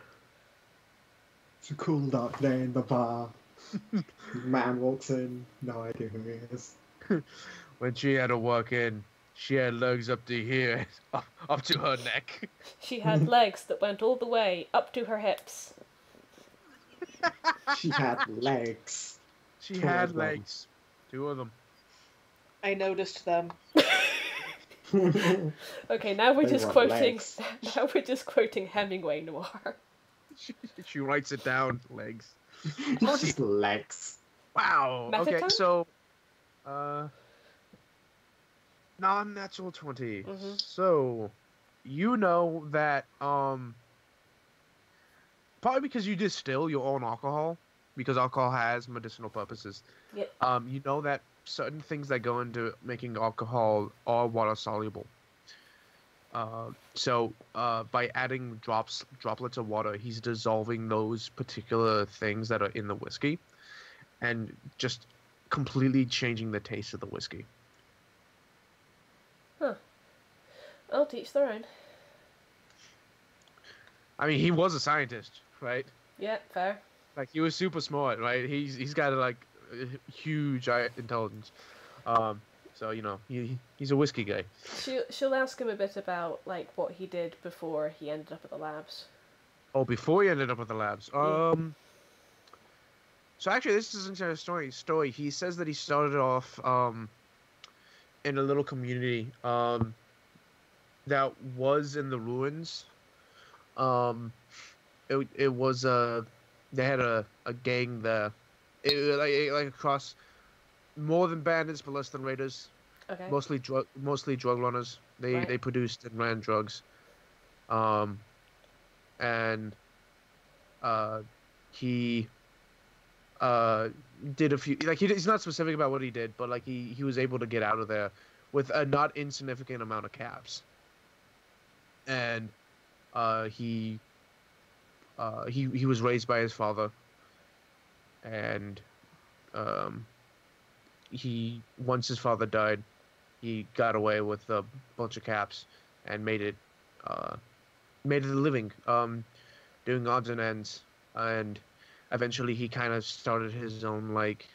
It's a cool dark day in the bar. Man walks in, no idea who he is. When she had to walk in, she had legs up to here, up, up to her neck. She had legs that went all the way up to her hips. She had legs. She two had legs. Two of them. I noticed them. Okay, now we're they just quoting legs. Now we're just quoting Hemingway noir. She, she writes it down, legs. Just legs. Wow. Method okay, time? so uh Non-natural twenty. Mm-hmm. So, you know that, um, probably because you distill your own alcohol, because alcohol has medicinal purposes. Yep. Um, you know that certain things that go into making alcohol are water-soluble. Uh, so, uh, by adding drops, droplets of water, he's dissolving those particular things that are in the whiskey and just completely changing the taste of the whiskey. Huh. I'll teach their own. I mean, he was a scientist, right? Yeah, fair. Like, he was super smart, right? He's He's got, like, a huge intelligence. Um... So, you know, he, he's a whiskey guy. She'll, she'll ask him a bit about, like, what he did before he ended up at the labs. Oh, before he ended up at the labs. Um, so, actually, this isn't a story. story. He says that he started off um, in a little community um, that was in the ruins. Um, it, it was, uh, they had a, a gang there. It, like, it, like, across... More than bandits, but less than raiders. Okay. Mostly drug, mostly drug runners. They right. they produced and ran drugs. Um, and uh, he uh did a few. Like he, he's not specific about what he did, but like he he was able to get out of there with a not insignificant amount of caps. And uh, he uh he he was raised by his father. And um. He once his father died, he got away with a bunch of caps and made it, uh, made it a living, um, doing odds and ends, and eventually he kind of started his own like.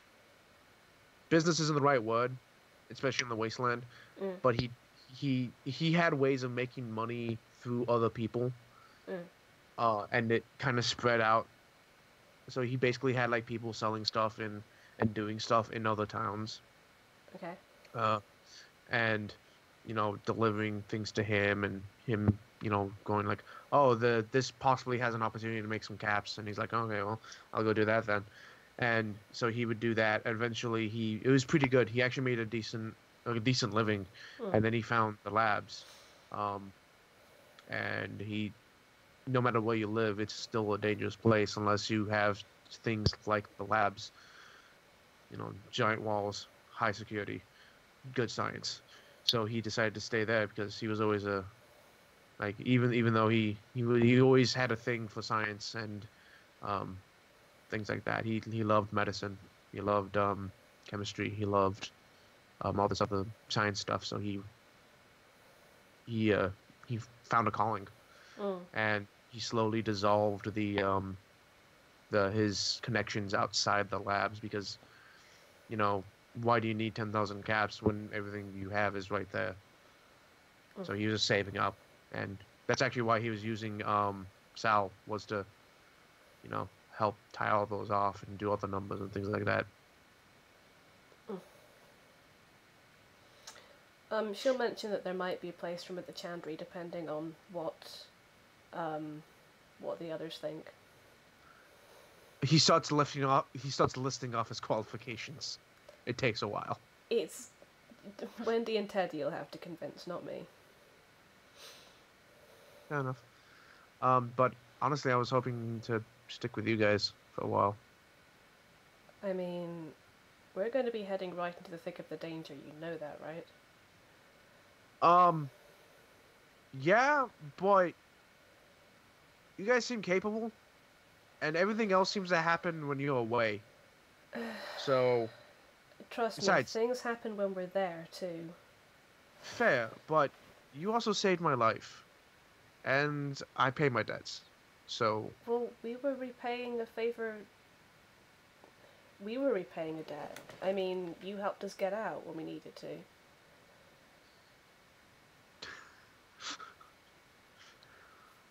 Business isn't the right word, especially in the wasteland, mm. but he he he had ways of making money through other people, mm. uh, and it kind of spread out. So he basically had like people selling stuff and. And doing stuff in other towns. Okay. Uh, and, you know, delivering things to him and him, you know, going like, oh, the this possibly has an opportunity to make some caps. And he's like, okay, well, I'll go do that then. And so he would do that. Eventually, he it was pretty good. He actually made a decent a decent living. Mm. And then he found the labs. Um, and he, no matter where you live, it's still a dangerous place unless you have things like the labs. You know, giant walls, high security, good science. So he decided to stay there because he was always a, like, even even though he he, he always had a thing for science and um, things like that. He he loved medicine. He loved um, chemistry. He loved um, all this other science stuff. So he he uh, he found a calling, mm. and he slowly dissolved the um, the his connections outside the labs because. You know, why do you need ten thousand caps when everything you have is right there? Mm. So he was just saving up. And that's actually why he was using um, Sal, was to, you know, help tie all those off and do all the numbers and things like that. Mm. Um, she'll mention that there might be a place from at the Chantry, depending on what, um, what the others think. He starts lifting off. He starts listing off his qualifications. It takes a while. It's Wendy and Teddy. You'll have to convince, not me. Fair enough. Um, but honestly, I was hoping to stick with you guys for a while. I mean, we're going to be heading right into the thick of the danger. You know that, right? Um. Yeah, but you guys seem capable. And everything else seems to happen when you're away. So... Trust besides, me, things happen when we're there, too. Fair, but you also saved my life. And I pay my debts. So... Well, we were repaying a favor... We were repaying a debt. I mean, you helped us get out when we needed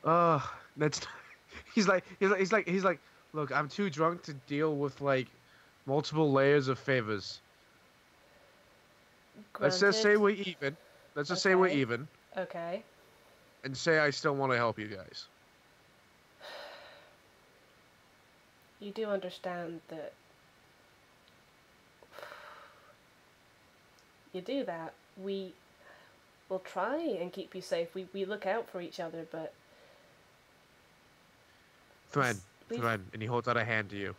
to. uh, that's... He's like, he's like, he's like, he's like, look, I'm too drunk to deal with, like, multiple layers of favors. Granted. Let's just say we're even. Let's just okay. say we're even. Okay. And say I still want to help you guys. You do understand that... You do that, we we'll try and keep you safe. We we look out for each other, but Thread, we've... Thread, and he holds out a hand to you.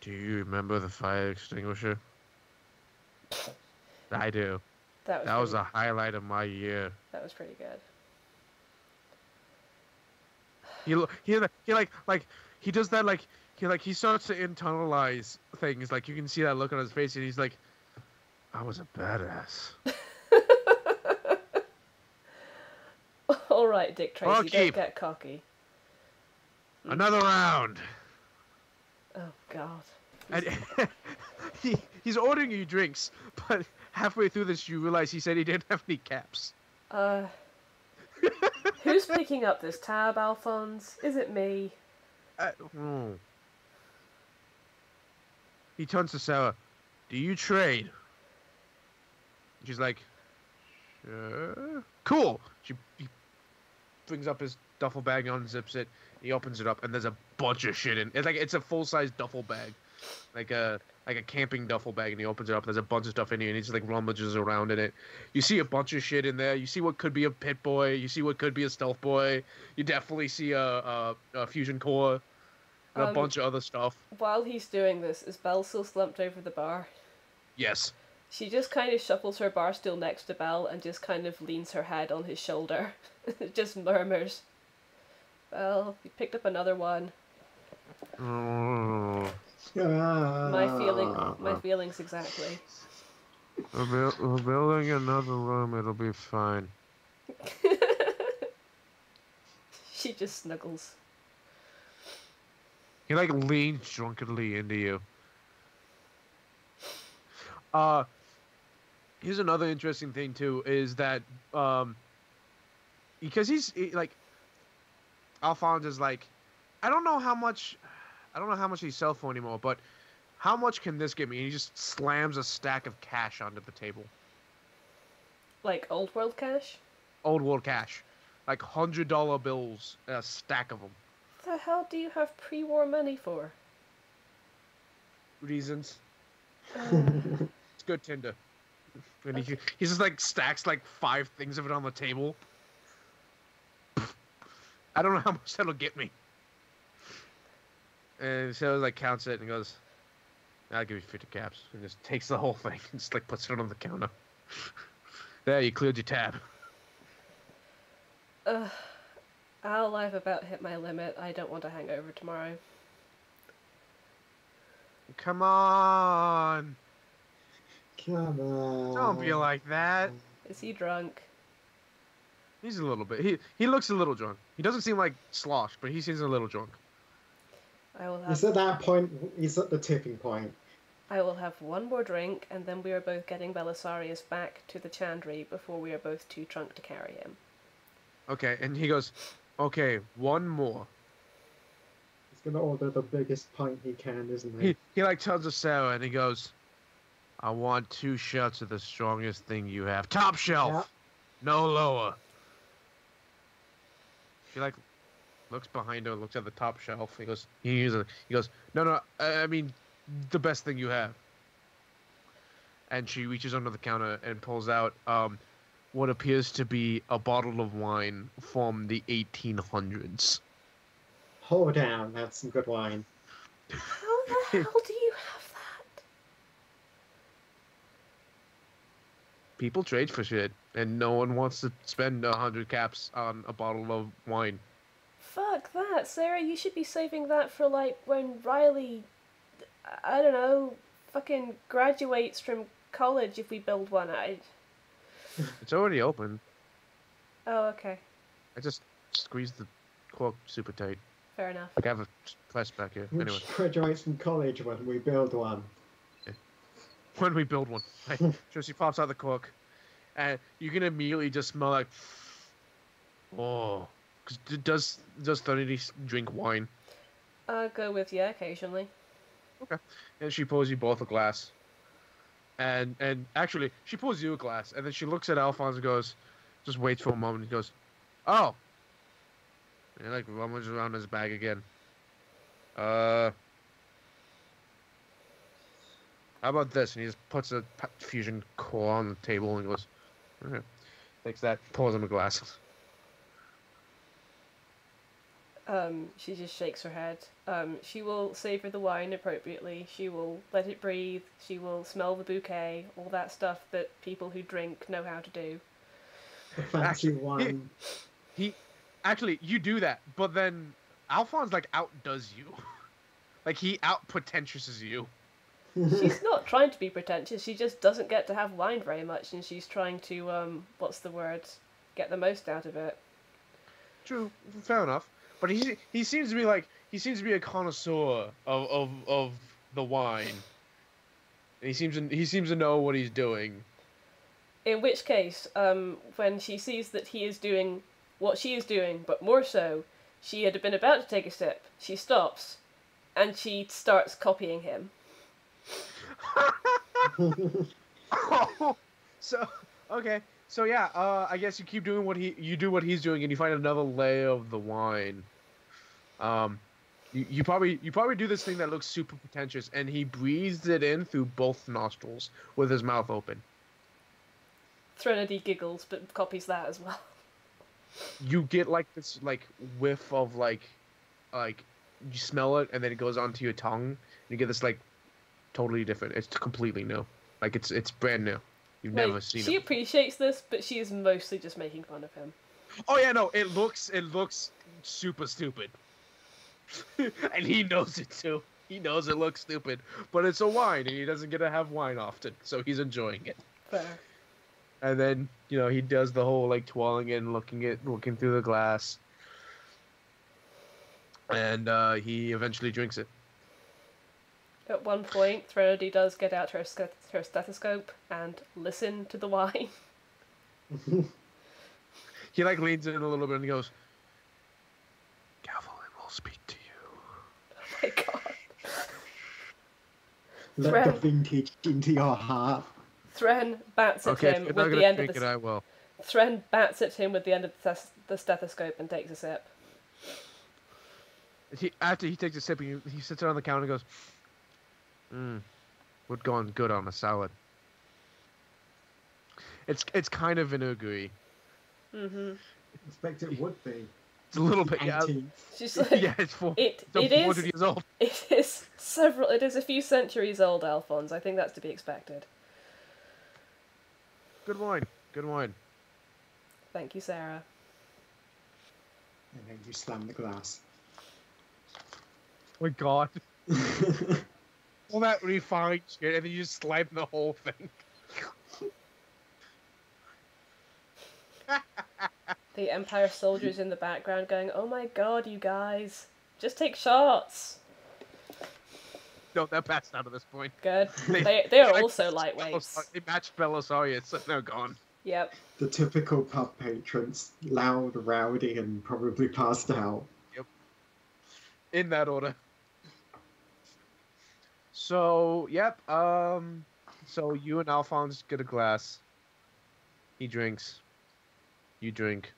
Do you remember the fire extinguisher? I do. That was that was a highlight of my year. That was pretty good. He he he like like he does that like he like he starts to internalize things, like you can see that look on his face, and he's like, I was a badass. All right, Dick Tracy, I'll keep. Don't get cocky. Another round. Oh God. And he he's ordering you drinks, but halfway through this, you realize he said he didn't have any caps. Uh. Who's picking up this tab, Alphonse? Is it me? Uh, hmm. He turns to Sarah. Do you trade? She's like, sure. Cool. She he brings up his duffel bag, unzips it. He opens it up, and there's a bunch of shit in. It's like it's a full-size duffel bag, like a like a camping duffel bag. And he opens it up. There's a bunch of stuff in here, and he just like rummages around in it. You see a bunch of shit in there. You see what could be a pit boy. You see what could be a stealth boy. You definitely see a a, a fusion core, and um, a bunch of other stuff. While he's doing this, is Belle still slumped over the bar? Yes. She just kind of shuffles her bar stool next to Belle and just kind of leans her head on his shoulder. Just murmurs. Well, we picked up another one. Oh. My feeling, my feelings exactly. We're, build, we're building another room. It'll be fine. She just snuggles. He like leans drunkenly into you. Uh, here's another interesting thing too, is that um, because he's he, like. Alphonse is like, I don't know how much, I don't know how much he's sell for anymore, but how much can this get me? And he just slams a stack of cash onto the table. Like old world cash? Old world cash. Like one hundred dollar bills, a stack of them. What the hell do you have pre-war money for? Reasons. Uh... It's good Tinder. And he, he just like stacks like five things of it on the table. I don't know how much that'll get me. And so like counts it and goes, I'll give you fifty caps. And just takes the whole thing and just like puts it on the counter. There, you cleared your tab. Uh, I'll I've about hit my limit. I don't want a hangover tomorrow. Come on. Come on. Don't be like that. Is he drunk? He's a little bit. He he looks a little drunk. He doesn't seem like sloshed, but he seems a little drunk. I will have. He's at that point. He's at the tipping point. I will have one more drink, and then we are both getting Belisarius back to the Chantry before we are both too drunk to carry him. Okay, and he goes, okay, one more. He's gonna order the biggest pint he can, isn't he? He he like turns to Sarah and he goes, I want two shots of the strongest thing you have, top shelf, yeah. No lower. She like looks behind her, looks at the top shelf. He goes, he goes, he goes, no, no, I mean, the best thing you have. And she reaches under the counter and pulls out um, what appears to be a bottle of wine from the eighteen hundreds. Hold down, that's some good wine. How the hell do you have that? People trade for shit. And no one wants to spend a hundred caps on a bottle of wine. Fuck that, Sarah. You should be saving that for, like, when Riley, I don't know, fucking graduates from college if we build one. I... It's already open. Oh, okay. I just squeezed the cork super tight. Fair enough. Like I have a press back here. Anyway. Graduates from college when we build one. Yeah. When we build one. So she pops out the cork. And you can immediately just smell like, oh, cause does does Threnody drink wine? I go with yeah occasionally. Okay, and she pours you both a glass, and and actually she pours you a glass, and then she looks at Alphonse and goes, just waits for a moment and goes, oh, and he like rummages around his bag again. Uh, how about this? And he just puts a fusion core on the table and goes. Okay. Takes that, pours him a glass. Um, she just shakes her head. Um, she will savour the wine appropriately. She will let it breathe. She will smell the bouquet. All that stuff that people who drink know how to do. Fancy wine. He, he, actually, you do that, but then Alphonse, like, outdoes you. Like, he out-pretentiouses you. She's not trying to be pretentious. She just doesn't get to have wine very much, and she's trying to, um, what's the word? Get the most out of it. True. Fair enough. But he he seems to be like he seems to be a connoisseur of of, of the wine. And he seems to, he seems to know what he's doing. In which case, um, when she sees that he is doing what she is doing, but more so, she had been about to take a sip. She stops, and she starts copying him. Oh, so okay. So yeah, uh, I guess you keep doing what he, you do what he's doing, and you find another layer of the wine. Um, you, you probably, you probably do this thing that looks super pretentious, and he breathes it in through both nostrils with his mouth open. Threnody giggles, but copies that as well. You get like this, like whiff of like, like you smell it, and then it goes onto your tongue, and you get this like totally different. It's completely new, like it's it's brand new. You've Wait, never seen she it. She appreciates this, but she is mostly just making fun of him. Oh yeah, no, it looks it looks super stupid. And he knows it too. He knows it looks stupid. But it's a wine, and he doesn't get to have wine often, so he's enjoying it. Fair. And then, you know, he does the whole like twirling it and looking it looking through the glass. And uh, he eventually drinks it. At one point, Threnody does get out her her stethoscope and listen to the wine. He like leans in a little bit and goes, "Gavelin will speak to you." Oh my god! Let Thren... the vintage into your heart. Thren bats at okay, him with the end of the. It, I will. Thren bats at him with the end of the, the stethoscope and takes a sip. He, after he takes a sip, he, he sits down on the counter and goes, Mm, would go on good on a salad. It's it's kind of vinegary. Mm-hmm. I expect it would be. It's a little bit. Yeah, She's like, yeah it's four. It, it's it is. Years old. It is several. It is a few centuries old, Alphonse. I think that's to be expected. Good wine. Good wine. Thank you, Sarah. And then you slam the glass. Oh my god. All that refined shit, and then you just slime the whole thing. The Empire soldiers in the background going, "Oh my god, you guys. Just take shots." No, they're passed out at this point. Good. They, they, they are also lightweights. They matched Belisarius, so they're gone. Yep. The typical pub patrons, loud, rowdy, and probably passed out. Yep. In that order. So, yep, um, so you and Alphonse get a glass. He drinks. You drink.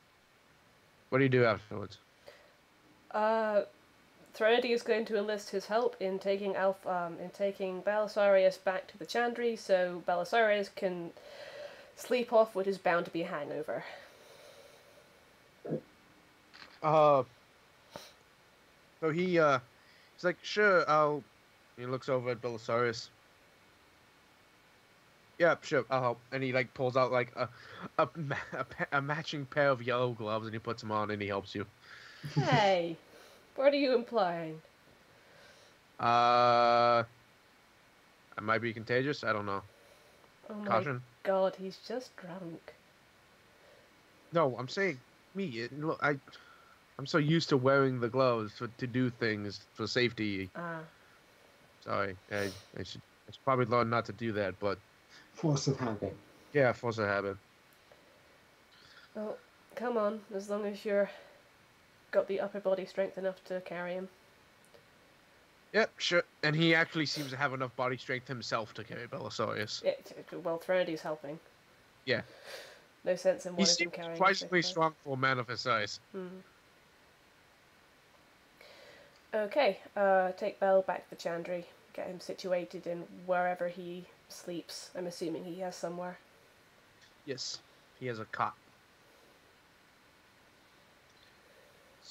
What do you do afterwards? Uh, Threnody is going to enlist his help in taking Alf, um, in taking Belisarius back to the Chantry, so Belisarius can sleep off what is bound to be a hangover. Uh, so he, uh, he's like, sure, I'll... He looks over at Belisarius. Yeah, sure, I'll help. And he like pulls out like a a, a, a matching pair of yellow gloves, and he puts them on, and he helps you. Hey, what are you implying? Uh, I might be contagious. I don't know. Oh my Caution. God, he's just drunk. No, I'm saying me. Look, I, I'm so used to wearing the gloves for to do things for safety. Ah. Uh. Sorry, I, I, should, I should probably learn not to do that, but... Force of habit. Yeah, force of habit. Well, come on, as long as you're got the upper body strength enough to carry him. Yep, sure. And he actually seems to have enough body strength himself to carry Belisarius. Yeah, well, Threnody's helping. Yeah. No sense in one of them carrying him. He's surprisingly strong for a man of his size. Mm. Okay, uh, take Bell back to the Chantry, get him situated in wherever he sleeps. I'm assuming he has somewhere. Yes, he has a cot.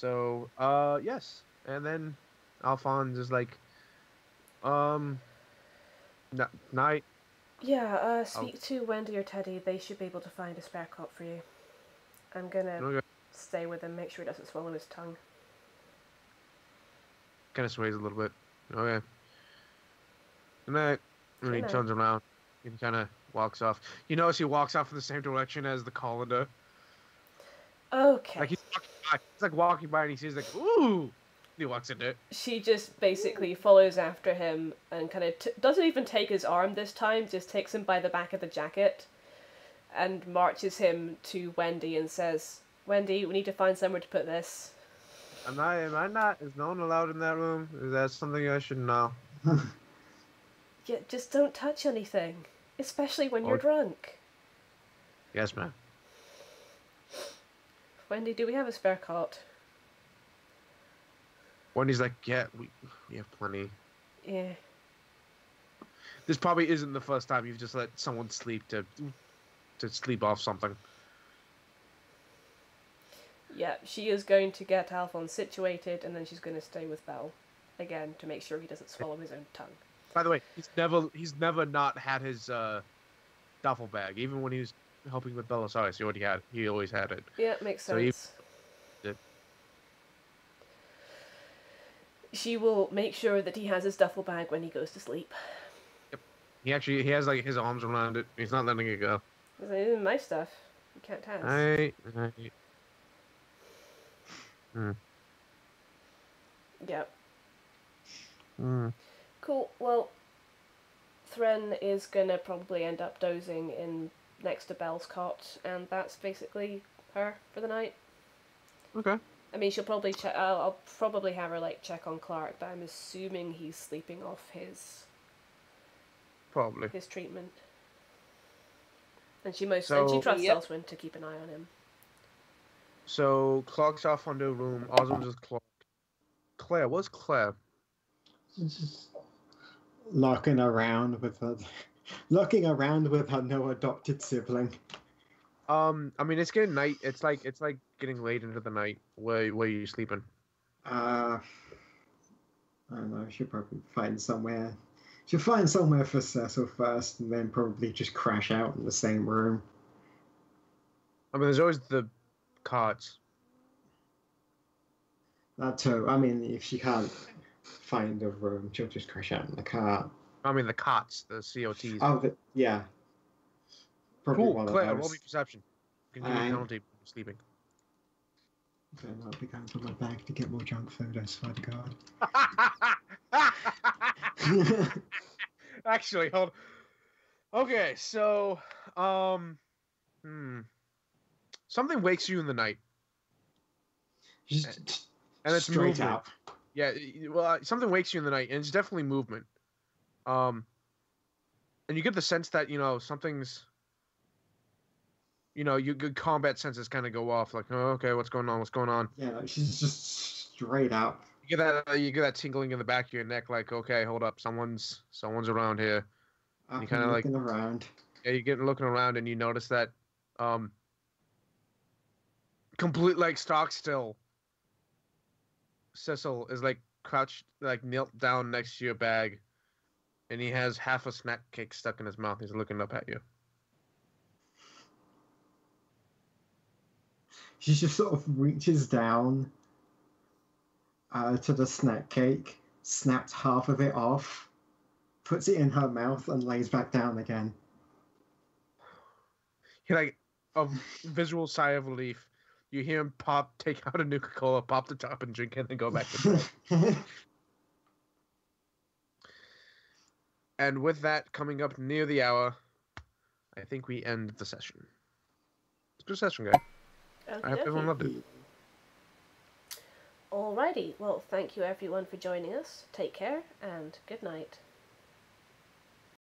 So, uh, yes. And then Alphonse is like, um, n night. Yeah, uh, speak oh. to Wendy or Teddy. They should be able to find a spare cot for you. I'm gonna okay. stay with him, make sure he doesn't swallow his tongue. Kind of sways a little bit. Okay. Good night. And he turns around and kind of walks off. You notice he walks off in the same direction as the colander. Okay. Like he's walking by. He's like walking by and he sees like, ooh. And he walks into it. She just basically ooh. follows after him and kind of t doesn't even take his arm this time, just takes him by the back of the jacket and marches him to Wendy and says, Wendy, we need to find somewhere to put this. Am I, am I not? Is no one allowed in that room? Is that something I should know? Yeah, just don't touch anything. Especially when or... you're drunk. Yes, ma'am. Wendy, do we have a spare cot? Wendy's like, yeah, we, we have plenty. Yeah. This probably isn't the first time you've just let someone sleep to, to sleep off something. Yeah, she is going to get Alphonse situated, and then she's going to stay with Belle again to make sure he doesn't swallow his own tongue. By the way, he's never he's never not had his uh, duffel bag. Even when he was helping with Belisarius, he already had he always had it. Yeah, makes sense. So he, yeah. She will make sure that he has his duffel bag when he goes to sleep. Yep. He actually he has like his arms around it. He's not letting it go. He's like, this is my stuff. You can't have. I, I, Mm. Yep. Mm. Cool. Well, Thren is gonna probably end up dozing in next to Belle's cot, and that's basically her for the night. Okay. I mean, she'll probably check. I'll, I'll probably have her like check on Clark, but I'm assuming he's sleeping off his. Probably. His treatment. And she most so, and she trusts yep. Oswin to keep an eye on him. So Clark's off on the room. Oswin's with Clark. Claire, what's Claire? Just looking around with her, looking around with her no adopted sibling. Um, I mean, it's getting night. It's like it's like getting late into the night. Where where are you sleeping? Uh, I don't know. She'll probably find somewhere. She'll find somewhere for Cecil first, and then probably just crash out in the same room. I mean, there's always the cards. That too. I mean, if she can't find a room, she'll just crash out in the cart. I mean, the cots, the C O Ts. Oh, the, yeah. Probably cool. One Claire, roll me perception. You can do a penalty for sleeping. Then I'll be going to my bag to get more junk food, I swear to God. Actually, hold on. Okay, so, um, hmm. something wakes you in the night. Just and it's straight movement. Out. Yeah, well, something wakes you in the night, and it's definitely movement. Um, and you get the sense that, you know, something's... You know, your good combat senses kind of go off, like, oh, okay, what's going on, what's going on? Yeah, she's just straight out. You get that, you get that tingling in the back of your neck, like, okay, hold up, someone's someone's around here. And you kind of like... looking around. Yeah, you get looking around, and you notice that... Um, complete like stock still. Cecil is like crouched, like knelt down next to your bag, and he has half a snack cake stuck in his mouth. He's looking up at you. She just sort of reaches down uh, to the snack cake, snaps half of it off, puts it in her mouth, and lays back down again. He like a visual sigh of relief. You hear him pop, take out a Nuka-Cola, pop the top, and drink it, and then go back to bed. And with that, coming up near the hour, I think we end the session. It's a good session, guys. Okay, I hope okay. everyone loved it. Alrighty. Well, thank you, everyone, for joining us. Take care, and good night.